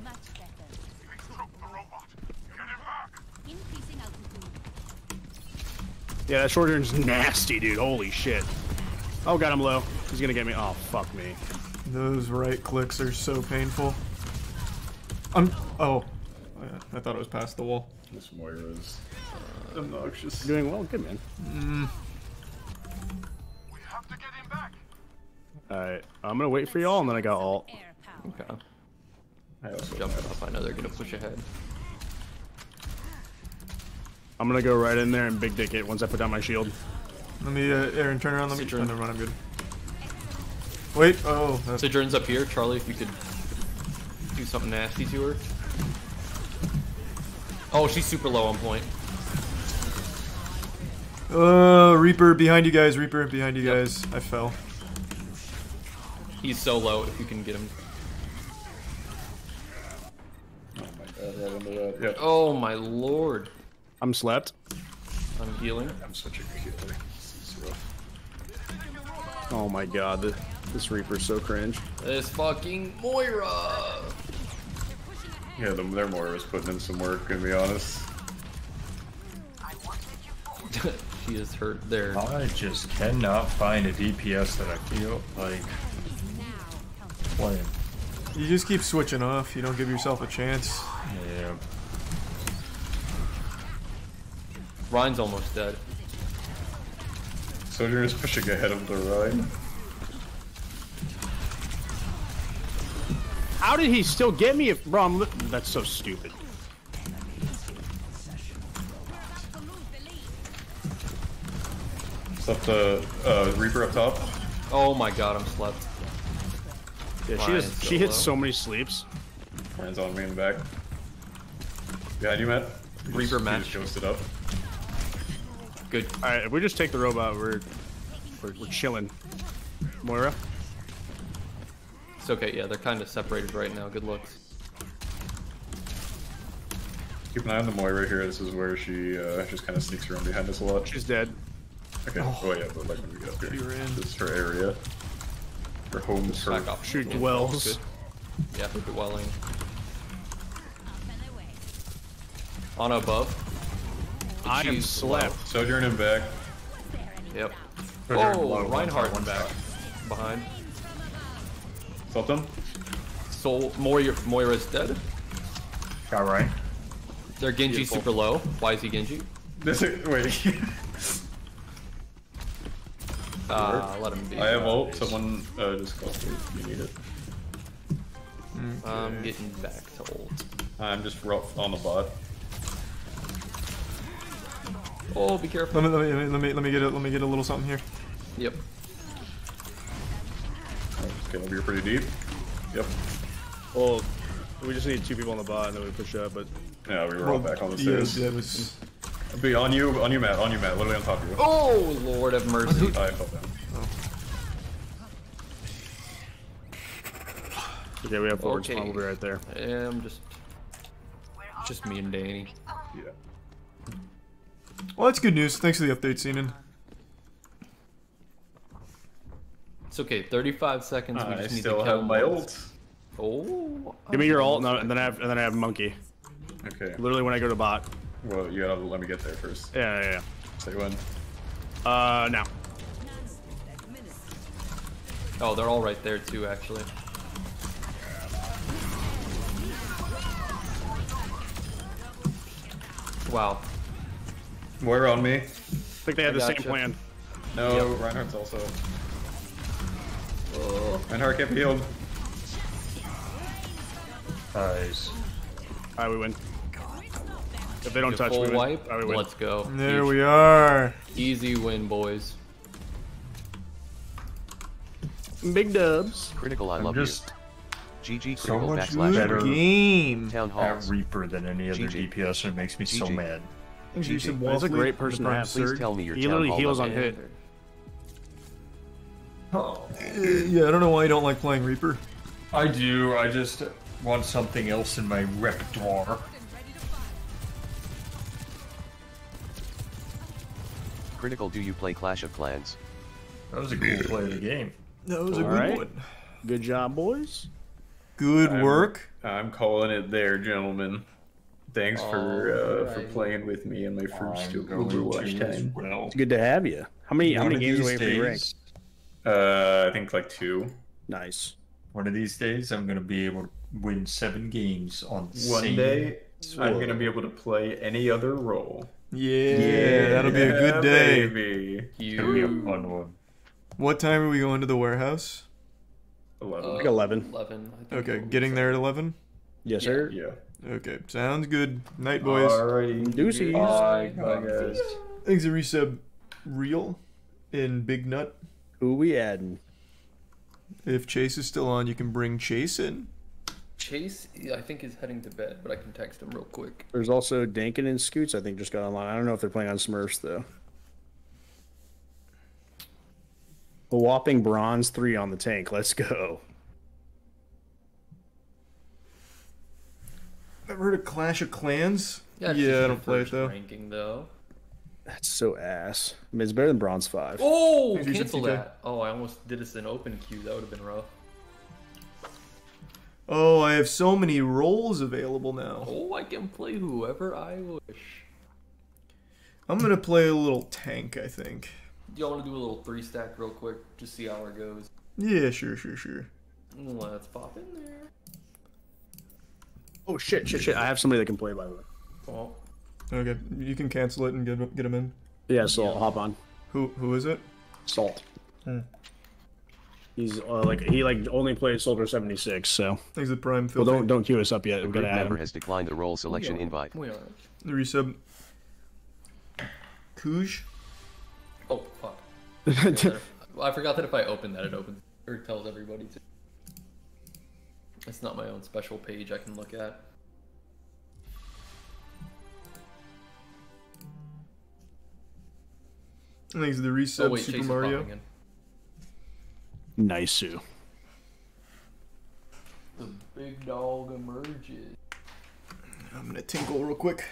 Yeah, that Sojourn's nasty, dude. Holy shit. Oh god, I'm low. He's gonna get me. Oh, fuck me. Those right clicks are so painful. I'm. Oh. I thought it was past the wall. This Moira is uh, obnoxious. Doing well, good man. Mm. We have to get him back. Alright, I'm gonna wait for y'all and then I got ult. Okay. I also jumped up, I know they're gonna push ahead. I'm gonna go right in there and big dick it once I put down my shield. Let me, uh, Aaron, turn around, let me- oh, never mind, I'm good. Wait, oh. That's... Sojourn's up here, Charlie, if you could do something nasty to her. Oh, she's super low on point. Uh, Reaper behind you guys, Reaper behind you yep. guys. I fell. He's so low if you can get him. Oh my god, right under that. Yep. Oh my lord. I'm slapped. I'm healing. I'm such a good healer. This is rough. Oh my god, this, this Reaper's so cringe. This fucking Moira! Yeah, the, their Moira was putting in some work, to be honest. She is hurt there. I just cannot find a D P S that I feel like playing. You just keep switching off, you don't give yourself a chance. Yeah. Ryan's almost dead. Sojourn is pushing ahead of the Ryan. How did he still get me if bro, I'm li that's so stupid. Slept the uh, Reaper up top. Oh my god, I'm slept. Yeah, she just, she hits so many sleeps. Ryan's on me in the back. Behind you, Matt. Reaper just, match. Just ghosted up. Good. Alright, if we just take the robot, we're we're, we're chilling. Moira? It's okay, yeah, they're kind of separated right now. Good looks. Keep an eye on the Moira right here. This is where she uh, just kind of sneaks around behind us a lot. She's dead. Okay, oh, oh yeah, but like when we get up here. This is her area. Her home is her. She dwells. Yeah, her dwelling. On above. I am slept. Sojourn him back. Yep. Oh, Reinhardt went back. Behind. Them. So Moira, Moira's dead. All right. They're Genji Beautiful. super low. Why is he Genji? This is, wait. Ah, uh, let him be. I have ult. Someone uh, just call me if you need it. Okay. I'm getting back to ult. I'm just rough on the bot. Oh, be careful. Let me let me let me let me get it. Let me get a little something here. Yep. Over here pretty deep. Yep. Well, we just need two people on the bot and then we push up, but yeah, we were all back on the stairs. Yeah, yeah, was... I'll be on you, on you, Matt, on you, Matt, literally on top of you. Oh, Lord have mercy. I fell down. Oh. Okay, we have forward spawn. We'll be right there. Yeah, I'm just, just me and Danny. Yeah. Well, that's good news. Thanks for the update, Seanan. It's okay. Thirty-five seconds. Uh, we just I need still to have my ult. Oh. Give me your ult, and then I have, and then I have monkey. Okay. Literally, when I go to bot. Well, you gotta let me get there first. Yeah, yeah, yeah. Say when. Uh, now. Oh, they're all right there too, actually. Wow. Moira on me. I think they had I the same you. plan. No, yep. Reinhardt's also. Whoa. Reinhardt can't be healed. Nice. Alright, we win. If they don't the touch, we win. Wipe. Right, we win. Let's go. There Easy. we are. Easy win, boys. Big dubs. Critical, I I'm love just you. G G. So much better game. At Reaper than any other G G. D P S, and it makes me G G. so mad. G G. He's a great person to have. Please tell me your He literally heals on hit. Oh. Yeah, I don't know why I don't like playing Reaper. I do. I just want something else in my repertoire. Critical, do you play Clash of Clans? That was a cool play of the game. That was All a good right. one. Good job, boys. Good I'm, work. I'm calling it there, gentlemen. Thanks All for uh, right. for playing with me and my first I'm Overwatch time. Well. It's good to have you. How many One how many games away from rank? Uh, I think like two. Nice. One of these days, I'm gonna be able to win seven games on the One same day, sword. I'm gonna be able to play any other role. Yeah, yeah, that'll be a good day. Baby. That'll be a fun one. What time are we going to the warehouse? eleven. Uh, like eleven. eleven. I think okay, getting there at eleven? Yes, yeah. sir. Yeah. Okay, sounds good. Night, boys. Alrighty. Deuces. Bye, bye, guys. Thanks to Resub Real and Big Nut. Who we adding? If Chase is still on, you can bring Chase in. Chase, I think, is heading to bed, but I can text him real quick. There's also Dankin and Scoots, I think, just got online. I don't know if they're playing on Smurfs, though. A whopping bronze three on the tank. Let's go. Ever heard of Clash of Clans? Yeah, yeah I don't play it, though. Ranking, though. That's so ass. I mean, it's better than bronze five. Oh, cancel that. Oh, I almost did us an open queue. That would have been rough. Oh, I have so many roles available now. Oh, I can play whoever I wish. I'm going to play a little tank, I think. Y'all want to do a little three stack real quick? Just see how it goes. Yeah, sure, sure, sure. Let's pop in there. Oh, shit, shit, shit. I have somebody that can play, by the way. Oh. Okay, you can cancel it and get, get him in. Yeah, so yeah. I'll hop on. Who Who is it? Salt. Hmm. He's uh, like he like only plays Soldier seventy-six, so. Thanks to Prime. Well, don't don't queue us up yet. We've got to add him. Has declined the role selection yeah. invite. We are. The resub. Kuj. Oh fuck! I forgot that if I open that, it opens or tells everybody to. It's not my own special page I can look at. Thanks to the resub, oh, wait, Super Chase Mario. Nice. -oo. The big dog emerges. I'm gonna tinkle real quick.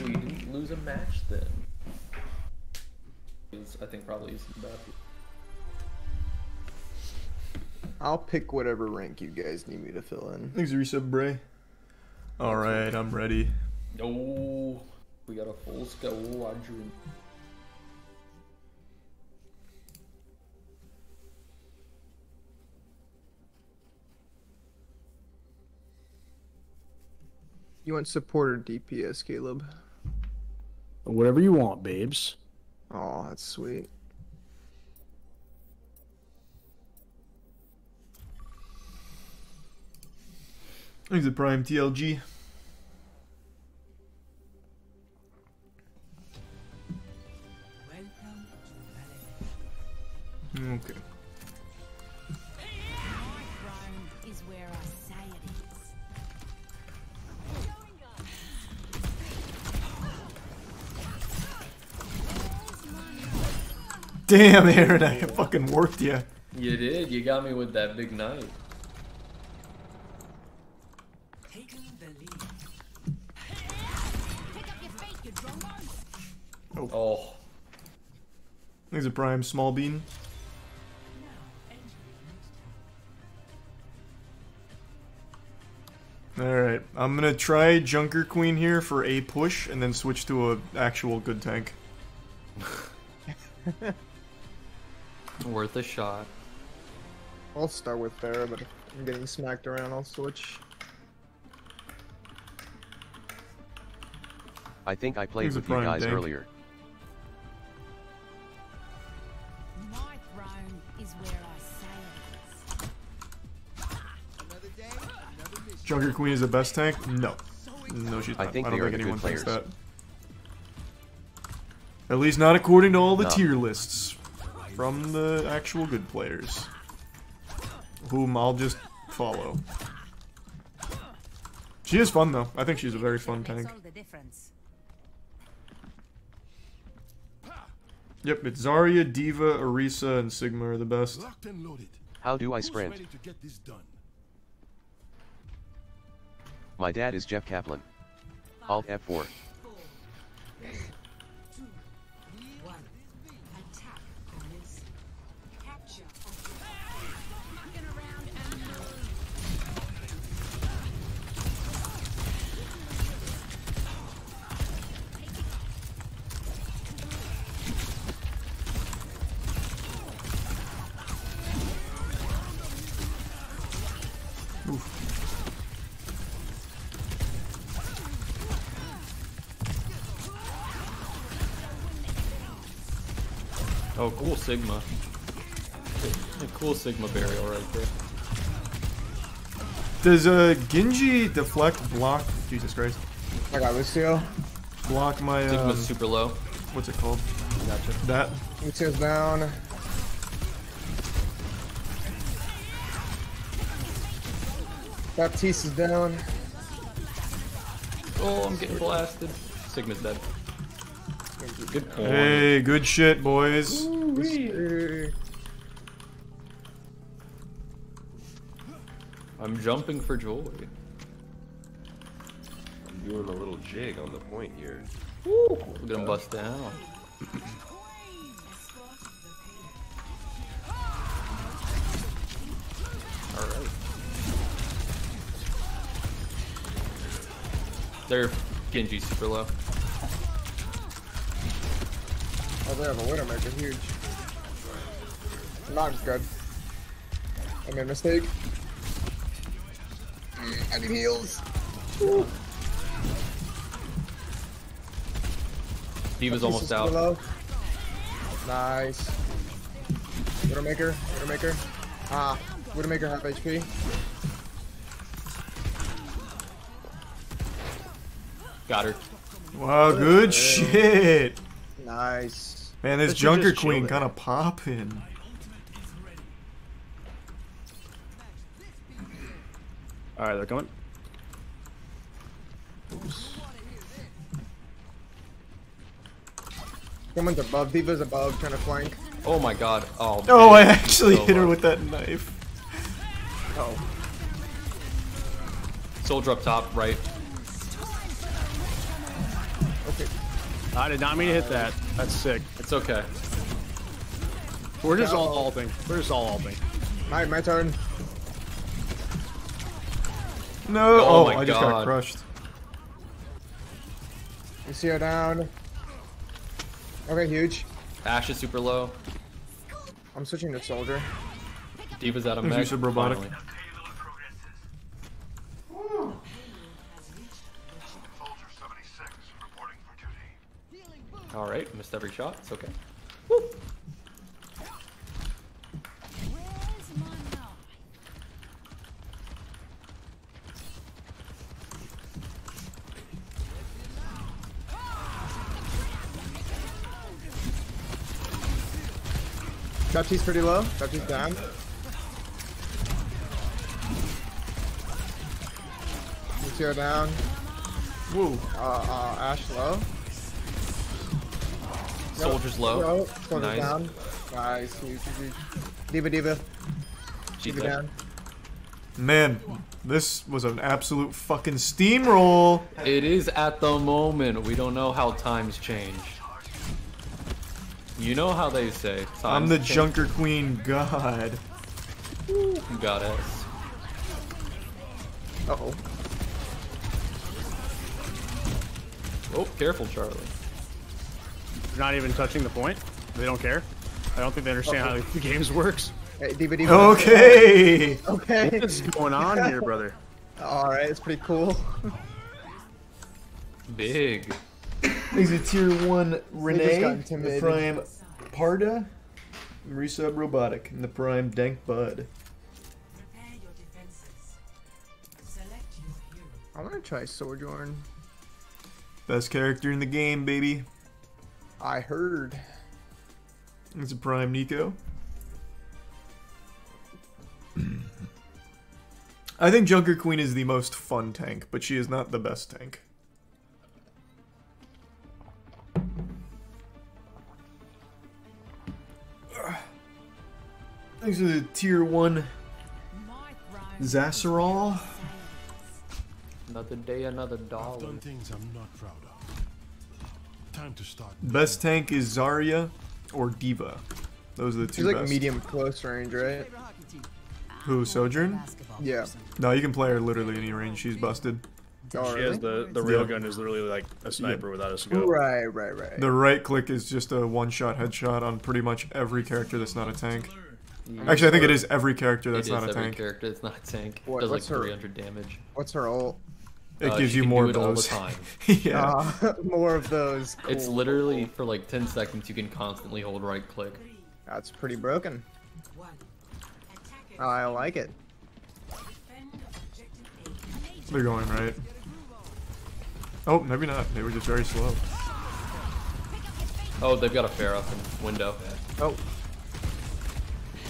We didn't lose a match then. I think probably is the best. I'll pick whatever rank you guys need me to fill in. Thanks, Resub Bray. Alright, I'm ready. Oh, we got a full squadron. You want support or D P S, Caleb? Whatever you want, babes. Oh, that's sweet. Thanks to Prime T L G. Okay. Damn, Aaron, I fucking worked you. You did. You got me with that big knife. Oh. Oh. There's a prime small bean. Alright, I'm gonna try Junker Queen here for a push, and then switch to a actual good tank. Worth a shot. I'll start with Pharah, but if I'm getting smacked around, I'll switch. I think I played Here's with you guys tank. earlier. My throne is where I Junker Queen is the best tank? No. No, she's not. I, think I don't think anyone thinks that. At least not according to all the no. tier lists from the actual good players, whom I'll just follow. She is fun, though. I think she's a very fun tank. Yep, it's Zarya, D.Va, Orisa, and Sigma are the best. How do I sprint? My dad is Jeff Kaplan. Alt F four. Four, two, one. Attack this. Capture. Stop mucking around and move. Oof. Oh, cool Sigma. A cool Sigma burial right there. Does uh, Genji deflect block? Jesus Christ. I got Lúcio. Block my. Sigma's um, super low. What's it called? Gotcha. That. Lucio's down. Baptiste is down. Oh, I'm getting blasted. Sigma's dead. Good hey, good shit, boys. Ooh, I'm jumping for joy. I'm doing a little jig on the point here. Ooh, we're gonna bust down. All right. They're Genji super low. Oh, they have a Widowmaker, huge. Not good. I made a mistake. I need heals. Ooh. He was almost out. Low. Nice. Widowmaker, Widowmaker. Ah, Widowmaker half H P. Got her. Wow, good yeah. shit. Nice. Man, this Junker Queen kind of poppin'. Alright, they're coming. Oops. Someone's above. D.Va's above, trying to flank. Oh my god. Oh, oh I actually so hit her low. with that knife. Oh. Soldier up top, right. Okay. I did not mean to hit that. That's sick. It's okay. We're just no. all ulting. We're just all ulting. My, my turn. No! Oh, oh my I God. just got crushed. You see her down. Okay, huge. Ashe is super low. I'm switching to Soldier. D.Va's out of mech. Use of robotic. Alright, missed every shot, it's okay. Woo. Baptiste's pretty low, Baptiste's down. Lúcio down. Woo. Uh, uh, Ashe low. Soldier's low. Soldier's nice. Down. Nice. D.Va, D.Va. She's D.Va down. Man, this was an absolute fucking steamroll. It is at the moment. We don't know how times change. You know how they say. I'm the Junker Queen God. Goddess. Uh oh. Oh, careful, Charlie. They're not even touching the point. They don't care. I don't think they understand okay. how the games works. Hey, D V D, D V D. Okay. Okay. What is going on here, brother? All right, it's pretty cool. Big. These are tier one Renee, the prime Parda, and resub robotic, and the prime Dank Bud. Prepare your defenses. Select your hero. I'm gonna try Sojourn. Best character in the game, baby. I heard. It's a prime Nico. I think Junker Queen is the most fun tank, but she is not the best tank. Thanks to the tier one Zasserall. Another day, another dollar. I've done things I'm not proud of. Time to start. Best tank is Zarya or D.Va. Those are the two. She's like best. Medium close range, right? Who, Sojourn? Yeah. No, you can play her literally any range. She's busted. Oh, she really? has the the railgun yeah. is literally like a sniper yeah. without a scope. Right, right, right. The right click is just a one shot headshot on pretty much every character that's not a tank. Actually, I think it is every character that's not a tank. It is every character that's not a tank. It does like three hundred damage. What's her ult? It gives you more of those. Yeah, more of those. It's literally for like ten seconds. You can constantly hold right click. That's pretty broken. I like it. They're going right. Oh, maybe not. They were just very slow. Oh, they've got a Pharah in window. Oh.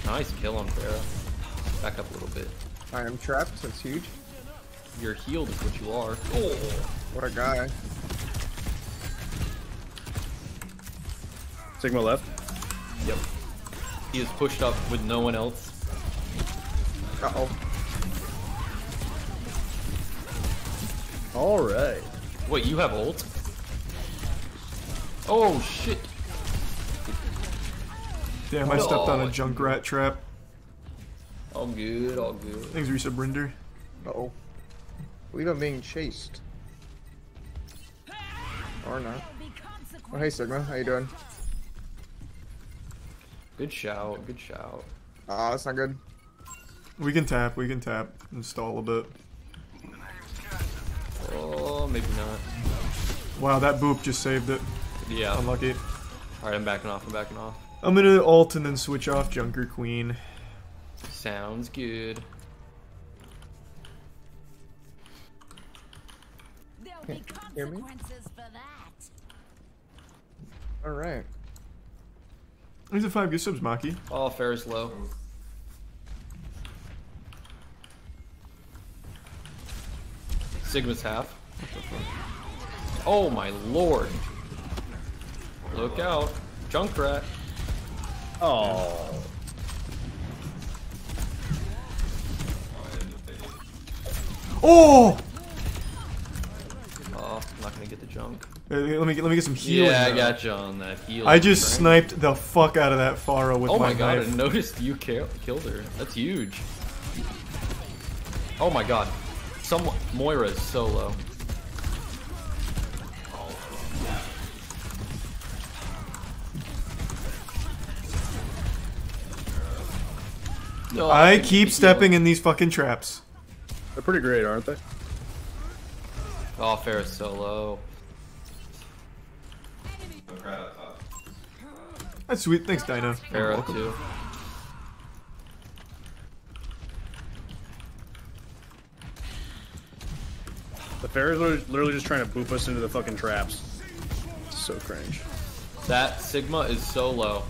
Nice kill on Pharah. Back up a little bit. Alright, I'm trapped, so it's huge. You're healed is what you are. Oh, what a guy. Sigma left. Yep. He is pushed up with no one else. Uh oh. Alright. Wait, you have ult? Oh shit. Damn, I stepped on a Junkrat trap. All good, all good. Thanks, resub render. Uh-oh. We don't being chased. Or not. Oh, hey, Sigma. How you doing? Good shout, good shout. Ah, uh, that's not good. We can tap, we can tap. And stall a bit. Oh, maybe not. Wow, that boop just saved it. Yeah. Unlucky. Alright, I'm backing off, I'm backing off. I'm gonna ult and then switch off Junker Queen. Sounds good. There'll be consequences for that. Alright. These are five good subs, Maki. Oh, Pharah's low. Sigma's half. Oh my lord. Look out. Junkrat. Oh. Oh. Oh, I'm not gonna get the junk. Let me get, let me get some healing. Yeah, though. I got you on that healing. I just right? sniped the fuck out of that Pharah with my knife. Oh my, my god! Knife. I noticed you killed her. That's huge. Oh my god! Some Moira is so low. No, I, I keep stepping in these fucking traps. They're pretty great, aren't they? Oh, Pharah's so low. That's sweet. Thanks, Dino. Pharah, too. The Pharah's literally just trying to boop us into the fucking traps. It's so cringe. That Sigma is so low.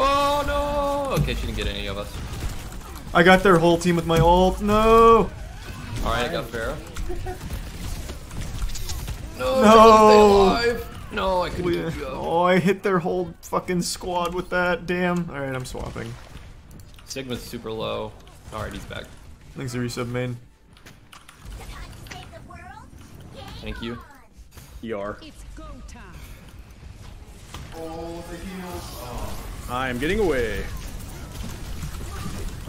Oh no! Okay, she didn't get any of us. I got their whole team with my ult. No! Alright, I got Pharah. No! No! Stay alive. No, I couldn't get you. Oh, I hit their whole fucking squad with that. Damn. Alright, I'm swapping. Sigma's super low. Alright, he's back. Thanks to resub main. Thank you. E R. Oh, the heals. Oh. I'm getting away.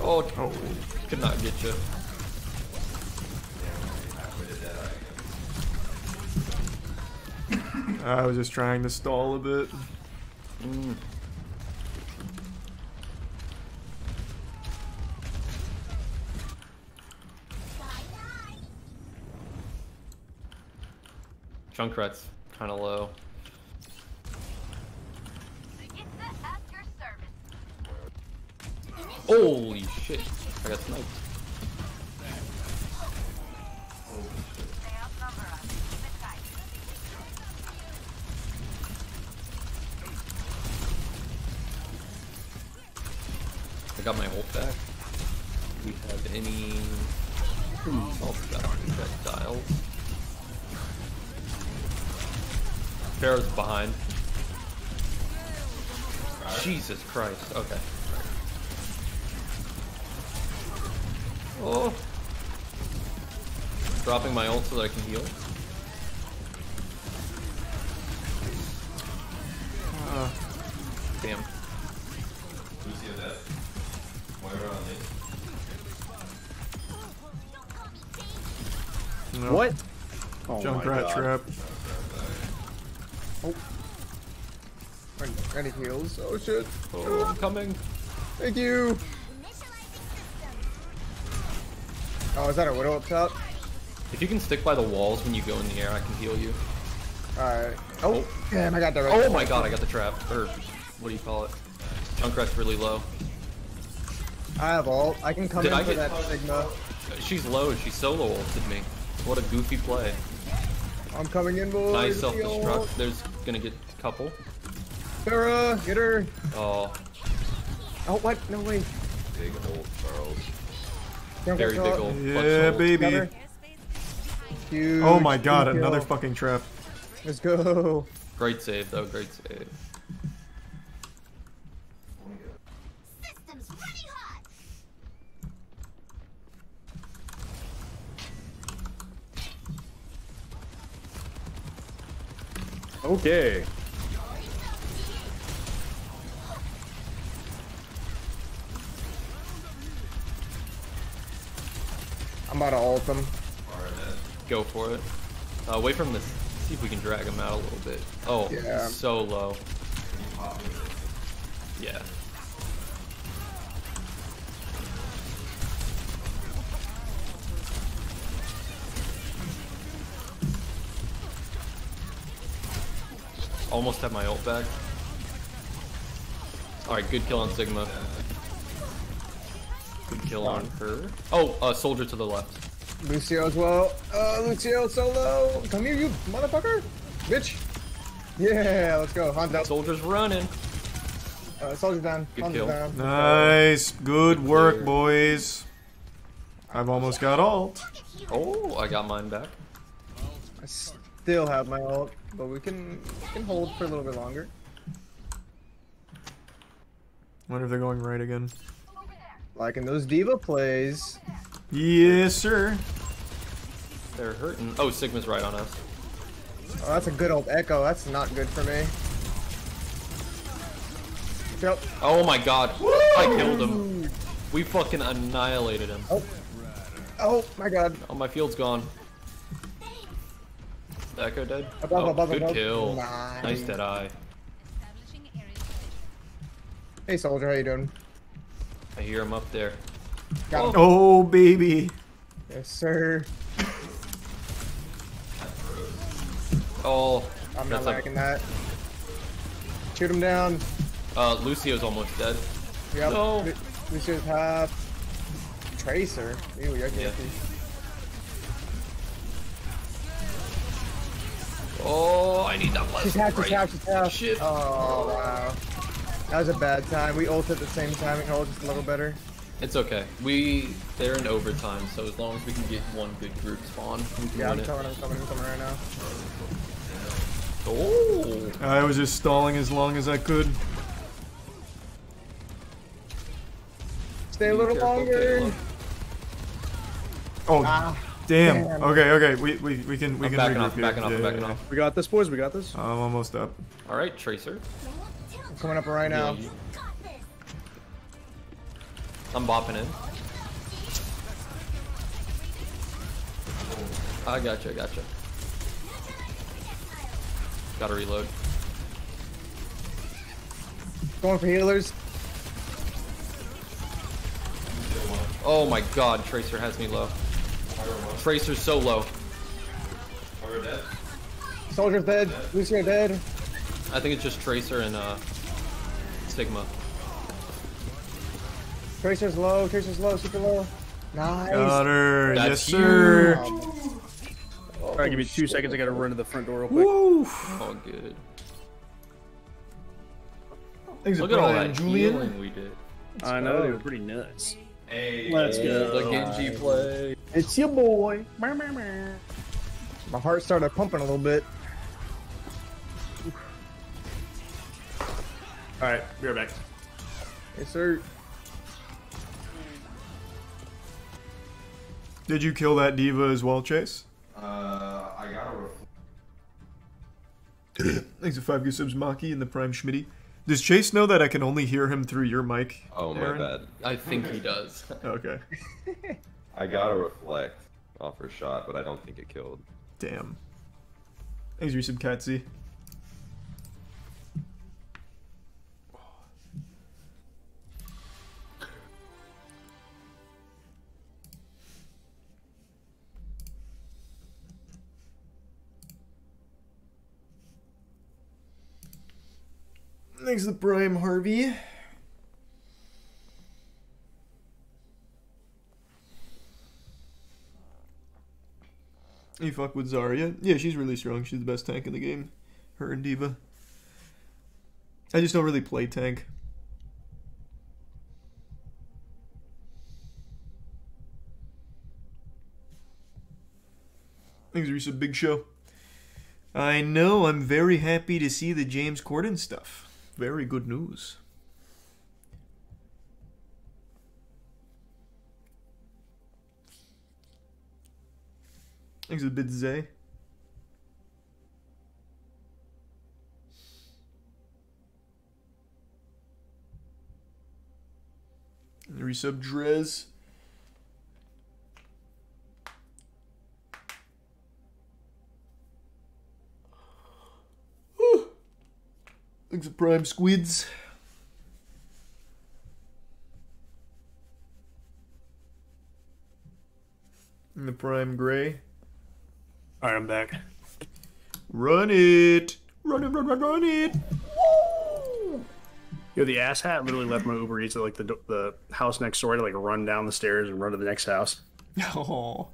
Oh, oh, could not get you. I was just trying to stall a bit. Mm. Junkrat's kind of low. Holy shit! I got sniped. I got my ult back. Do we have any ult back projectiles? Pharah's behind. Jesus Christ. Okay. Oh. Dropping my ult so that I can heal. Uh, Damn. Lúcio dead. Moira on me. No. What? Oh, Junkrat trap. Oh. I need heals. Oh shit. Oh, I'm coming. Thank you. Oh, is that a widow up top? If you can stick by the walls when you go in the air, I can heal you. Alright. Oh, oh, damn, I got the right Oh my god, I got the trap. Or, what do you call it? Junkrat's really low. I have ult. I can come Did in I for get... that Sigma. She's low and she solo ulted me. What a goofy play. I'm coming in, boys. Nice self-destruct. There's gonna get a couple. Pharah, get her. Oh. Oh, what? No way. Big ult, Charles. Very big old. Yeah, baby. Huge, oh my god, another kill. Fucking trap. Let's go. Great save, though. Great save. System's ready hot. Okay. I'm about to ult him. Go for it. Uh, wait for him to see if we can drag him out a little bit. Oh, yeah. He's so low. Yeah. Almost have my ult back. Alright, good kill on Sigma. Good kill on her. Oh, uh, soldier to the left. Lúcio as well. Uh, Lúcio solo. Come here, you motherfucker. Bitch. Yeah, let's go. Hanzo. Soldier's running. Uh, soldier down. Good Hanzo kill. Down. Nice. Good work, boys. I've almost got ult. Oh, I got mine back. I still have my ult, but we can, we can hold for a little bit longer. Wonder if they're going right again. Like in those D.Va plays. Yes, sir. They're hurting. Oh, Sigma's right on us. Oh, that's a good old Echo. That's not good for me. Yep. Oh my god. Woo! I killed him. We fucking annihilated him. Oh. Oh my god. Oh, my field's gone. Is the Echo dead? Above, oh, above, good above. Kill. Nice, nice dead eye. Hey, soldier. How you doing? I hear him up there. Got him. Oh, baby. Yes, sir. Oh. I'm not liking that. Shoot him down. Uh, Lucio's almost dead. Yep. No. Lu Lucio's half. Tracer. Ew, yucky, yeah. yucky. Oh, I need that blast. She's half, right. she's half, she's half. Shit. Oh, wow. That was a bad time. We ulted at the same time and ult just a little better. It's okay. We they're in overtime, so as long as we can get one good group spawn, we can yeah, win I'm it. Coming, I'm coming, I'm coming right now. Oh! I was just stalling as long as I could. Stay a little longer. Oh, ah, damn. damn. Okay, okay. We we we can we I'm can backing off, backing off, yeah, backing yeah. off. We got this, boys. We got this. I'm almost up. All right, Tracer. I'm coming up right now. Yeah, you... I'm bopping in. I gotcha, gotcha. Gotta reload. Going for healers. Oh my god, Tracer has me low. Tracer's so low. Soldier's dead. Lúcio dead. I think it's just Tracer and uh, Sigma. Tracer's low. Tracer's low. Super low. Nice. Got her. That's yes, sir. Oh, all right, give me two shit. seconds. I gotta run to the front door real quick. Woo. All good. Thanks Look at all that Julian we did. Let's I know, go. they were pretty nuts. Hey, let's go. The Genji play. It's your boy. My heart started pumping a little bit. All right, be right back. Yes, sir. Did you kill that D.Va as well, Chase? Uh, I got her. Thanks for five good subs, Maki and the Prime Schmitty. Does Chase know that I can only hear him through your mic? Oh, Aaron? My bad. I think he does. Okay. I gotta reflect off her shot, but I don't think it killed. Damn. Thanks, Resub Katsy. Thanks to Prime Harvey. You fuck with Zarya. Yeah, she's really strong. She's the best tank in the game. Her and D.Va. I just don't really play tank. Thanks, Risa. Big show. I know. I'm very happy to see the James Corden stuff. Very good news. Thanks a bit, Zay. Resub Drez. Thanks for Prime Squids. And the Prime Gray. Alright, I'm back. Run it! Run it, run, run, run it! Woo! Yo, the ass hat literally left my Uber Eats at like the, the house next door to like run down the stairs and run to the next house. Oh.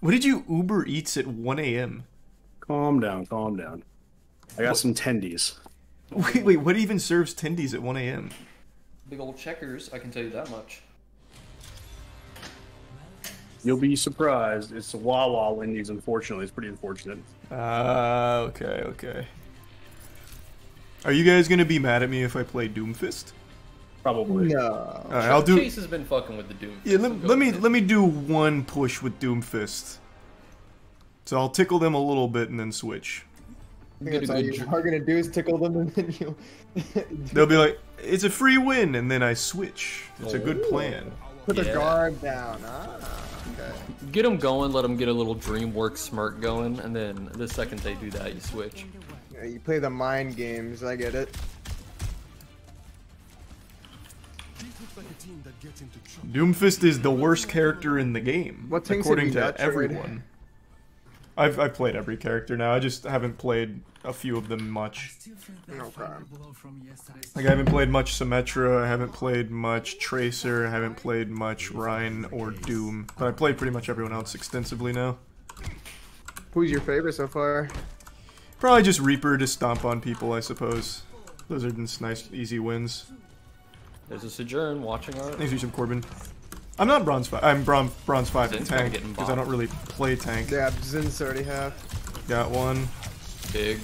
What did you Uber Eats at one A M? Calm down, calm down. I got what? some tendies. Wait, wait, what even serves tendies at one A M? Big old checkers, I can tell you that much. You'll be surprised. It's the Wawa Lindy's, unfortunately. It's pretty unfortunate. Ah, uh, okay, okay. Are you guys going to be mad at me if I play Doomfist? Probably. No. All right, I'll do... Chase has been fucking with the Doomfist. Yeah, let, let, me, let me do one push with Doomfist. So I'll tickle them a little bit and then switch. I think that's all you are gonna do is tickle them, and then you. They'll be like, "It's a free win," and then I switch. It's oh, a good plan. Put yeah. the guard down. Ah, okay. Get them going. Let them get a little DreamWorks smirk going, and then the second they do that, you switch. Yeah, you play the mind games. I get it. Doomfist is the worst character in the game, what according to everyone. I've, I've played every character now. I just haven't played a few of them much. Okay. Like, I haven't played much Symmetra, I haven't played much Tracer, I haven't played much Rein or Doom. But I play pretty much everyone else extensively now. Who's your favorite so far? Probably just Reaper to stomp on people, I suppose. Those are just nice, easy wins. There's a Sojourn watching our... Thanks, Bishop Corbin. I'm not bronze five. I'm bronze bronze five in tank because I don't really play tank. Yeah, Zin's already half. Got one. Big.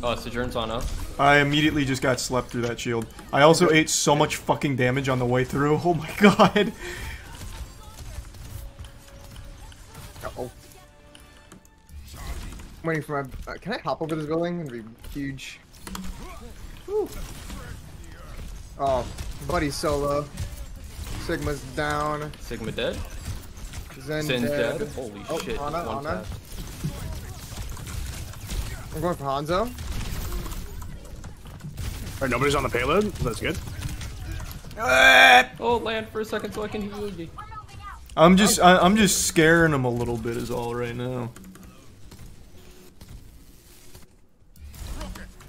Oh, Sojourn's on up. I immediately just got slept through that shield. I also ate so much fucking damage on the way through. Oh my god. Uh-oh. I'm waiting for my... Uh, can I hop over this building? It'd be huge. Woo. Oh, buddy solo. Sigma's down. Sigma dead? Zen Zen's dead. dead. Holy oh, shit. Ana, Ana. I'm going for Hanzo. Alright, nobody's on the payload. That's good. Ah! Oh, land for a second so I can heal you. I'm just, I, I'm just scaring them a little bit is all right now.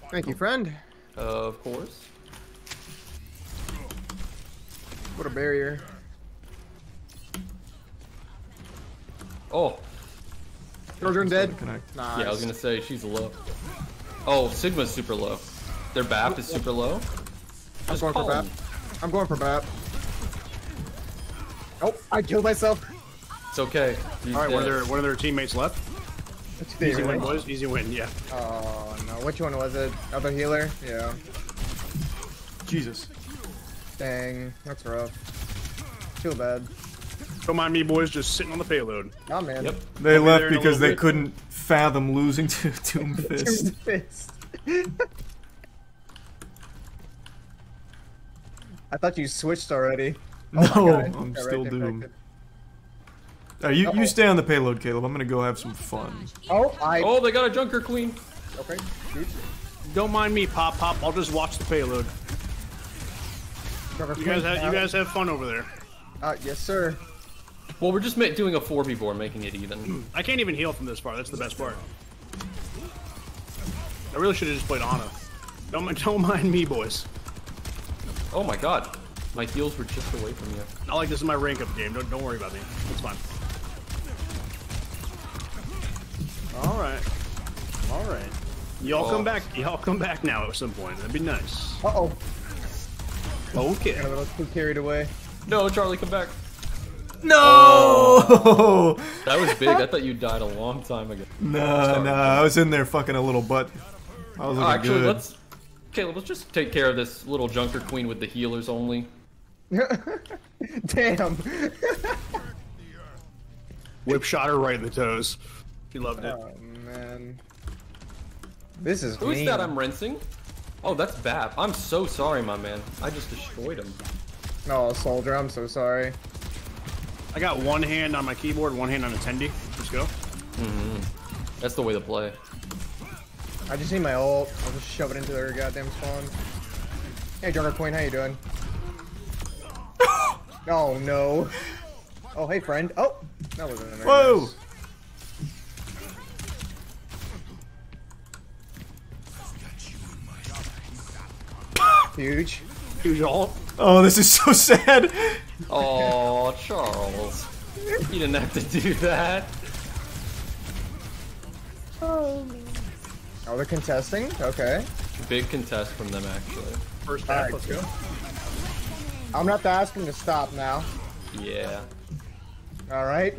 Thank you, friend. Uh, of course. What a barrier. Oh. Sojourn dead. Nice. Yeah, I was gonna say, she's low. Oh, Sigma's super low. Their B A P is super low. Just I'm going for B A P. I'm going for B A P. Oh, I killed myself. It's okay. Alright, one of their one of their teammates left. Easy win, boys. Easy win, yeah. Oh no, which one was it? Other healer? Yeah. Jesus. Dang, that's rough. Feel bad. Don't mind me, boys, just sitting on the payload. Nah, man. Yep. They I'll left be because they bit. couldn't fathom losing to Doomfist. Doomfist. I thought you switched already. Oh no, I'm still right Doom. Uh, you, you stay on the payload, Caleb. I'm gonna go have some fun. Oh, I... Oh, they got a Junker Queen. Okay. Shoot. Don't mind me, Pop Pop. I'll just watch the payload. You guys, have, you guys have fun over there. Uh, yes, sir. Well, we're just doing a four v four, making it even. I can't even heal from this part. That's the best part. I really should have just played Ana. Don't, don't mind me, boys. Oh my god. My heals were just away from you. Not like this is my rank up game. Don't, don't worry about me. It's fine. Alright. Alright. Y'all oh. come back. Y'all come back now at some point. That'd be nice. Uh-oh. Okay. I was too carried away. No, Charlie, come back. No! Oh, that was big. I thought you died a long time ago. No, no, I was in there fucking a little butt. I was looking Actually, good. let's... Caleb, let's just take care of this little Junker Queen with the healers only. Damn. Whip shot her right in the toes. She loved it. Oh, man. This is Who's mean. that I'm rinsing? Oh, that's Bap. I'm so sorry, my man. I just destroyed him. No, Soldier, I'm so sorry. I got one hand on my keyboard, one hand on attendee. Let's go. Mm-hmm. That's the way to play. I just need my ult. I'll just shove it into their goddamn spawn. Hey, Junker Queen, how you doing? Oh, no. Oh, hey, friend. Oh, that wasn't an Whoa! Nice. Huge. Huge ult. Oh, this is so sad. Oh, Charles. You didn't have to do that. Oh, oh they're contesting? Okay. Big contest from them, actually. First half, right, let's go. I'm gonna have to ask him to stop now. Yeah. Alright.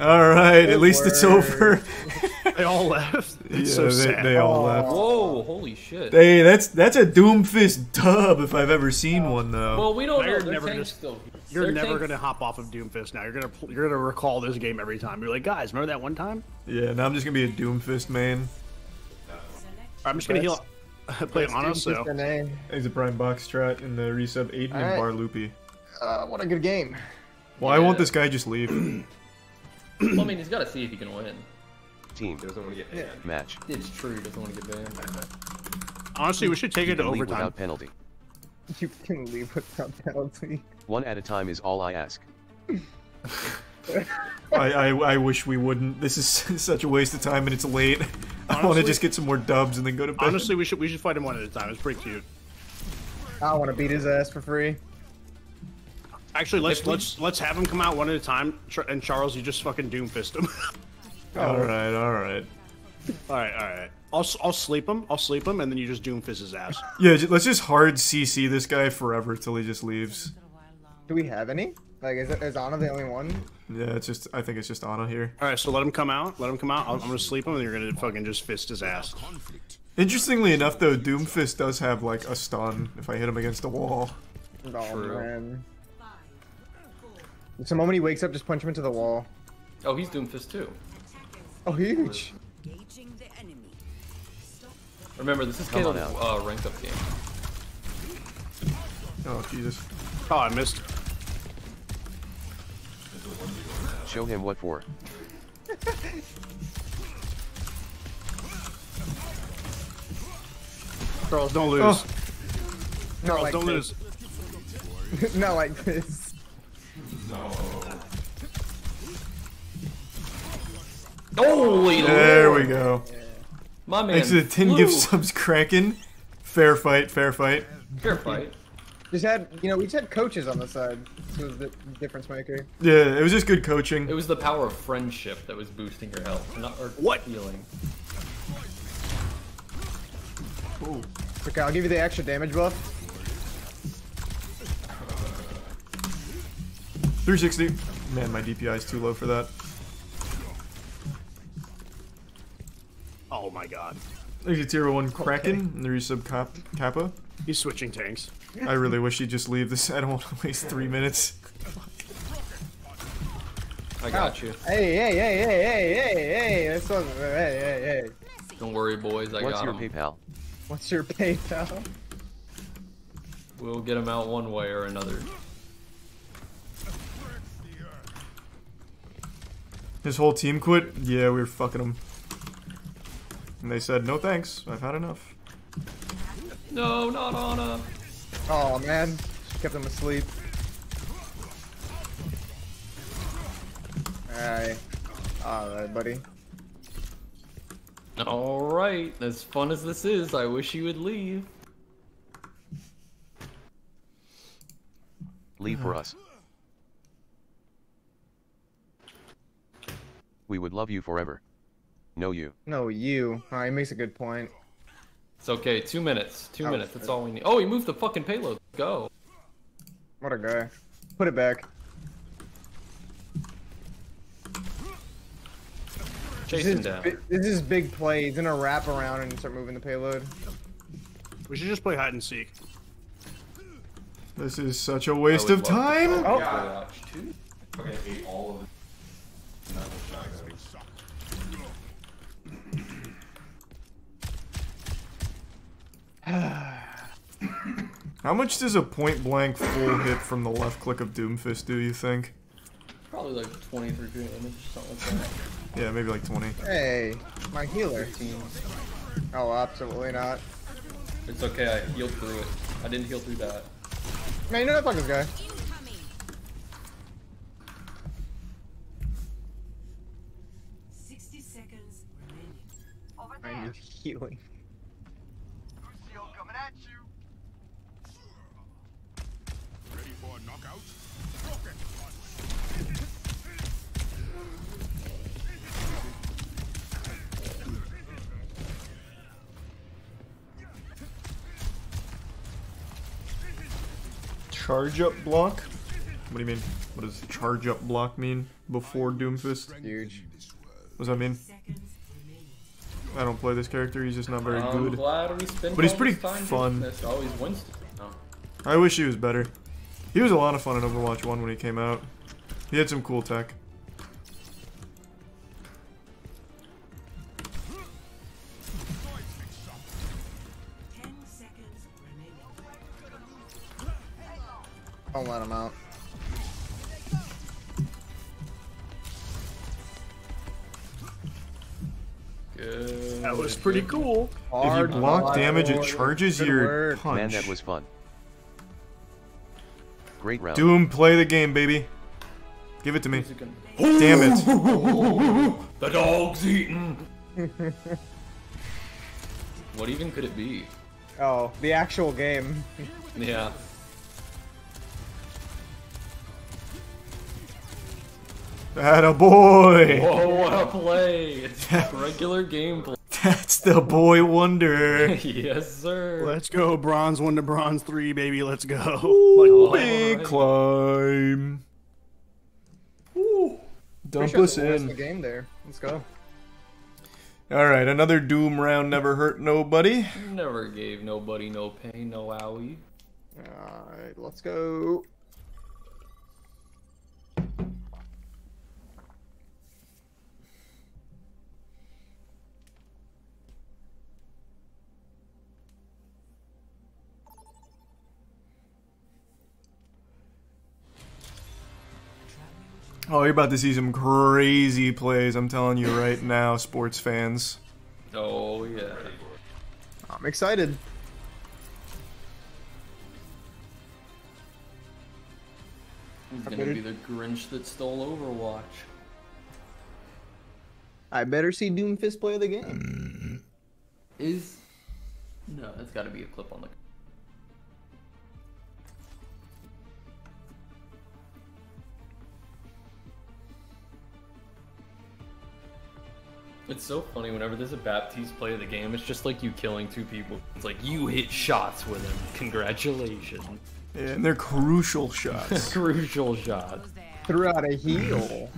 Alright, at least it's over. They all left. It's yeah, so sad. They, they all left. Whoa, holy shit. Hey, that's that's a Doomfist dub if I've ever seen uh, one though. Well, we don't know. You're never, gonna, still, you're never gonna hop off of Doomfist now. You're gonna you're gonna recall this game every time. You're like, guys, remember that one time? Yeah, now I'm just gonna be a Doomfist main. I'm just gonna heal. Play Ana, so. He's a prime box strat in the resub Aiden right. and Bar Loopy. Uh, what a good game. Why yeah. won't this guy just leave? Well, I mean, he's got to see if he can win. Team doesn't want to get banned. Yeah. Match. It's true. He doesn't want to get banned. Honestly, we should take you it to overtime. Without penalty. You can leave without penalty. One at a time is all I ask. I, I I wish we wouldn't. This is such a waste of time, and it's late. Honestly, I want to just get some more dubs and then go to bed. Honestly, we should we should fight him one at a time. It's pretty cute. I want to beat his ass for free. Actually, let's let's let's have him come out one at a time, and Charles, you just fucking Doomfist him. all right, all right, all right, all right. I'll I'll sleep him. I'll sleep him, and then you just Doomfist his ass. Yeah, let's just hard C C this guy forever till he just leaves. Do we have any? Like, is, it, is Ana the only one? Yeah, it's just I think it's just Ana here. All right, so let him come out. Let him come out. I'm, I'm gonna sleep him, and you're gonna fucking just fist his ass. Interestingly enough, though, Doomfist does have, like, a stun if I hit him against the wall. Oh, true. Man. The moment he wakes up, just punch him into the wall. Oh, he's Doomfist, too. Oh, huge. Remember, this is Caleb's uh, ranked up game. Oh, Jesus. Oh, I missed. Show him what for. Charles, don't lose. Oh. Charles, like don't this. lose. Not like this. No. Holy There Lord. we go. Yeah. My man. Thanks to the ten gift subs, Kraken. Fair fight, fair fight. Fair fight. Just had, you know, we just had coaches on the side. This was the difference maker. Yeah, it was just good coaching. It was the power of friendship that was boosting your health, not or what healing. Ooh. Okay, I'll give you the extra damage buff. three sixty. Man, my D P I is too low for that. Oh my god. There's a tier one Kraken, okay. And the resub cap Kappa. He's switching tanks. I really wish he'd just leave this. I don't want to waste three minutes. I got you. Hey, hey, hey, hey, hey, hey, hey. This wasn't, hey, hey, hey. Don't worry, boys. I What's got him. What's your PayPal? What's your PayPal? We'll get him out one way or another. His whole team quit? Yeah, we were fucking him. And they said, no thanks. I've had enough. No, not Ana. Oh man, she kept him asleep. Alright. Alright, buddy. Alright, as fun as this is, I wish you would leave. Leave for us. We would love you forever. No you. No you. Alright, he makes a good point. It's okay, two minutes. Two oh, minutes, that's all we need. Oh, he moved the fucking payload. Go. What a guy. Put it back. Chase him down. This is big play. He's gonna wrap around and start moving the payload. We should just play hide and seek. This is such a waste of time. Oh, yeah. Okay, ate all of it. How much does a point blank full hit from the left click of Doomfist do, you think? Probably like twenty-three damage or something like that. Yeah, maybe like twenty. Hey, my healer team. Oh, absolutely not. It's okay, I healed through it. I didn't heal through that. Man, you know that fucking guy. sixty seconds remaining. Over there. I need healing. Charge up block? What do you mean? What does charge up block mean before Doomfist? Huge. What does that mean? I don't play this character, he's just not very I'm good. Glad we spent but he's pretty fun. That's always Winston. No. I wish he was better. He was a lot of fun in Overwatch one when he came out. He had some cool tech. Don't let him out. Good. That was pretty cool. Hard if you block damage, it charges your word. punch. Man, that was fun. Great round. Doom, play the game, baby. Give it to me. Damn it. The dog's eating. What even could it be? Oh, the actual game. Yeah. Atta boy! Whoa, what a play! It's regular gameplay. That's the boy wonder. Yes, sir. Let's go, bronze one to bronze three, baby. Let's go. Ooh, like, big right. climb. Ooh, dump us in. The game there. Let's go. Alright, another Doom round. Never hurt nobody. Never gave nobody no pain, no owie. Alright, let's go. Oh, you're about to see some crazy plays, I'm telling you right now, sports fans. Oh, yeah. I'm excited. He's gonna better... be the Grinch that stole Overwatch. I better see Doomfist play the game. Mm. Is... No, that's gotta be a clip on the... It's so funny, whenever there's a Baptiste play of the game, it's just like you killing two people. It's like, you hit shots with him. Congratulations. Yeah, and they're crucial shots. Crucial shots. Threw out a heel.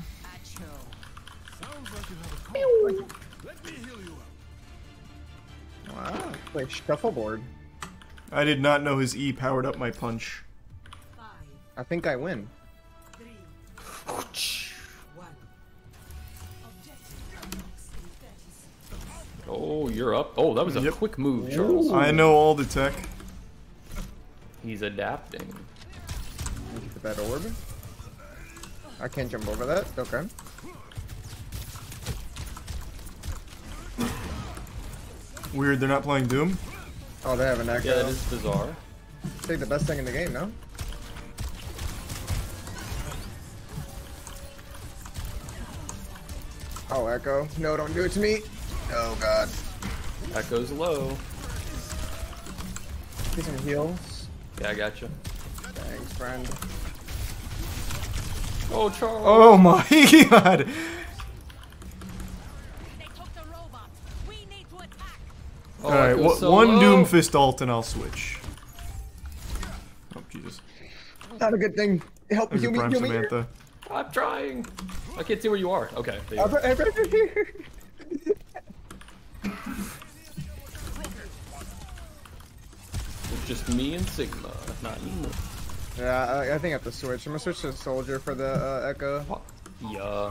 Wow, play shuffleboard. I did not know his E powered up my punch. Five, I think I win. Three. Oh, you're up. Oh, that was a yep. quick move, Charles. Ooh. I know all the tech. He's adapting. Thank you for that orb. I can't jump over that. Okay. Weird, they're not playing Doom. Oh, they have an Echo. Yeah, that is bizarre. It's like the best thing in the game, no? Oh, Echo. No, don't do it to me. Oh god. That goes low. Get some heals. Yeah, I got you. Thanks, friend. Oh, Charles. Oh my god. They took the robot. We need to attack. Oh, all right, w so one Doomfist ult and I'll switch. Oh Jesus. Not a good thing. Help There's you, me, you Samantha. Me. I'm trying. I can't see where you are. Okay. There you I'm, I'm right here. It's just me and Sigma, not you. Yeah, I, I think I have to switch. I'm gonna switch to Soldier for the uh, Echo. What? Yeah.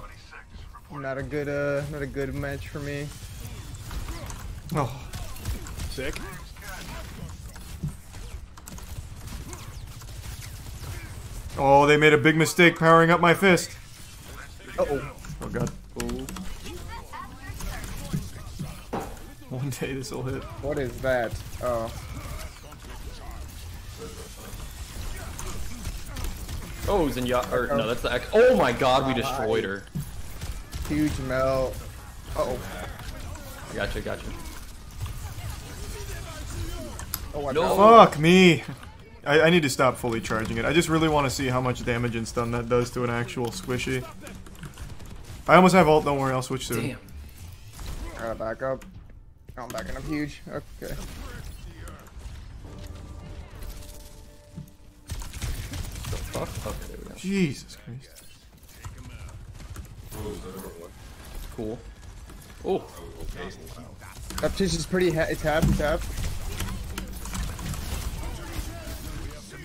Not a good, uh, not a good match for me. Oh, sick. Oh, they made a big mistake powering up my fist. Uh oh. Oh god. Oh. One day this will hit. What is that? Oh. Oh, Zenyatta. Or, no, that's the Echo. Oh my god, we destroyed her. Huge melt. Uh oh. I gotcha, gotcha. Oh, I no. Fuck me. I, I need to stop fully charging it. I just really want to see how much damage and stun that does to an actual squishy. I almost have ult, don't worry, I'll switch soon. Damn. I gotta back up. Oh, I'm backing up huge. Okay. The fuck? Okay, there we go. Jesus Christ. Cool. Oh. Baptiste is pretty ha tab tab.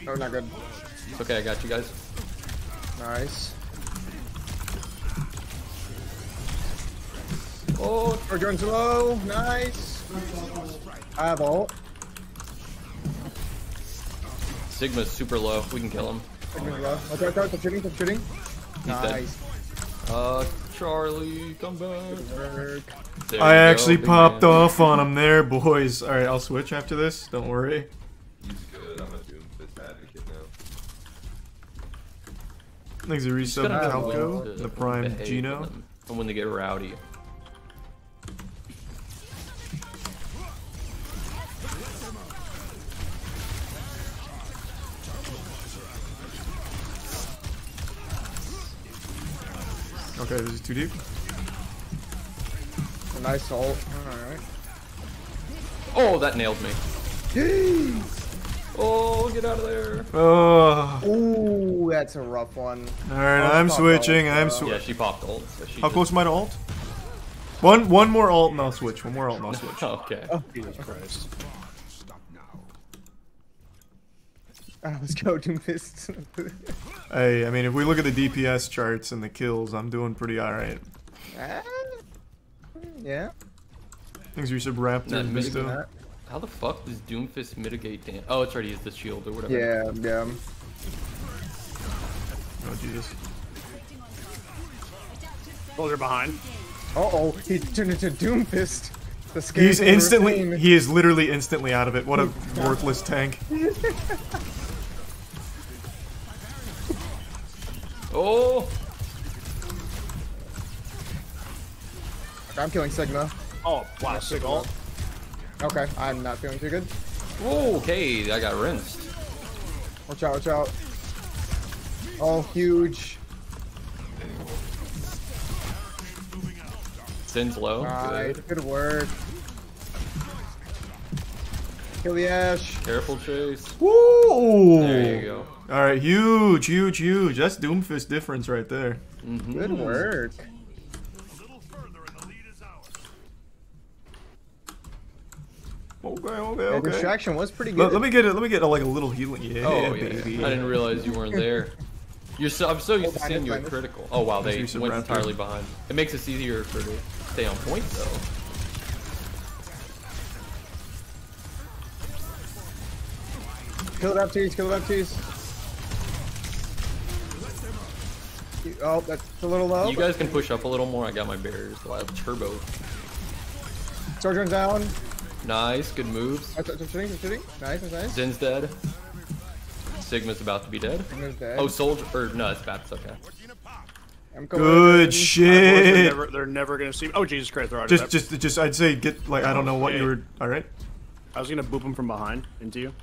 Oh, not good. It's okay, I got you guys. Nice. Oh, we're going slow. Nice. I have ult. Sigma's super low. We can kill him. Sigma's low. Okay, okay, I'm shooting, I'm shooting. He's nice. Dead. Uh, Charlie, come back. I actually go, popped man. off on him there, boys. All right, I'll switch after this. Don't worry. He's good. I'm a Doomfist advocate now. Next, Orisa, Calco, the prime Geno. And when they get rowdy. Okay, this is too deep. A nice ult. Alright. Oh, that nailed me. Oh, get out of there. Oh. Ooh, that's a rough one. Alright, I'm switching. Ult, I'm switching. Yeah, she popped ult. So she How just... close am I to ult? One one more alt and I'll switch. One more alt and I'll switch. Okay. Oh, Jesus Christ. Uh, let's go, Doomfist. Hey, I mean, if we look at the D P S charts and the kills, I'm doing pretty alright. Uh, yeah. Things you should wrap that Misto. How the fuck does Doomfist mitigate damage? Oh, it's already used the shield or whatever. Yeah, yeah. Oh, Jesus. Soldier behind. Uh-oh, he turned into Doomfist. The He's instantly, routine. he is literally instantly out of it. What a worthless tank. Oh! I'm killing Sigma. Oh, plastic ult. Okay, I'm not feeling too good. Ooh, okay, I got rinsed. Watch out, watch out. Oh, huge. Sin's low. Right, good. Good work. Kill the Ashe. Careful, Chase. Woo! There you go. Alright, huge, huge, huge. That's Doomfist difference right there. Mm-hmm. Good work. Okay, okay, okay. The distraction was pretty good. Let, let me get it. Let me get a, like a little healing. Yeah, oh, yeah, baby. Yeah. I didn't realize you weren't there. You're so, I'm so used to seeing you at critical. Oh wow, they went entirely behind. It makes it easier for me to stay on point though. Kill it up, T's. Kill it up, T's. Oh, that's a little low. You guys can push up a little more. I got my barriers, so I have turbo. Sojourn's down. Nice, good moves. I'm shooting, I'm shooting. Nice, nice. Zen's dead. Sigma's about to be dead. dead. Oh, Soldier. Or, no, it's Bats. Okay. I'm good shit. They're never, they're never gonna see me. Oh, Jesus Christ, they're out of just, just, just, I'd say get, like, I don't know what hey. you were. Alright. I was gonna boop him from behind into you.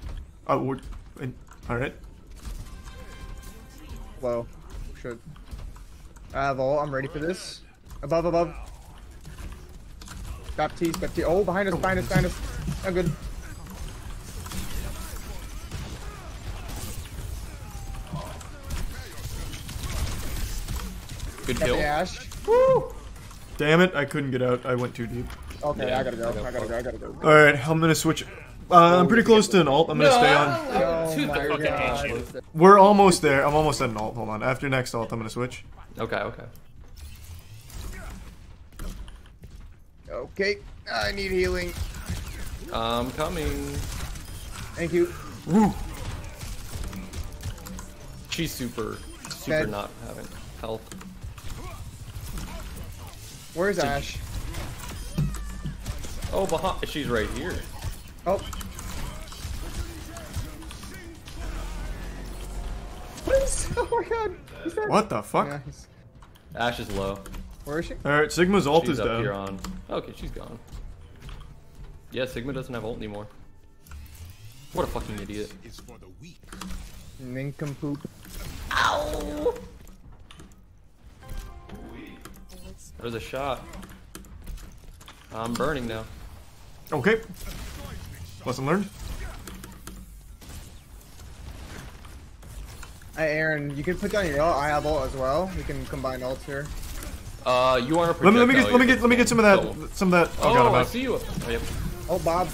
Oh, we're. In, Alright. Low. Should. I have all. I'm ready for this. Above, above. Baptiste, Baptiste. Oh, behind us, behind us, behind us. I'm good. Good kill. Ashe. Woo! Damn it, I couldn't get out. I went too deep. Okay, yeah, I gotta go. I gotta, I gotta go. I gotta go. Alright, I'm gonna switch. Uh, I'm pretty close to an ult. I'm gonna no! stay on. Oh my God. We're almost there. I'm almost at an ult. Hold on. After next ult, I'm gonna switch. Okay, okay. Okay, I need healing. I'm coming. Thank you. Woo. She's super, super Bad. not having health. Where's Did Ashe? You... Oh, behind. She's right here. Oh. Please. Oh my God. That... What the fuck? Yeah, Ashe is low. Where is she? Alright, Sigma's ult she's is up down. Here on. Okay, she's gone. Yeah, Sigma doesn't have ult anymore. What a fucking idiot. Nincompoop. Ow! There's a shot. I'm burning now. Okay. Lesson learned. Hey, Aaron, you can put down your ult. I have ult as well. We can combine ults here. Uh, you are. Let me let me get let me get let me get some of that oh. some of that. Oh, oh God, I see you. Oh, yep. Oh, Bob.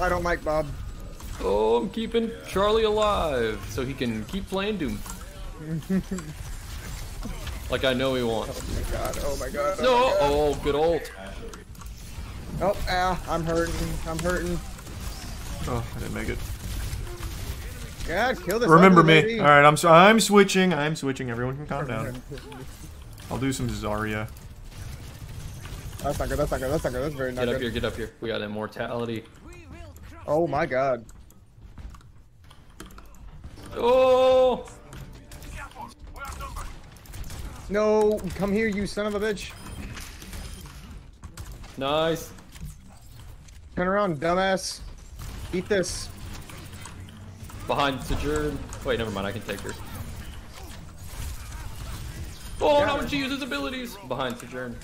I don't like Bob. Oh, I'm keeping Charlie alive so he can keep playing Doom. Like I know he wants. Oh my God! Oh my God! Oh, no! Oh, good ult. Oh, ah! I'm hurting. I'm hurting. Oh, I didn't make it. God, kill this. Remember me. Lady. All right, I'm I'm switching. I'm switching. Everyone can calm down. I'll do some Zarya. That's not good, that's not good, that's not good, that's very not good. Get up here, get up here. We got immortality. Oh my God. Oh! No, come here, you son of a bitch. Nice. Turn around, dumbass. Eat this. Behind Sojourn. Wait, never mind, I can take her. Oh no, she uses abilities! Behind Sojourn.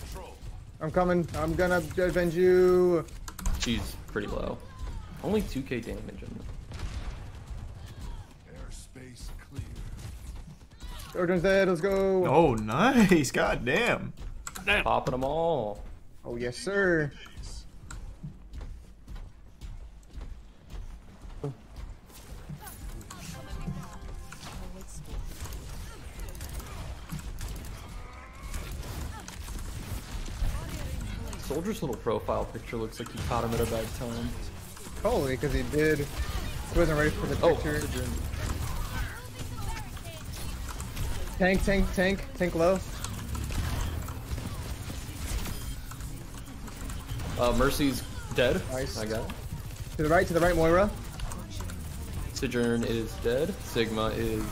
I'm coming. I'm gonna avenge you. She's pretty low. Only two K damage on them. Airspace clear. Sojourn's dead, let's go! Oh nice, god damn. Popping them all. Oh yes, sir. Soldier's little profile picture looks like he caught him at a bad time. Probably because he did. He wasn't ready for the picture. Oh, tank, tank, tank, tank low. Uh, Mercy's dead. Nice. I got it. To the right, to the right, Moira. Sojourn is dead. Sigma is.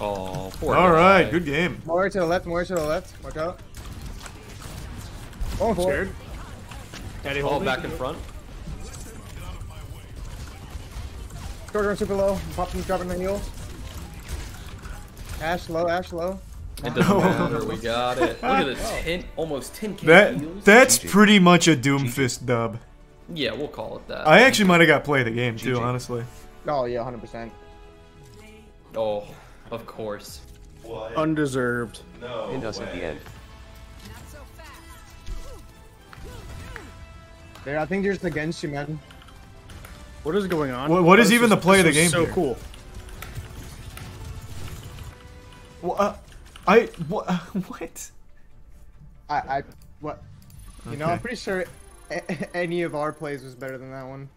Oh, poor. All right, good game. Moira to the left, Moira to the left. Watch out. Oh, scared. Daddy, hold back in front. Sojourn super low. Popping, dropping the heal. Ash low, Ash low. It doesn't matter, we got it. Look at the ten, almost ten K that, heals. That's G G. Pretty much a Doomfist G G. Dub. Yeah, we'll call it that. I actually might have got play the game, G G. Too, honestly. Oh, yeah, one hundred percent. Oh, of course. What? Undeserved. No it does way. At the end. Not so fast. Dude, I think there's the Genji, man. What is going on? What, what is even the play of the game so here? Cool. Well, uh... I what? What? I I what? You okay. know, I'm pretty sure a any of our plays was better than that one.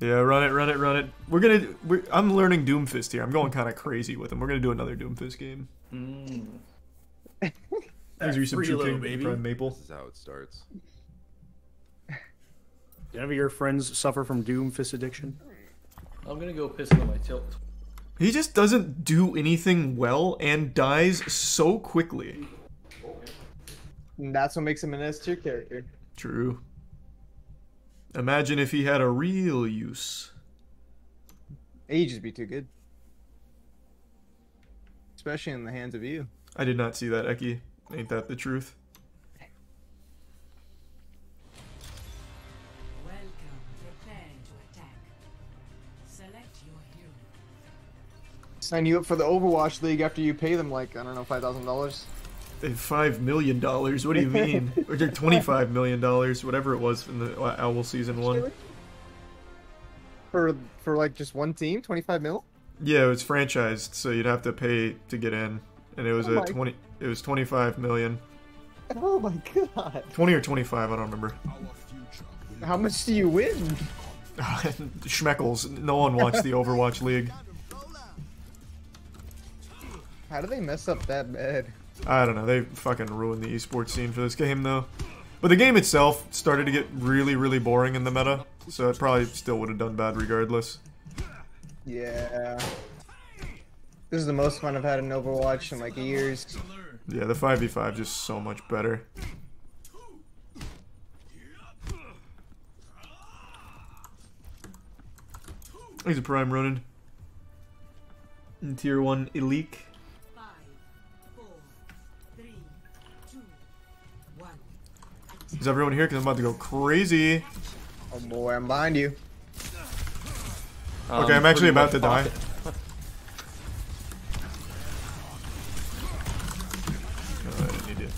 Yeah, run it, run it, run it. We're gonna. We're, I'm learning Doomfist here. I'm going kind of crazy with him. We're gonna do another Doomfist game. Mm. There's you some true baby. Prime Maple. This is how it starts. Do any of your friends suffer from Doomfist addiction? I'm gonna go piss on my tilt. He just doesn't do anything well and dies so quickly. And that's what makes him an S tier character. True. Imagine if he had a real use. He'd just be too good. Especially in the hands of you. I did not see that, Eki. Ain't that the truth? Sign you up for the Overwatch League after you pay them, like, I don't know, five thousand dollars. five million dollars? What do you mean? Or twenty-five million dollars, whatever it was in the Owl Season one. For, for like, just one team? twenty-five mil? Yeah, it was franchised, so you'd have to pay to get in. And it was oh a twenty. It was twenty-five million. Oh my god. twenty or twenty-five, I don't remember. How much do you win? Schmeckles. No one wants the Overwatch League. How do they mess up that bad? I don't know. They fucking ruined the esports scene for this game, though. But the game itself started to get really, really boring in the meta, so it probably still would have done bad regardless. Yeah. This is the most fun I've had in Overwatch in, like, years. Yeah, the five v five just so much better. He's a prime Ronin. In tier one elite. Is everyone here? Because I'm about to go crazy. Oh boy, I'm behind you. Um, okay, I'm actually about to die. Oh, I didn't need to.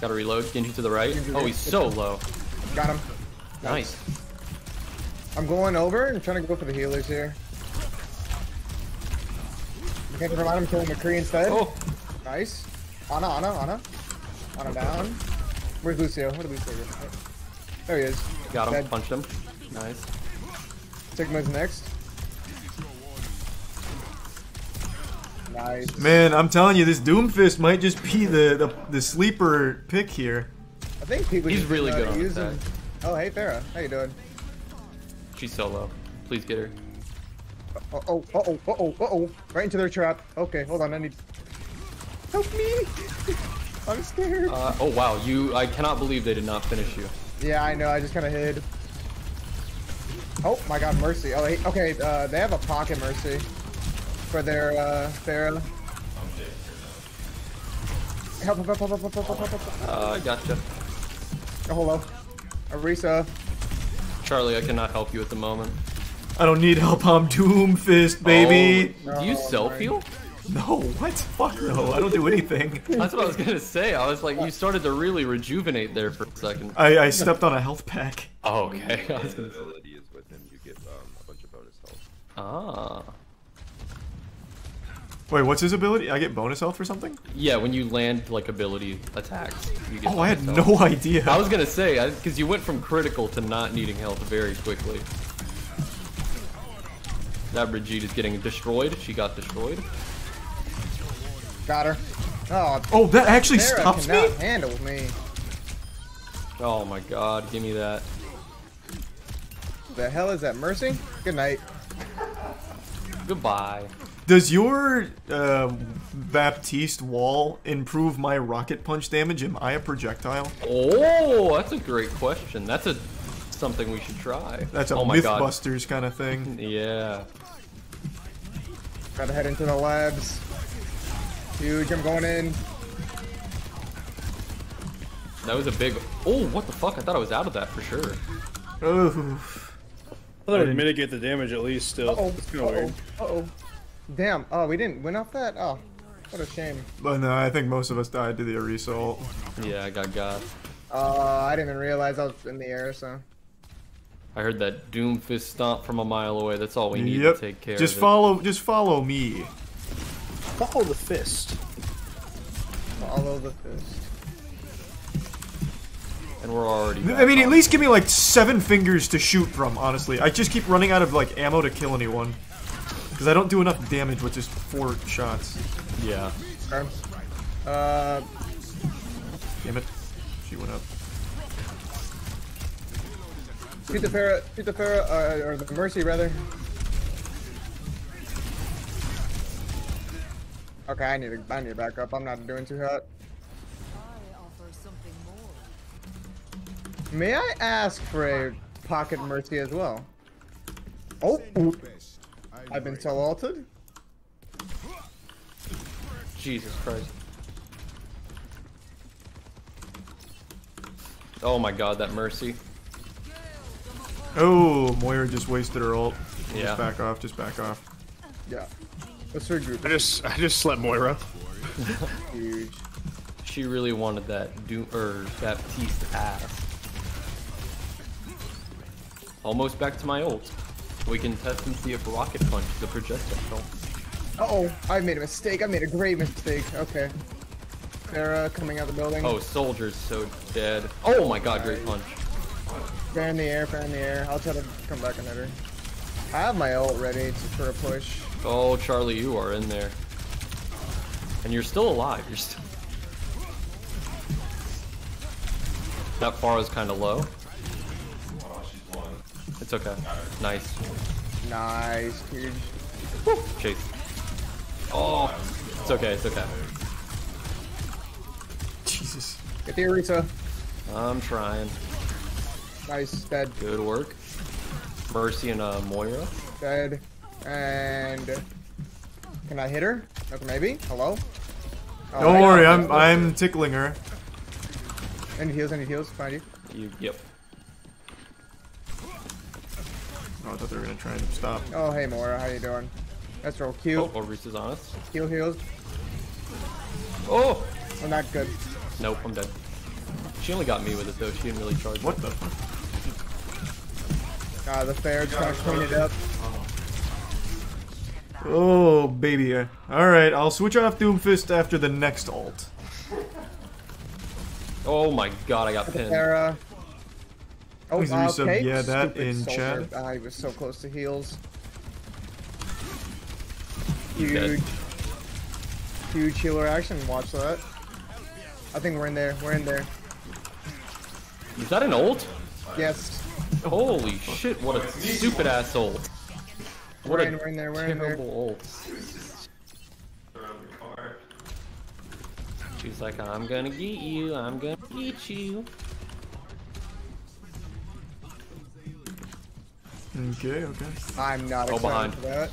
Gotta reload. Genji to the right. Oh, he's so low. Got him. Nice. I'm going over and trying to go for the healers here. Can't remind him killing McCree instead. Oh. Nice. Ana, Ana, Ana. Ana down. Where's Lúcio? Where did Lúcio go? There he is. Got him. Dead. Punched him. Nice. Sigma's next. Nice. Man, I'm telling you, this Doomfist might just be the the, the sleeper pick here. I think people. He's really good on that. Oh, hey Pharah, how you doing? She's so low. Please get her. Uh oh, uh oh, uh oh, uh oh! Right into their trap. Okay, hold on. I need. Help me! I'm scared. Uh, oh wow, you! I cannot believe they did not finish you. Yeah, I know. I just kind of hid. Oh my God, Mercy! Oh, he, okay. Uh, they have a pocket Mercy for their uh, Pharah. Help! Help! Help! Help! Help! Help! Help! Help! Uh, gotcha. Oh, hello, Orisa. Charlie, I cannot help you at the moment. I don't need help. I'm Doomfist, baby. Oh, no, do you self heal? No, what? Fuck no, I don't do anything. That's what I was gonna say. I was like, you started to really rejuvenate there for a second. I, I stepped on a health pack. Oh, okay. I was gonna say. Ah. Wait, what's his ability? I get bonus health or something? Yeah, when you land, like, ability attacks. You get oh, I had health. No idea. I was gonna say, because you went from critical to not needing health very quickly. That Brigitte is getting destroyed. She got destroyed. Got her. Oh, oh that actually Pharah stops me? Handle me. Oh my god, give me that. The hell is that, Mercy? Good night. Goodbye. Does your uh, Baptiste wall improve my rocket punch damage? Am I a projectile? Oh, that's a great question. That's a something we should try. That's a oh Mythbusters kind of thing. Yeah. Gotta head into the labs. Huge, I'm going in. That was a big... Oh, what the fuck? I thought I was out of that for sure. Oof. I would mitigate the damage at least still. Uh-oh, uh-oh, uh-oh. Damn, oh, we didn't win off that? Oh, what a shame. But no, I think most of us died to the Orisa ult. Yeah, I got got. Uh, I didn't even realize I was in the air, so. I heard that Doomfist stomp from a mile away. That's all we need yep. to take care just of follow, it. Just follow me. Follow the fist. Follow the fist. And we're already I mean, at least give me like seven fingers to shoot from, honestly. I just keep running out of like ammo to kill anyone. Because I don't do enough damage with just four shots. Yeah. Uh, Damn it. She went up. Shoot the Pharah, shoot the Pharah, uh, or the Mercy rather. Okay, I need to, I need to back up. I'm not doing too hot. May I ask for a pocket Mercy as well? Oh, I've been so altered. Jesus Christ. Oh my god, that Mercy. Oh, Moira just wasted her ult. Yeah. Just back off, just back off. Yeah. What's her group? I just, I just slept Moira. Huge. She really wanted that do or that Baptiste ass. Almost back to my ult. We can test and see if Rocket Punch is a projectile. Uh-oh, I made a mistake. I made a great mistake. Okay. Pharah coming out the building. Oh, Soldier's so dead. Oh my god, great punch. Pharah in the air, Pharah in the air. I'll try to come back and hit her. I have my ult ready for a push. Oh, Charlie, you are in there. And you're still alive. You're still... That Pharah is kind of low. It's okay. Nice. Nice, dude. Woo. Chase. Oh, it's okay, it's okay. Jesus. Get the Orisa. I'm trying. Nice, dead. Good work. Mercy and uh, Moira. Dead. And... Can I hit her? Okay, maybe? Hello? Oh, Don't worry, I'm, I'm tickling her. Any heals, any heals, find you. you yep. Oh, I thought they were gonna try and stop. Oh, hey Moira, how you doing? That's real cute. Oh, Orisa's on us. Heal, heals. Oh! I'm not good. Nope, I'm dead. She only got me with it though, she didn't really charge. What the fuck? Ah, the Pharah's trying to clean it up. Oh, oh baby. Alright, I'll switch off Doomfist after the next ult. Oh my god, I got pinned. Pharah. Oh, he's uh, okay. Yeah, that Stupid in chat. Uh, he was so close to heals. Huge. Huge healer action. Watch that. I think we're in there. We're in there. Is that an ult? Yes. Holy shit, what a stupid ass ult. What we're in, a we're in there. We're in there. Ult. She's like, I'm gonna get you. I'm gonna get you. Okay, okay. I'm not oh, excited for that.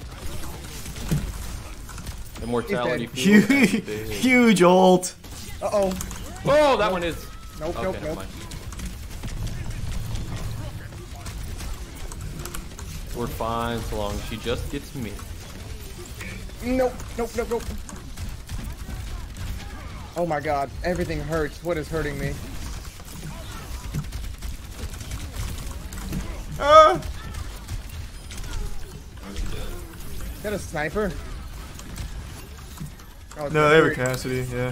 The mortality field. Huge ult. Uh-oh. Oh, that one is... Nope, okay, nope, nope. We're fine so long as she just gets me. Nope, nope, nope, nope. Oh my god, everything hurts. What is hurting me? Ah! Is that a sniper? Oh, no, they were Cassidy, yeah.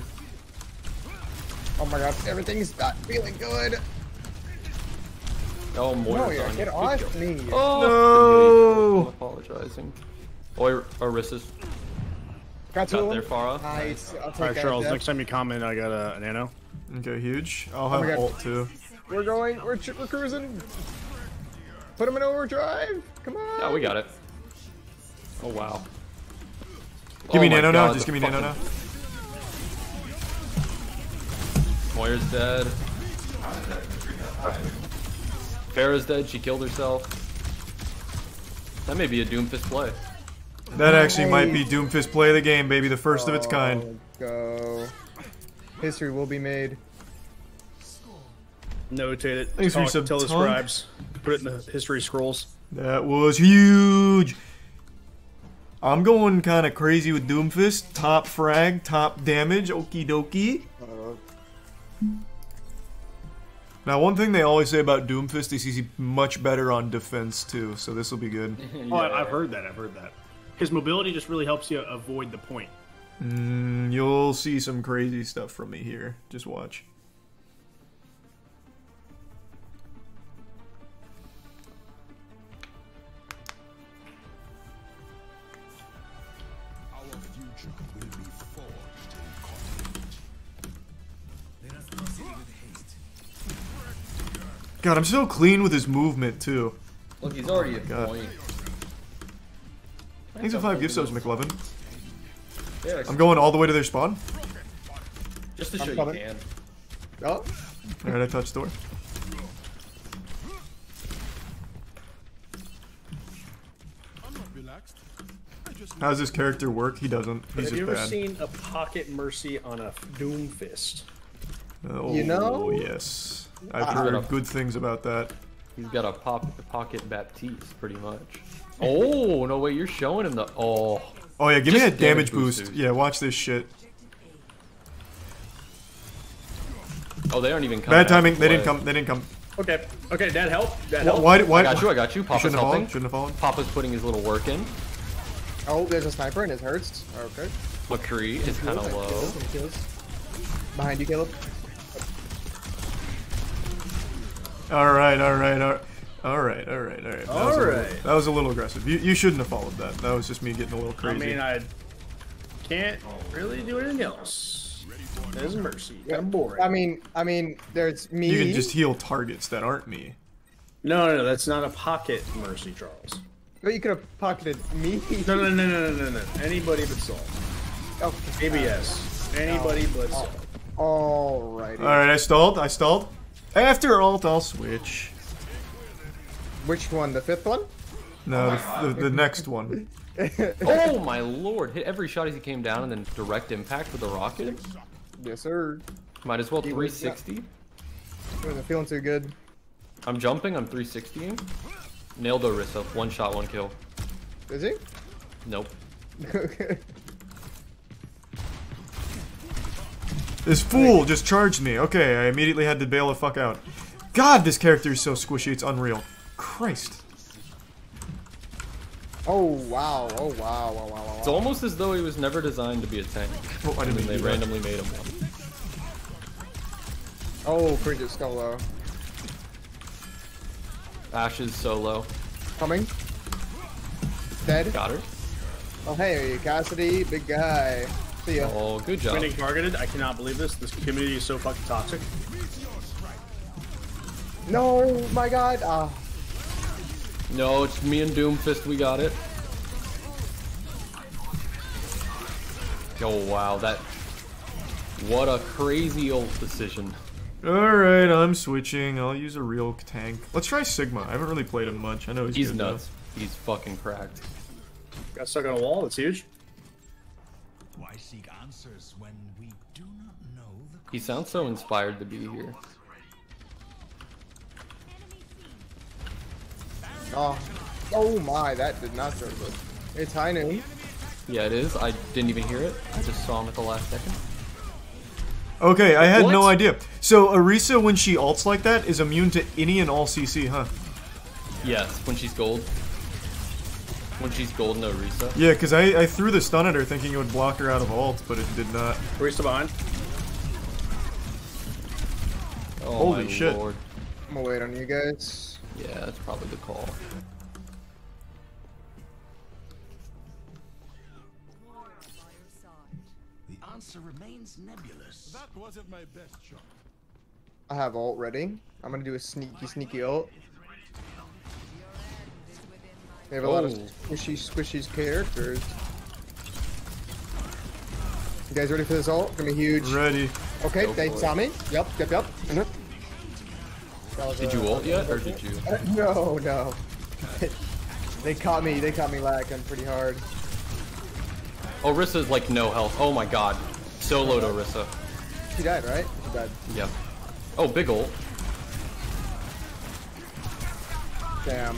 Oh my god, everything's not feeling good. Oh, Moira's Moira, on get off me. Oh, no! I'm apologizing. Or Orisa's. Got two there, Pharah. Nice. I'll take Alright, Charles, next time you comment, I got a, a nano. Okay, huge. I'll have oh ult too. We're going, we're, we're cruising. Put him in overdrive. Come on. Yeah, we got it. Oh, wow. Give oh me nano God, now. Just give me nano now. Moira's dead. Pharah's dead. She killed herself. That may be a Doomfist play. That actually nice. might be Doomfist play of the game, baby. The first oh, of its kind. Go. History will be made. Notate it. Thanks Talk, for your sub. Tell the scribes. Put it in the history scrolls. That was huge. I'm going kind of crazy with Doomfist. Top frag, top damage, okie dokie. Uh, now, one thing they always say about Doomfist is he's much better on defense, too, so this will be good. Yeah. Oh, I've heard that, I've heard that. His mobility just really helps you avoid the point. Mm, you'll see some crazy stuff from me here. Just watch. God, I'm so clean with his movement, too. Look, he's already at point. Thanks for five gift subs, McLovin. Yeah, I'm going all the way to their spawn. Just to show you can. Oh. Alright, I touched the door. How does this character work? He doesn't. He's just bad. Have you ever seen a pocket Mercy on a Doomfist? Oh, you know? Yes. I've ah, heard good things about that. He's got a pop pocket Baptiste, pretty much. Oh, no way, you're showing him the... Oh, oh yeah, give Just me a damage, damage boost. boost. Yeah, watch this shit. Oh, they aren't even coming. Bad timing, they didn't come, they didn't come. Okay, okay, that helped, that helped. Why, why, I got you, I got you. Papa's shouldn't helping. Have fallen, shouldn't have fallen. Papa's putting his little work in. Oh, there's a sniper and it hurts. Okay. McCree is kind of low. Behind you, Caleb. All right, all right, all right, all right, all right, all right. All that, was right. Little, that was a little aggressive. You you shouldn't have followed that. That was just me getting a little crazy. I mean, I can't really do anything else. There's Mercy. Yeah. I'm boring. I mean, I mean, there's me. You can just heal targets that aren't me. No, no, no, that's not a pocket Mercy, Charles. But you could have pocketed me. No, no, no, no, no, no, no. Anybody but Saul. Oh, A B S. Anybody oh, but Saul. Oh. All right. All right, I stalled. I stalled. After ult, I'll switch. Which one? The fifth one? No, oh the, the, the next one. Oh my lord! Hit every shot as he came down and then direct impact with the rocket? Yes, sir. Might as well three sixty. He wasn't feeling too good. I'm jumping, I'm three sixtying. Nailed Orisa. One shot, one kill. Is he? Nope. Okay. This fool just charged me. Okay, I immediately had to bail the fuck out. God, this character is so squishy, it's unreal. Christ. Oh, wow. Oh, wow. Wow, wow, wow. It's almost as though he was never designed to be a tank. Oh, I didn't mean they that. randomly made him one. Oh, Bridget's solo. Ashe is solo. Coming. Dead. Got her. Oh, hey, Cassidy, big guy. See ya. Oh, good job. Winning targeted. I cannot believe this. This community is so fucking toxic. No, my god. Oh. No, it's me and Doomfist. We got it. Oh, wow. That. What a crazy old decision. Alright, I'm switching. I'll use a real tank. Let's try Sigma. I haven't really played him much. I know he's, he's nuts. Though. He's fucking cracked. Got stuck on a wall. That's huge. Why seek answers when we do not know the He sounds so inspired to be here. Oh, oh my, that did not serve us. It's high noon. Yeah, it is. I didn't even hear it. I just saw him at the last second. Okay, I had what? no idea. So, Orisa, when she ults like that, is immune to any and all C C, huh? Yes, when she's gold. When she's golden, Orisa. Yeah, because I, I threw the stun at her thinking it would block her out of ult, but it did not. Orisa behind. Oh, holy shit. Lord. I'm gonna wait on you guys. Yeah, that's probably the call. Remains nebulous. That wasn't my best shot. I have ult ready. I'm gonna do a sneaky, sneaky ult. They have a oh. lot of squishy, squishy characters. You guys ready for this ult? It's gonna be huge. Ready. Okay, Go they saw it. me. Yep, yep, yep. Mm-hmm. Did a, you ult yet, or did you? Uh, no, no. They caught me. They caught me lacking pretty hard. Orisa's like no health. Oh my god. So low to Orisa. She died, right? She died. Yep. Oh, big ult. Damn.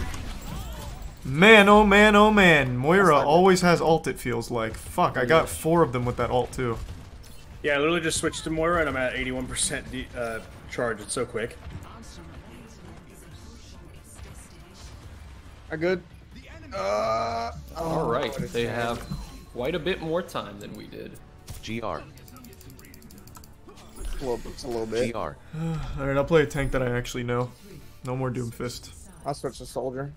Man, oh man, oh man. Moira always has ult, it feels like. Fuck, I got four of them with that ult, too. Yeah, I literally just switched to Moira and I'm at eighty-one percent uh, charge. It's so quick. Are good? Uh, oh, Alright, they have quite a bit more time than we did. G R. It's a little bit. It's a little bit. G R. Alright, I'll play a tank that I actually know. No more Doomfist. I'll switch to Soldier.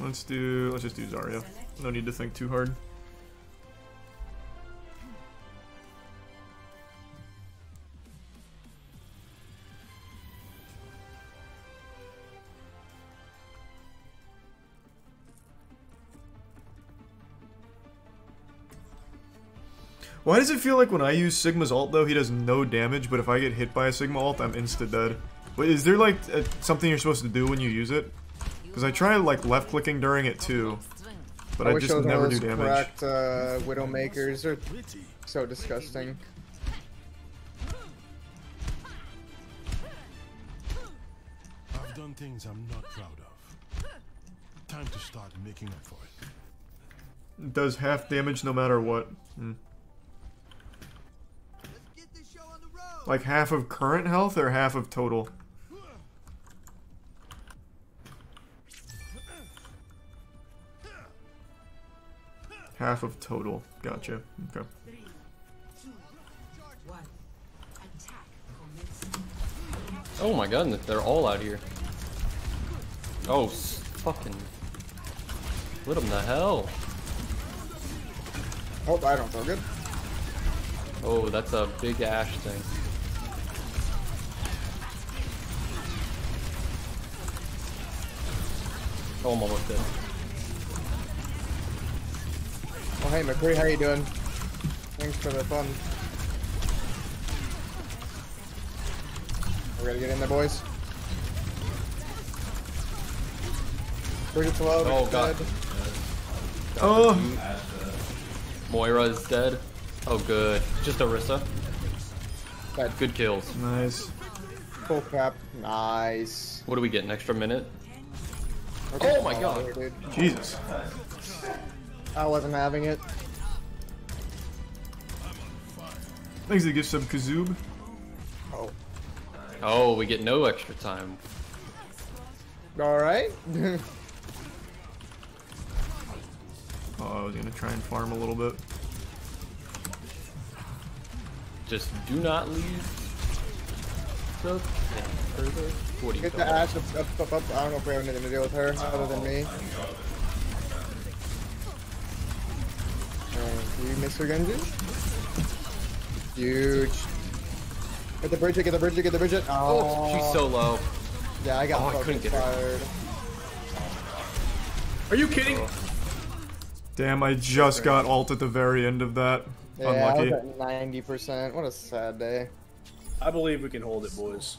Let's do... Let's just do Zarya. No need to think too hard. Why does it feel like when I use Sigma's ult, though, he does no damage, but if I get hit by a Sigma ult, I'm insta-dead? Wait, is there, like, a, something you're supposed to do when you use it? Because I try, like, left-clicking during it, too. But I, I just never do damage. Correct, uh, Widowmakers are so disgusting. I've done things I'm not proud of. Time to start making up for it. It does half damage no matter what. Mm. Like half of current health or half of total? Half of total. Gotcha. Okay. Three, two, one. Attack. Oh my god, they're all out here. Oh, fucking. What them the hell? Oh, I don't feel good. Oh, that's a big Ashe thing. Oh, I'm almost dead. Oh, hey, McCree, how you doing? Thanks for the fun. We're gonna get in there, boys. Brigitte's low, oh, god. dead. Oh! Moira is dead. Oh, good. Just Orisa. Good. Good kills. Nice. Full cap. Nice. What do we get? An extra minute? Okay. Oh my oh, god. Dude. Jesus. I wasn't having it. Thanks to get some Kazoob. Oh. Oh, we get no extra time. Alright. Oh, I was gonna try and farm a little bit. Just do not leave the further. What do you Get the Ashe up, up, up, up. I don't know if we have anything to deal with her other than me. Alright, you miss her, Genji? Huge. Get the Bridget, get the Bridget, get the Bridget. Oh, she's so low. Yeah, I got oh, I couldn't get fired. Her. Are you kidding? Damn, I just got ult at the very end of that. Yeah, I was at ninety percent. What a sad day. I believe we can hold it, boys.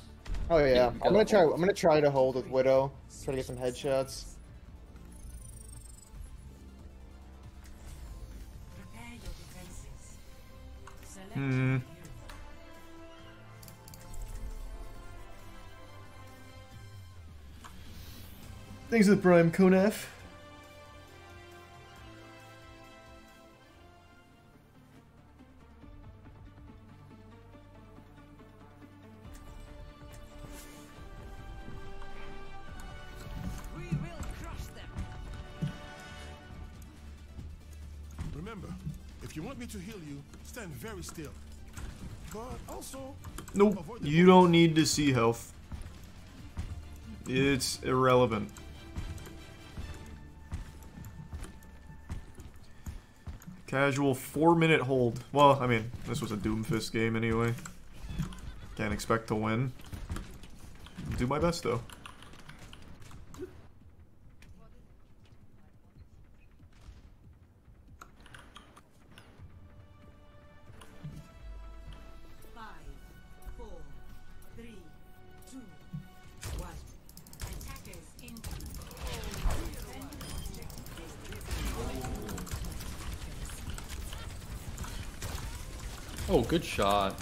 Oh yeah, I'm gonna try. I'm gonna try to hold with Widow. Try to get some headshots. Hmm. Thanks for the prime, Konaf. Very still. But also, nope, you don't need to see health. It's irrelevant. Casual four minute hold. Well, I mean, this was a Doomfist game anyway. Can't expect to win. Do my best though. Oh, good shot.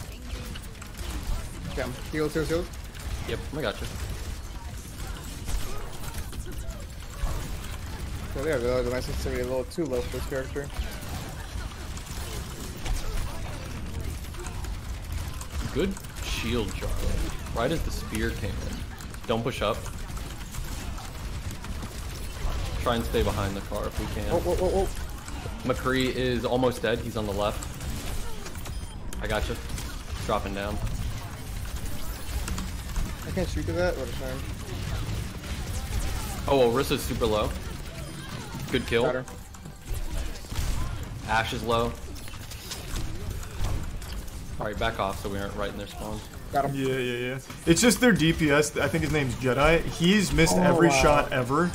Damn. Heals, heals, heals. Yep, I got you. So there we go. The message is a little too low for this character. Good shield, Charlie. Right as the spear came in. Don't push up. Try and stay behind the car if we can. Oh, oh, oh, oh. McCree is almost dead. He's on the left. I gotcha. Dropping down. I can't shoot to that. What a time. Oh, Orisa's super low. Good kill. Got her. Ashe is low. Alright, back off so we aren't right in their spawns. Got him. Yeah, yeah, yeah. It's just their D P S. I think his name's Jedi. He's missed oh, every wow. shot ever.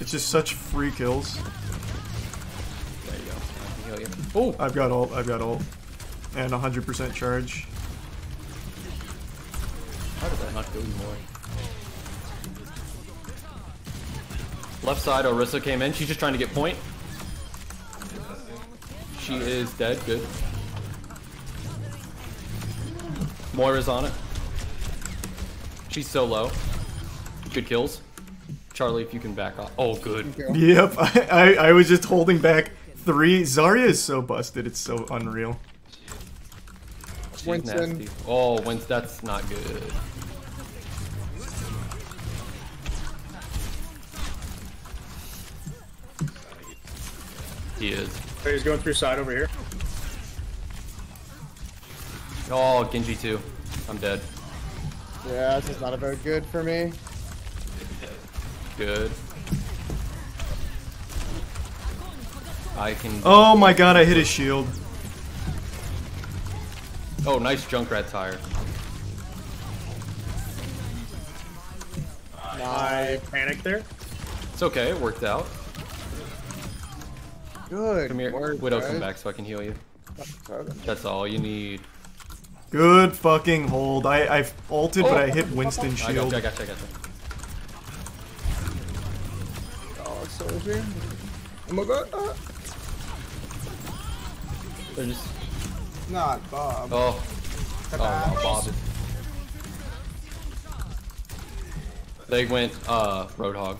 It's just such free kills. There you go. I can heal you. Oh! I've got ult. I've got ult. And one hundred percent charge. How did that not go more? Left side, Orisa came in. She's just trying to get point. She is dead. Good. Moira's on it. She's so low. Good kills. Charlie, if you can back off. Oh, good. Yep. I, I, I was just holding back three. Zarya is so busted. It's so unreal. She's Winston. Nasty. Oh, Winston, that's not good. He is. So he's going through side over here. Oh, Genji too. I'm dead. Yeah, this is not about good for me. Good. I can. Oh my god, I hit his shield. Oh, nice Junkrat tire. I panicked there. It's okay, it worked out. Good. Come here, work, Widow, guys. Come back so I can heal you. That's all you need. Good fucking hold. I I've ulted, oh, but I hit Winston shield. I got you, I got you, I got you. Oh, Soldier. Oh my god. Ah. They're just. Not Bob. Oh, oh no, Bob. They went uh, Roadhog,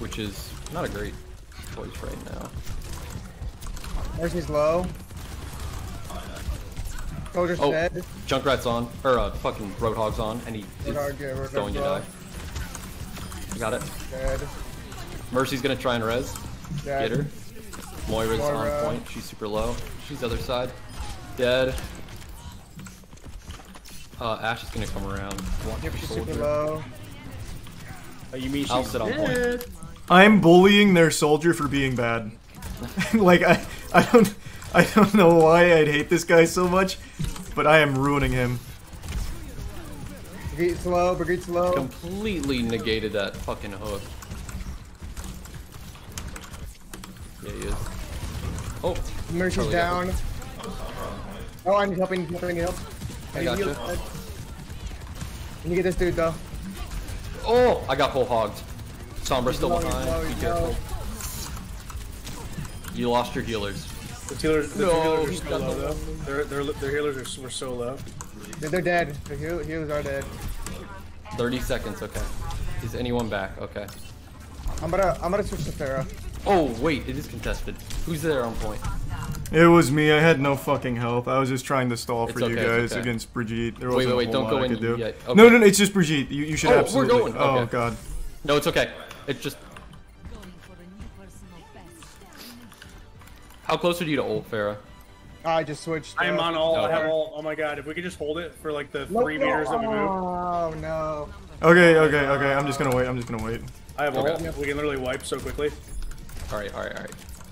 which is not a great choice right now. Mercy's low. Soldier's oh, dead. Junkrat's on, or uh, fucking Roadhog's on, and he Roadhog, yeah, Roadhog's going to die. You got it. Dead. Mercy's gonna try and res. Dead. Get her. Moira's Moira. on point. She's super low. She's other side. Dead. Uh, Ashe is gonna come around. Yep, she's super low. Oh, you mean she's dead? I'm bullying their Soldier for being bad. Like I, I don't, I don't know why I'd hate this guy so much, but I am ruining him. Brigitte's low. Brigitte's low. Completely negated that fucking hook. Yeah, he is. Oh, Mercy's down. Oh, I'm helping, helping you. I, I got you. Can you get this dude though? Oh, I got whole hogged. Sombra's still behind. Low, Be careful. Low. You lost your healers. The healers, the no, healers are so low though. Their, their, their healers are, were so low. They're dead. Their healers are dead. thirty seconds, okay. Is anyone back? Okay. I'm gonna I'm gonna switch to Pharah. Oh wait, it is contested. Who's there on point? It was me. I had no fucking help. I was just trying to stall for okay, you guys okay. against Brigitte. There wasn't wait, wait, wait, a whole don't lot go I could do. Yet. Okay. No, no, no, it's just Brigitte. You, you should oh, absolutely. We're going. Okay. Oh god. No, it's okay. It's just. How close are you to ult, Pharah? I just switched. I'm on ult. I have ult. Oh my god! If we could just hold it for like the three no, meters no. that we move. Oh no. Okay, okay, okay. I'm just gonna wait. I'm just gonna wait. I have ult. Okay. We can literally wipe so quickly. All right, all right, all right.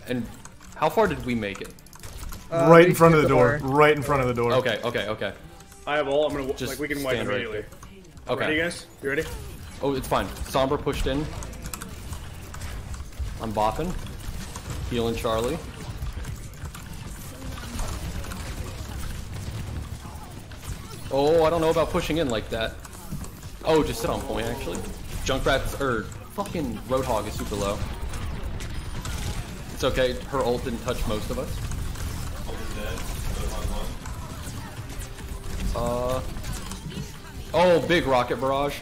And how far did we make it? Uh, right in front of the door. door. Right in front of the door. Okay, okay, okay. I have ult. I'm gonna just like we can wipe immediately. Right okay. Ready, guys? You ready? Oh, it's fine. Sombra pushed in. I'm bopping. Healing Charlie. Oh, I don't know about pushing in like that. Oh, just sit on point, actually. Junkrat's, er, fucking Roadhog is super low. It's okay, her ult didn't touch most of us. Uh, oh, big rocket barrage.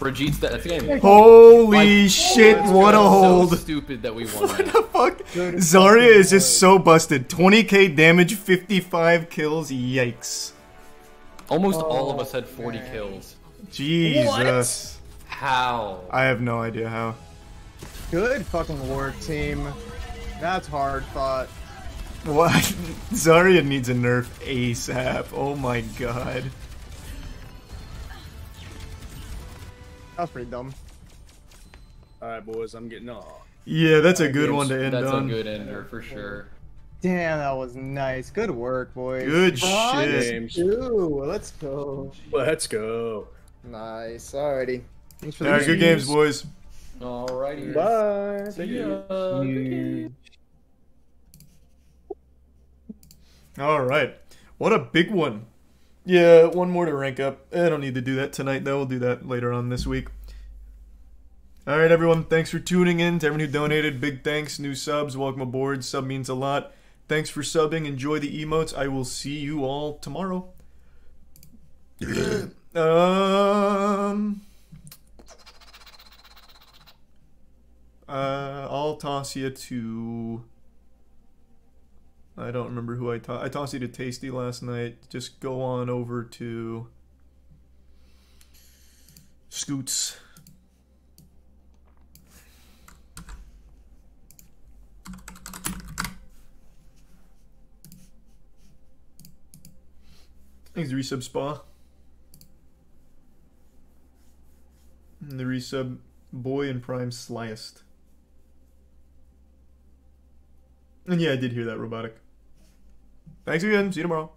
Brigitte's that game. Holy like, shit, oh, what a hold. So stupid that we won. What the fuck? Zarya is just so busted. twenty K damage, fifty-five kills, yikes. Almost oh, all of us had forty man. kills. Jesus. What? How? I have no idea how. Good fucking work, team. That's hard fought. What? Zarya needs a nerf ASAP. Oh my god. That was pretty dumb. Alright, boys, I'm getting off. Yeah, that's a good one to end on. That's a good ender for sure. Damn, that was nice. Good work, boys. Good shit. Ooh, let's go. Let's go. Nice. Alrighty. Thanks for the games. Good games, boys. Alrighty. Bye. See ya. Alright. What a big one. Yeah, one more to rank up. I don't need to do that tonight, though. We'll do that later on this week. Alright, everyone. Thanks for tuning in. To everyone who donated, big thanks. New subs, welcome aboard. Sub means a lot. Thanks for subbing. Enjoy the emotes. I will see you all tomorrow. um, uh, I'll toss you to... I don't remember who I tossed. I tossed you to Tasty last night. Just go on over to... Scoots. Thanks, the resub spa. And the resub boy and prime sliced. And yeah, I did hear that robotic. Thanks again. See you tomorrow.